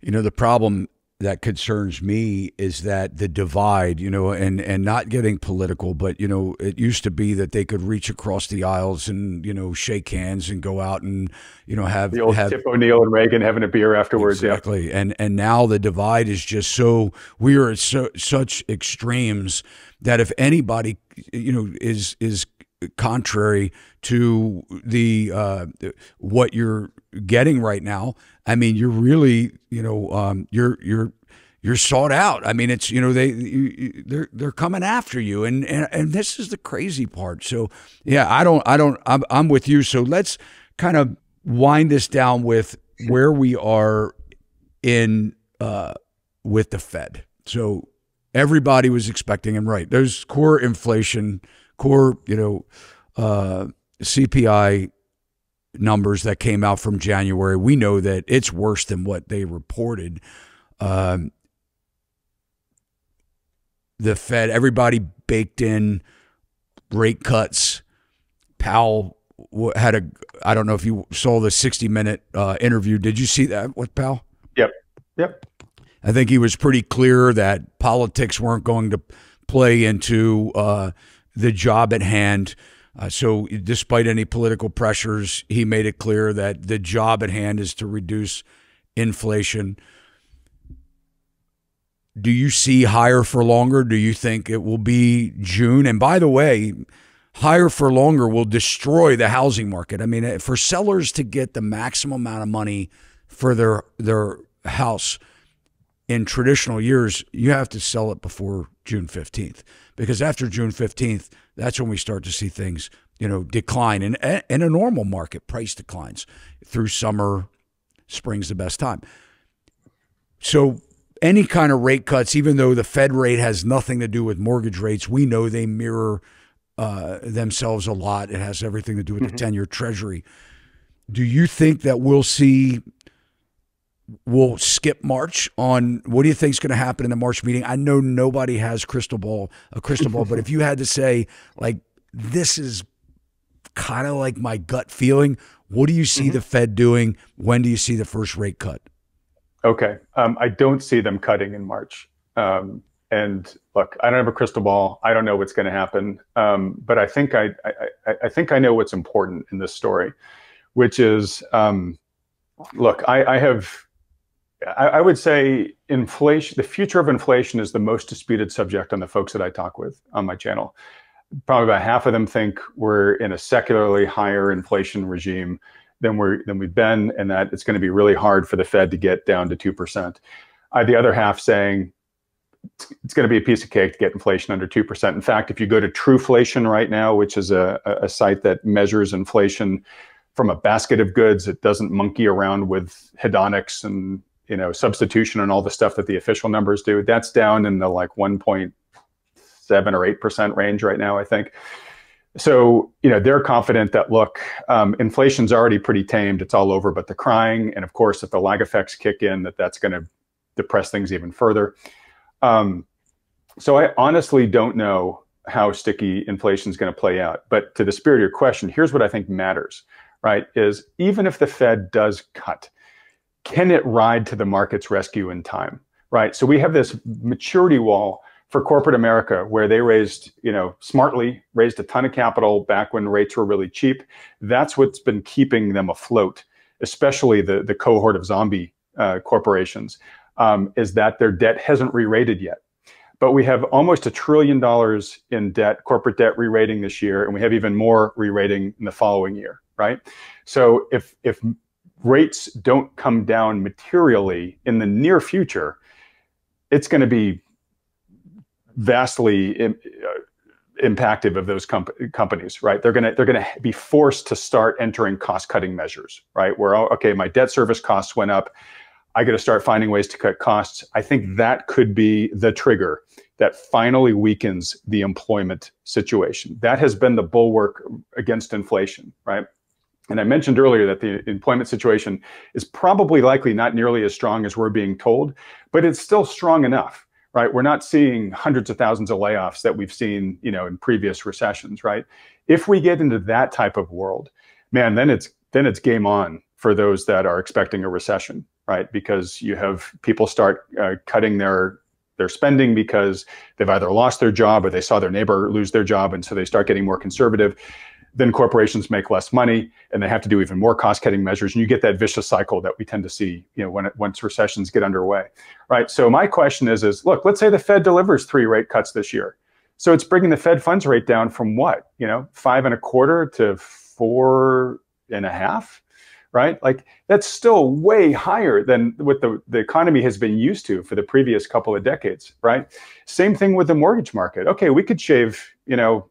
You know, the problem that concerns me is that the divide, you know, and, and not getting political, but, you know, it used to be that they could reach across the aisles and, you know, shake hands and go out and, you know, have the old have, Tip O'Neill and Reagan having a beer afterwards. Exactly. Yeah. And, and now the divide is just so, we are at so, such extremes that if anybody, you know, is, is contrary to the, uh, what you're getting right now, I mean, you're really, you know, um, you're you're you're sought out. I mean, it's, you know, they you, they're they're coming after you, and, and and this is the crazy part. So yeah, I don't I don't I'm, I'm with you. So let's kind of wind this down with where we are in uh, with the Fed. So everybody was expecting, and right, there's core inflation, core you know uh, C P I. Numbers that came out from January. We know that it's worse than what they reported. Um, the Fed, everybody baked in rate cuts. Powell had a, I don't know if you saw the sixty minute uh, interview. Did you see that with Powell? Yep. Yep. I think he was pretty clear that politics weren't going to play into uh, the job at hand. Uh, so despite any political pressures, he made it clear that the job at hand is to reduce inflation. Do you see higher for longer? Do you think it will be June? And by the way, higher for longer will destroy the housing market. I mean, for sellers to get the maximum amount of money for their, their house in traditional years, you have to sell it before June fifteenth, because after June fifteenth, that's when we start to see things, you know, decline. And in a normal market, price declines through summer. Spring's the best time. So any kind of rate cuts, even though the Fed rate has nothing to do with mortgage rates, we know they mirror uh, themselves a lot. It has everything to do with mm-hmm. the ten year treasury. Do you think that we'll see... We'll skip March on what do you think is going to happen in the March meeting? I know nobody has crystal ball, a crystal ball, but if you had to say, like, this is kind of like my gut feeling, what do you see mm-hmm. the Fed doing? When do you see the first rate cut? Okay. Um, I don't see them cutting in March. Um, And look, I don't have a crystal ball. I don't know what's going to happen. Um, but I think I, I, I think I know what's important in this story, which is, um, look, I, I have, I, I would say inflation, the future of inflation is the most disputed subject on the folks that I talk with on my channel. Probably about half of them think we're in a secularly higher inflation regime than we're, than we've been, and that it's going to be really hard for the Fed to get down to two percent. Uh, the other half saying, it's going to be a piece of cake to get inflation under two percent. In fact, if you go to Trueflation right now, which is a, a site that measures inflation from a basket of goods, it doesn't monkey around with hedonics and, you know, substitution and all the stuff that the official numbers do. That's down in the like one point seven or eight percent range right now, I think. So, you know, they're confident that, look, um, inflation's already pretty tamed. It's all over but the crying. And of course, if the lag effects kick in, that that's going to depress things even further. Um, so I honestly don't know how sticky inflation is going to play out. But to the spirit of your question, here's what I think matters, right? Is even if the Fed does cut, can it ride to the market's rescue in time, right? So we have this maturity wall for corporate America where they raised, you know, smartly raised a ton of capital back when rates were really cheap. That's what's been keeping them afloat, especially the, the cohort of zombie uh, corporations. Um, is that their debt hasn't re-rated yet. But we have almost a trillion dollars in debt, corporate debt re-rating this year, and we have even more re-rating in the following year, right? So if, if rates don't come down materially in the near future, it's going to be vastly im- uh, impactive of those com- companies, right? They're going to they're going to be forced to start entering cost-cutting measures, right? Where, okay, my debt service costs went up, I got to start finding ways to cut costs. I think that could be the trigger that finally weakens the employment situation. That has been the bulwark against inflation, right? And I mentioned earlier that the employment situation is probably likely not nearly as strong as we're being told, but it's still strong enough, right? We're not seeing hundreds of thousands of layoffs that we've seen, you know, in previous recessions, right? If we get into that type of world, man, then it's then it's game on for those that are expecting a recession, right? Because you have people start uh, cutting their their spending because they've either lost their job or they saw their neighbor lose their job, and so they start getting more conservative. Then corporations make less money, and they have to do even more cost-cutting measures, and you get that vicious cycle that we tend to see, you know, when it, once recessions get underway, right? So my question is, is look, let's say the Fed delivers three rate cuts this year. So it's bringing the Fed funds rate down from what, you know, five and a quarter to four and a half. Right? Like that's still way higher than what the, the economy has been used to for the previous couple of decades, right? Same thing with the mortgage market. Okay, we could shave, you know,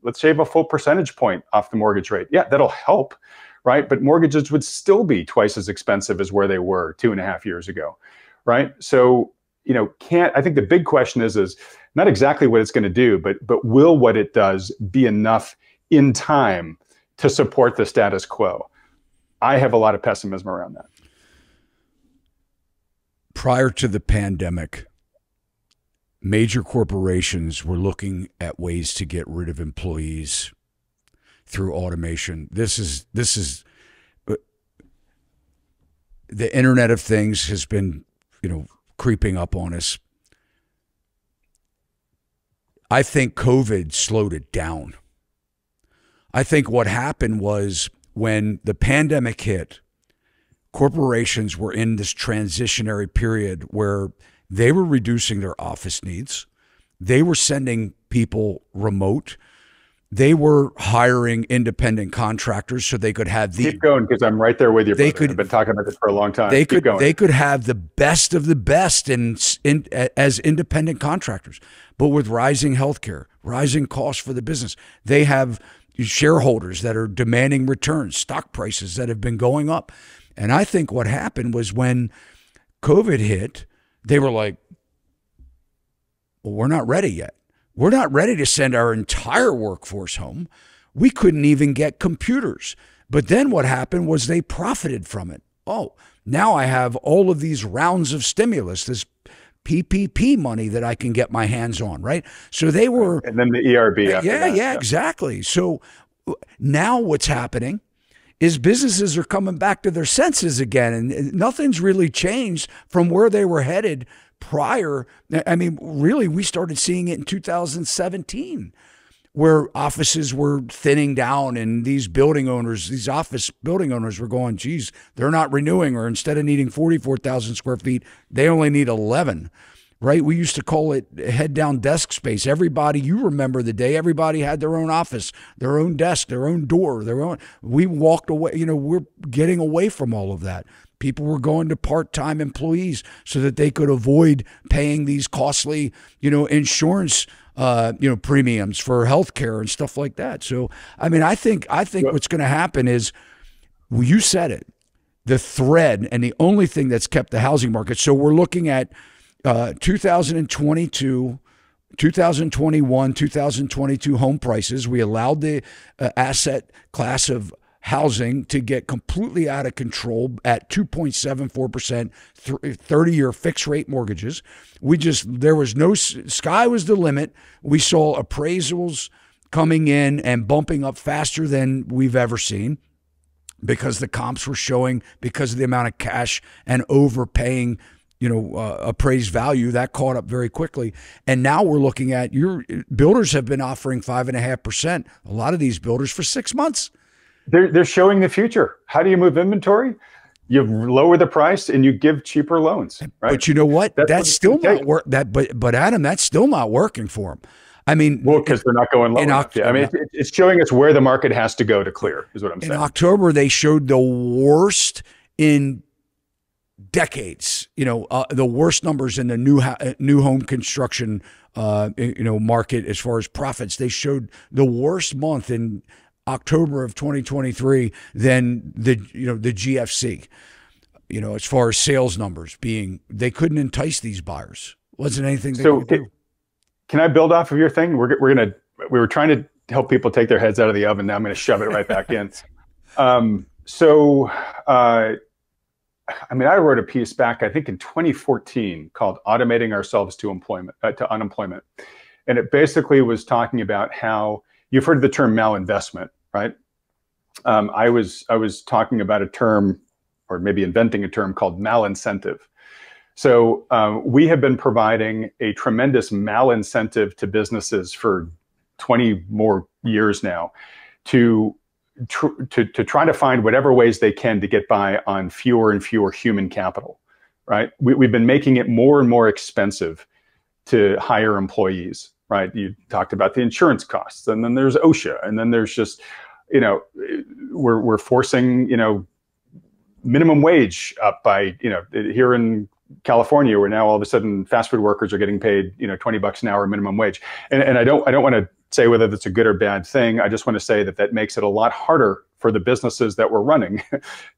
let's shave a full percentage point off the mortgage rate. Yeah, that'll help, right? But mortgages would still be twice as expensive as where they were two and a half years ago, right? So, you know, can't, I think the big question is, is not exactly what it's going to do, but, but will what it does be enough in time to support the status quo? I have a lot of pessimism around that. Prior to the pandemic, major corporations were looking at ways to get rid of employees through automation. This is this is the Internet of Things has been, you know, creeping up on us. I think COVID slowed it down. I think what happened was, when the pandemic hit, corporations were in this transitionary period where they were reducing their office needs. They were sending people remote. They were hiring independent contractors so they could have the— Keep going, because I'm right there with you. They could, I've been talking about this for a long time. They Keep could, going. They could have the best of the best in, in, as independent contractors. But with rising healthcare, rising costs for the business, they have shareholders that are demanding returns, stock prices that have been going up. And I think what happened was when COVID hit, they were like, well, we're not ready yet. We're not ready to send our entire workforce home. We couldn't even get computers. But then what happened was they profited from it. Oh, now I have all of these rounds of stimulus, this P P P money that I can get my hands on, right? So they were... And then the E R B. Yeah, that, yeah, exactly. So now what's happening is businesses are coming back to their senses again, and nothing's really changed from where they were headed prior. I mean, really, we started seeing it in two thousand seventeen, where offices were thinning down and these building owners, these office building owners were going, geez, they're not renewing, or instead of needing forty-four thousand square feet, they only need eleven, right? We used to call it head down desk space. Everybody, you remember the day everybody had their own office, their own desk, their own door, their own, we walked away, you know, we're getting away from all of that. People were going to part-time employees so that they could avoid paying these costly, you know, insurance, uh, you know, premiums for healthcare and stuff like that. So, I mean, I think I think yep. what's going to happen is, well, you said it, the thread and the only thing that's kept the housing market. So we're looking at uh, two thousand twenty-two. two thousand twenty-one, two thousand twenty-two home prices. We allowed the uh, asset class of housing to get completely out of control at two point seven four percent thirty-year fixed rate mortgages. We just, there was no, sky was the limit. We saw appraisals coming in and bumping up faster than we've ever seen, because the comps were showing, because of the amount of cash and overpaying, you know, uh, appraised value that caught up very quickly. And now we're looking at, your builders have been offering five and a half percent. A lot of these builders for six months. They're, they're showing the future. How do you move inventory? You lower the price and you give cheaper loans, right? But you know what? That's, that's still not work. That, but but Adam, that's still not working for them. I mean, well, because they're not going lower. I mean, it, it's showing us where the market has to go to clear. Is what I'm saying. In October, they showed the worst in decades. You know, uh, the worst numbers in the new new home construction, uh, you know, market as far as profits. They showed the worst month in October of twenty twenty-three than the, you know, the G F C, you know, as far as sales numbers being, they couldn't entice these buyers. Wasn't anything they could do. Can I build off of your thing? We're, we're going to, we were trying to help people take their heads out of the oven. Now I'm going to shove it right back in. Um, so, uh, I mean, I wrote a piece back, I think in twenty fourteen, called Automating Ourselves to Employment, uh, to Unemployment. And it basically was talking about how, you've heard the term malinvestment, right? Um, I was I was talking about a term, or maybe inventing a term, called malincentive. So um, we have been providing a tremendous malincentive to businesses for twenty more years now, to tr to to try to find whatever ways they can to get by on fewer and fewer human capital, right? We, we've been making it more and more expensive to hire employees. Right, you talked about the insurance costs, and then there's OSHA, and then there's just, you know, we're we're forcing, you know, minimum wage up by, you know, here in California, where now all of a sudden fast food workers are getting paid, you know, twenty bucks an hour minimum wage, and and I don't I don't want to say whether that's a good or bad thing. I just want to say that that makes it a lot harder for the businesses that we're running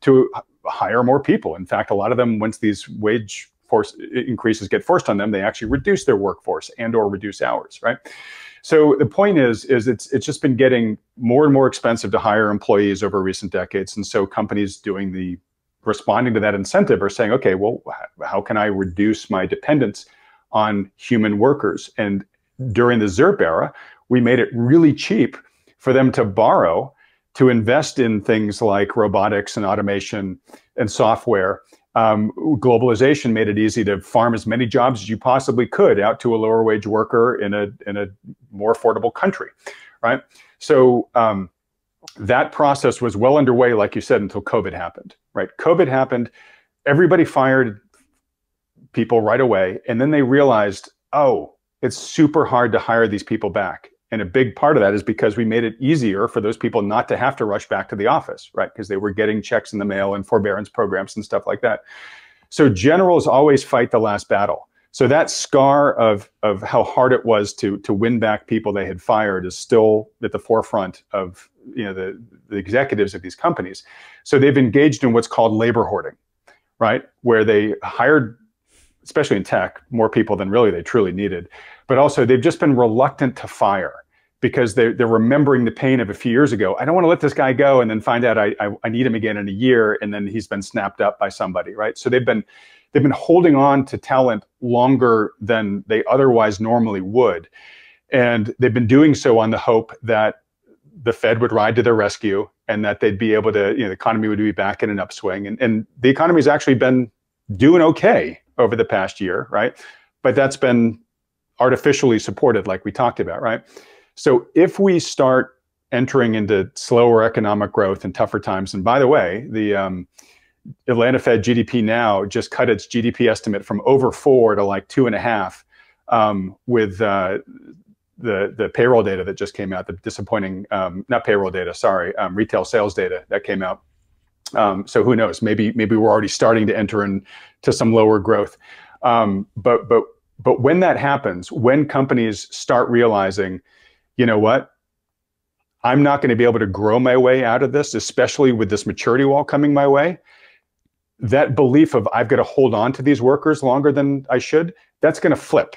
to hire more people. In fact, a lot of them, once these wage force increases get forced on them, they actually reduce their workforce and or reduce hours, right? So the point is, is it's it's just been getting more and more expensive to hire employees over recent decades. And so companies doing the, responding to that incentive are saying, okay, well, how can I reduce my dependence on human workers? And during the ZIRP era, we made it really cheap for them to borrow, to invest in things like robotics and automation and software. Um, globalization made it easy to farm as many jobs as you possibly could out to a lower wage worker in a in a more affordable country, right? So um, that process was well underway, like you said, until COVID happened, right? COVID happened, everybody fired people right away, and then they realized, oh, it's super hard to hire these people back. And a big part of that is because we made it easier for those people not to have to rush back to the office, right? Because they were getting checks in the mail and forbearance programs and stuff like that. So generals always fight the last battle. So that scar of, of how hard it was to, to win back people they had fired is still at the forefront of, you know, the, the executives of these companies. So they've engaged in what's called labor hoarding, right? Where they hired, especially in tech, more people than really they truly needed. But also they've just been reluctant to fire because they're, they're remembering the pain of a few years ago. I don't want to let this guy go and then find out I, I, I need him again in a year, and then he's been snapped up by somebody, right? So they've been, they've been holding on to talent longer than they otherwise normally would. And they've been doing so on the hope that the Fed would ride to their rescue and that they'd be able to, you know, the economy would be back in an upswing. And, and the economy's actually been doing okay over the past year, right? But that's been artificially supported, like we talked about, right? So if we start entering into slower economic growth and tougher times, and by the way, the um, Atlanta Fed G D P now just cut its G D P estimate from over four to like two and a half um, with uh, the the payroll data that just came out, the disappointing, um, not payroll data, sorry, um, retail sales data that came out. Um, so who knows, maybe maybe we're already starting to enter into some lower growth. Um, but but but when that happens, when companies start realizing, you know what, I'm not going to be able to grow my way out of this, especially with this maturity wall coming my way, that belief of I've got to hold on to these workers longer than I should, that's going to flip.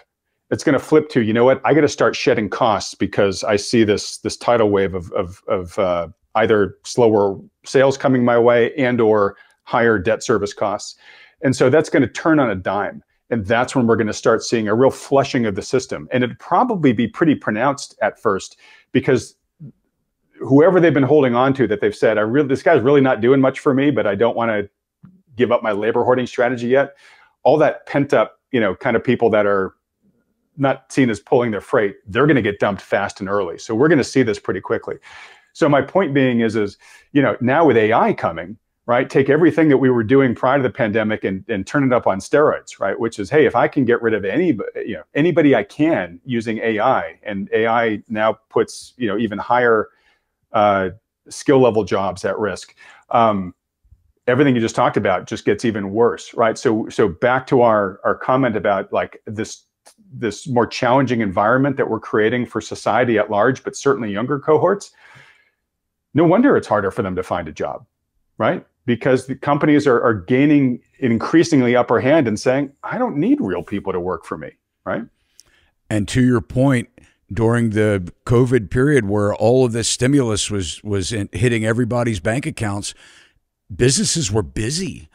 It's going to flip to, you know what, I got to start shedding costs because I see this this tidal wave of of, of uh, either slower sales coming my way and or higher debt service costs. And so that's going to turn on a dime. And that's when we're going to start seeing a real flushing of the system. And it'd probably be pretty pronounced at first because whoever they've been holding on to that they've said, I really, this guy's really not doing much for me, but I don't want to give up my labor hoarding strategy yet. All that pent up, you know, kind of people that are not seen as pulling their freight, they're going to get dumped fast and early. So we're going to see this pretty quickly. So my point being is, is, you know, now with A I coming, right, take everything that we were doing prior to the pandemic and, and turn it up on steroids, right? Which is, hey, if I can get rid of any, you know, anybody I can using A I, and A I now puts, you know, even higher uh, skill level jobs at risk. Um, everything you just talked about just gets even worse, right? So, so back to our, our comment about like this, this more challenging environment that we're creating for society at large, but certainly younger cohorts. No wonder it's harder for them to find a job, right? Because the companies are, are gaining increasingly upper hand and saying, I don't need real people to work for me, right? And to your point, during the COVID period where all of this stimulus was, was in, hitting everybody's bank accounts, businesses were busy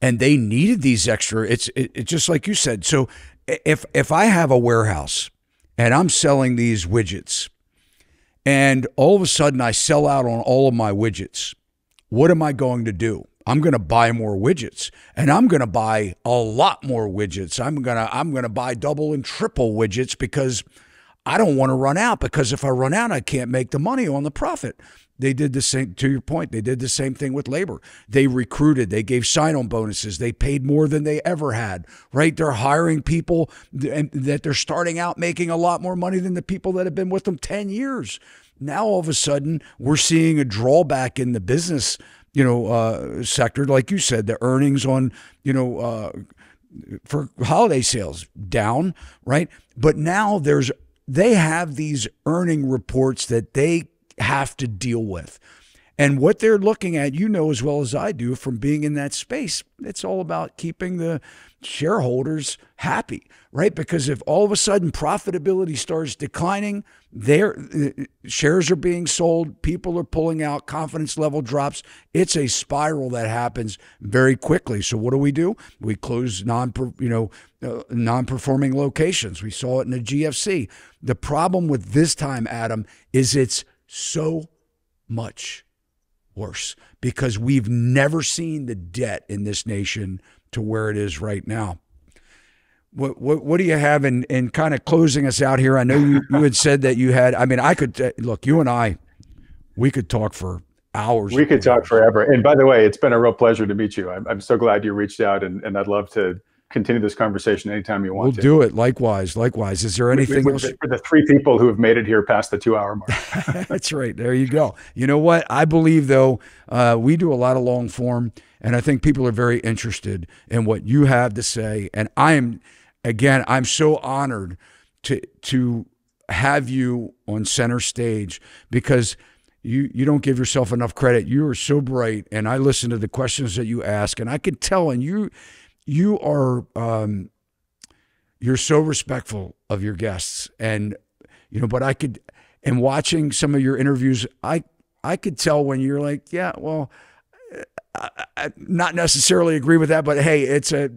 and they needed these extra, it's it, it just like you said. So if, if I have a warehouse and I'm selling these widgets, and all of a sudden I sell out on all of my widgets, what am I going to do? I'm going to buy more widgets, and I'm going to buy a lot more widgets. I'm going to I'm going to buy double and triple widgets because I don't want to run out, because if I run out, I can't make the money on the profit. They did the same, to your point, they did the same thing with labor. They recruited, they gave sign-on bonuses, they paid more than they ever had, right? They're hiring people and that they're starting out making a lot more money than the people that have been with them ten years. Now, all of a sudden, we're seeing a drawback in the business, you know, uh, sector. Like you said, the earnings on, you know, uh, for holiday sales down, right? But now there's, they have these earning reports that they have to deal with. And what they're looking at, you know as well as I do from being in that space, it's all about keeping the shareholders happy, right? Because if all of a sudden profitability starts declining, their shares are being sold, people are pulling out, confidence level drops. It's a spiral that happens very quickly. So what do we do? We close non, you know, uh, non-performing locations. We saw it in the G F C. The problem with this time, Adam, is it's so much worse because we've never seen the debt in this nation to where it is right now. What what, what do you have in, in kind of closing us out here? I know you, you had said that you had, I mean, I could, uh, look, you and I, we could talk for hours. We could talk forever. And by the way, it's been a real pleasure to meet you. I'm, I'm so glad you reached out, and, and I'd love to continue this conversation anytime you want. We'll to. do it. Likewise. Likewise. Is there anything with, with, else? For the three people who have made it here past the two hour mark. That's right. There you go. You know what? I believe though, uh, we do a lot of long form, and I think people are very interested in what you have to say. And I am, again, I'm so honored to, to have you on center stage, because You, you don't give yourself enough credit. You are so bright. And I listen to the questions that you ask, and I can tell, and you, you are, um, you're so respectful of your guests, and, you know, but I could, and watching some of your interviews, I, I could tell when you're like, yeah, well, I, I not necessarily agree with that, but hey, it's a,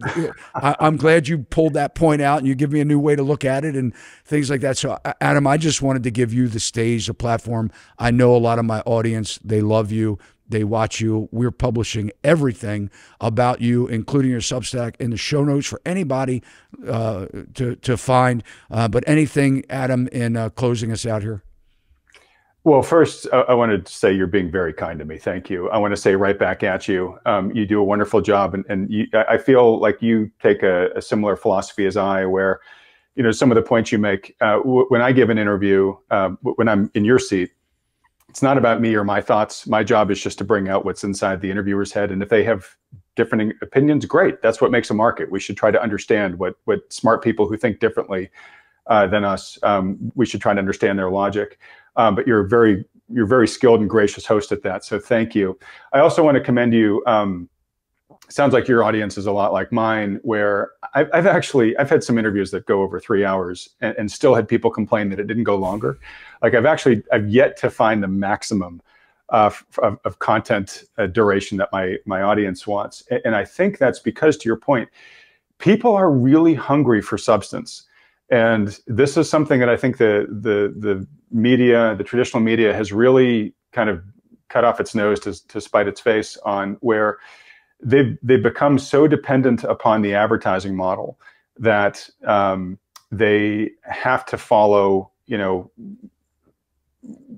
I, I'm glad you pulled that point out, and you give me a new way to look at it and things like that. So Adam, I just wanted to give you the stage, the platform. I know a lot of my audience, they love you. They watch you. We're publishing everything about you, including your Substack, in the show notes for anybody uh, to, to find. Uh, but anything, Adam, in uh, closing us out here? Well, first, uh, I want to say you're being very kind to me. Thank you. I want to say right back at you. Um, you do a wonderful job. And, and you, I feel like you take a, a similar philosophy as I, where, you know, some of the points you make, uh, w when I give an interview, uh, when I'm in your seat, it's not about me or my thoughts. My job is just to bring out what's inside the interviewer's head. And if they have different opinions, great. That's what makes a market. We should try to understand what, what smart people who think differently uh, than us, um, we should try to understand their logic. Um, but you're very, you're very skilled and gracious host at that. So thank you. I also want to commend you. Um, sounds like your audience is a lot like mine, where I've, I've actually, I've had some interviews that go over three hours and, and still had people complain that it didn't go longer. Like I've actually, I've yet to find the maximum uh, of, of content uh, duration that my, my audience wants. And, and I think that's because, to your point, people are really hungry for substance. And this is something that I think the, the, the media, the traditional media, has really kind of cut off its nose to, to spite its face on, where they've, they've become so dependent upon the advertising model that um, they have to follow, you know,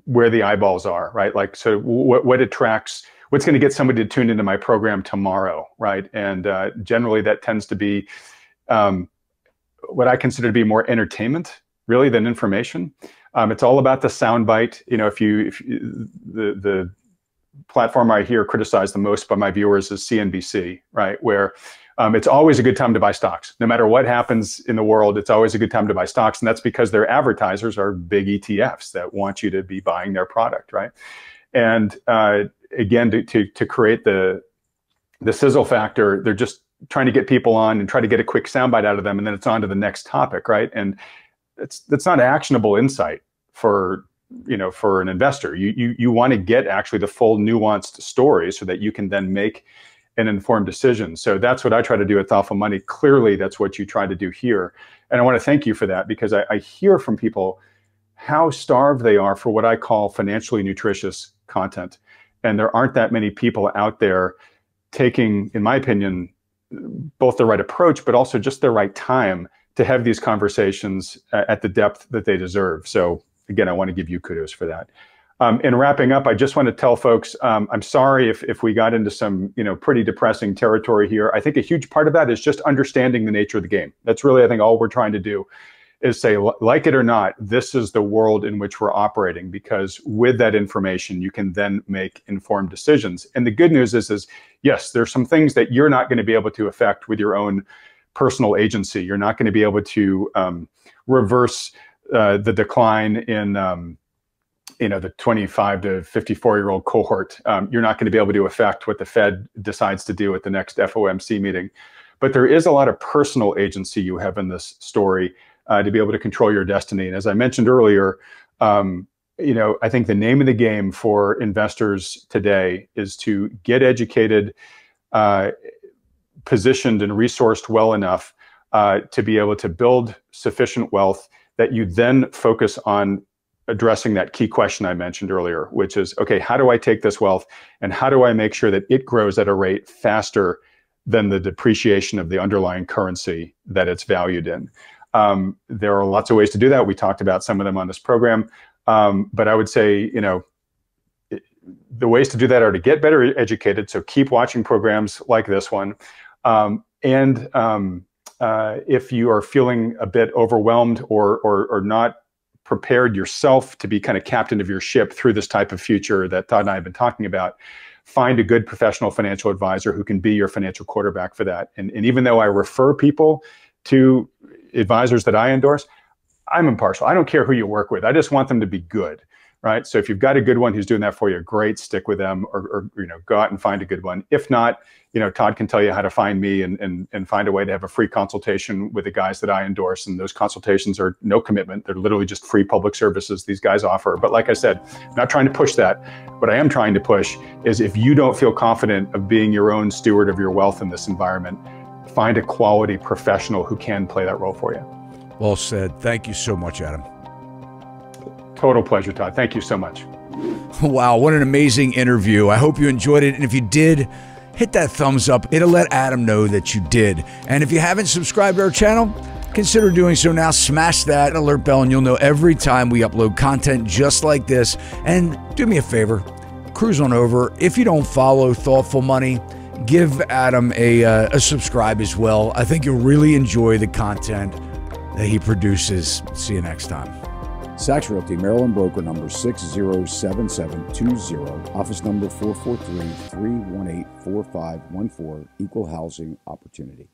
where the eyeballs are, right? Like, so what, what attracts, what's going to get somebody to tune into my program tomorrow, right? And uh, generally that tends to be um, what I consider to be more entertainment, really, than information. Um, it's all about the soundbite. You know, if you, if you, the, the platform I hear criticized the most by my viewers is C N B C, right? Where um, it's always a good time to buy stocks. No matter what happens in the world, it's always a good time to buy stocks. And that's because their advertisers are big E T Fs that want you to be buying their product, right? And uh, again, to, to, to create the, the sizzle factor, they're just trying to get people on and try to get a quick soundbite out of them. And then it's on to the next topic, right? And it's, it's not actionable insight for, you know, for an investor. You, you, you want to get actually the full nuanced story so that you can then make an informed decision. So that's what I try to do at Thoughtful Money. Clearly, that's what you try to do here. And I want to thank you for that, because I, I hear from people how starved they are for what I call financially nutritious content. And there aren't that many people out there taking, in my opinion, both the right approach, but also just the right time to have these conversations at the depth that they deserve. So again, I want to give you kudos for that. Um, in wrapping up, I just want to tell folks, um, I'm sorry if, if we got into some, you know, pretty depressing territory here. I think a huge part of that is just understanding the nature of the game. That's really, I think, all we're trying to do, is say, like it or not, this is the world in which we're operating, because with that information, you can then make informed decisions. And the good news is, is yes, there's some things that you're not going to be able to affect with your own personal agency. You're not going to be able to um, reverse uh, the decline in, um, you know, the twenty-five to fifty-four year old cohort. Um, you're not going to be able to affect what the Fed decides to do at the next F O M C meeting. But there is a lot of personal agency you have in this story, Uh, to be able to control your destiny. And as I mentioned earlier, um, you know, I think the name of the game for investors today is to get educated, uh, positioned and resourced well enough uh, to be able to build sufficient wealth that you then focus on addressing that key question I mentioned earlier, which is, okay, how do I take this wealth and how do I make sure that it grows at a rate faster than the depreciation of the underlying currency that it's valued in? Um, there are lots of ways to do that. We talked about some of them on this program. Um, but I would say, you know, it, the ways to do that are to get better educated. So keep watching programs like this one. Um, and um, uh, if you are feeling a bit overwhelmed or, or, or not prepared yourself to be kind of captain of your ship through this type of future that Todd and I have been talking about, find a good professional financial advisor who can be your financial quarterback for that. And, and even though I refer people to advisors that I endorse, I'm impartial. I don't care who you work with. I just want them to be good, right? So if you've got a good one who's doing that for you, great, stick with them, or, or you know, go out and find a good one. If not, you know, Todd can tell you how to find me and, and, and find a way to have a free consultation with the guys that I endorse. And those consultations are no commitment. They're literally just free public services these guys offer. But like I said, I'm not trying to push that. What I am trying to push is, if you don't feel confident of being your own steward of your wealth in this environment, find a quality professional who can play that role for you. Well said. Thank you so much, Adam. Total pleasure, Todd. Thank you so much. Wow, what an amazing interview. I hope you enjoyed it. And if you did, hit that thumbs up. It'll let Adam know that you did. And if you haven't subscribed to our channel, consider doing so now. Smash that alert bell and you'll know every time we upload content just like this. And do me a favor, cruise on over. If you don't follow Thoughtful Money, give Adam a, uh, a subscribe as well. I think you'll really enjoy the content that he produces. See you next time. Sachs Realty, Maryland broker number six zero seven seven two zero, office number four four three, three one eight, four five one four, equal housing opportunity.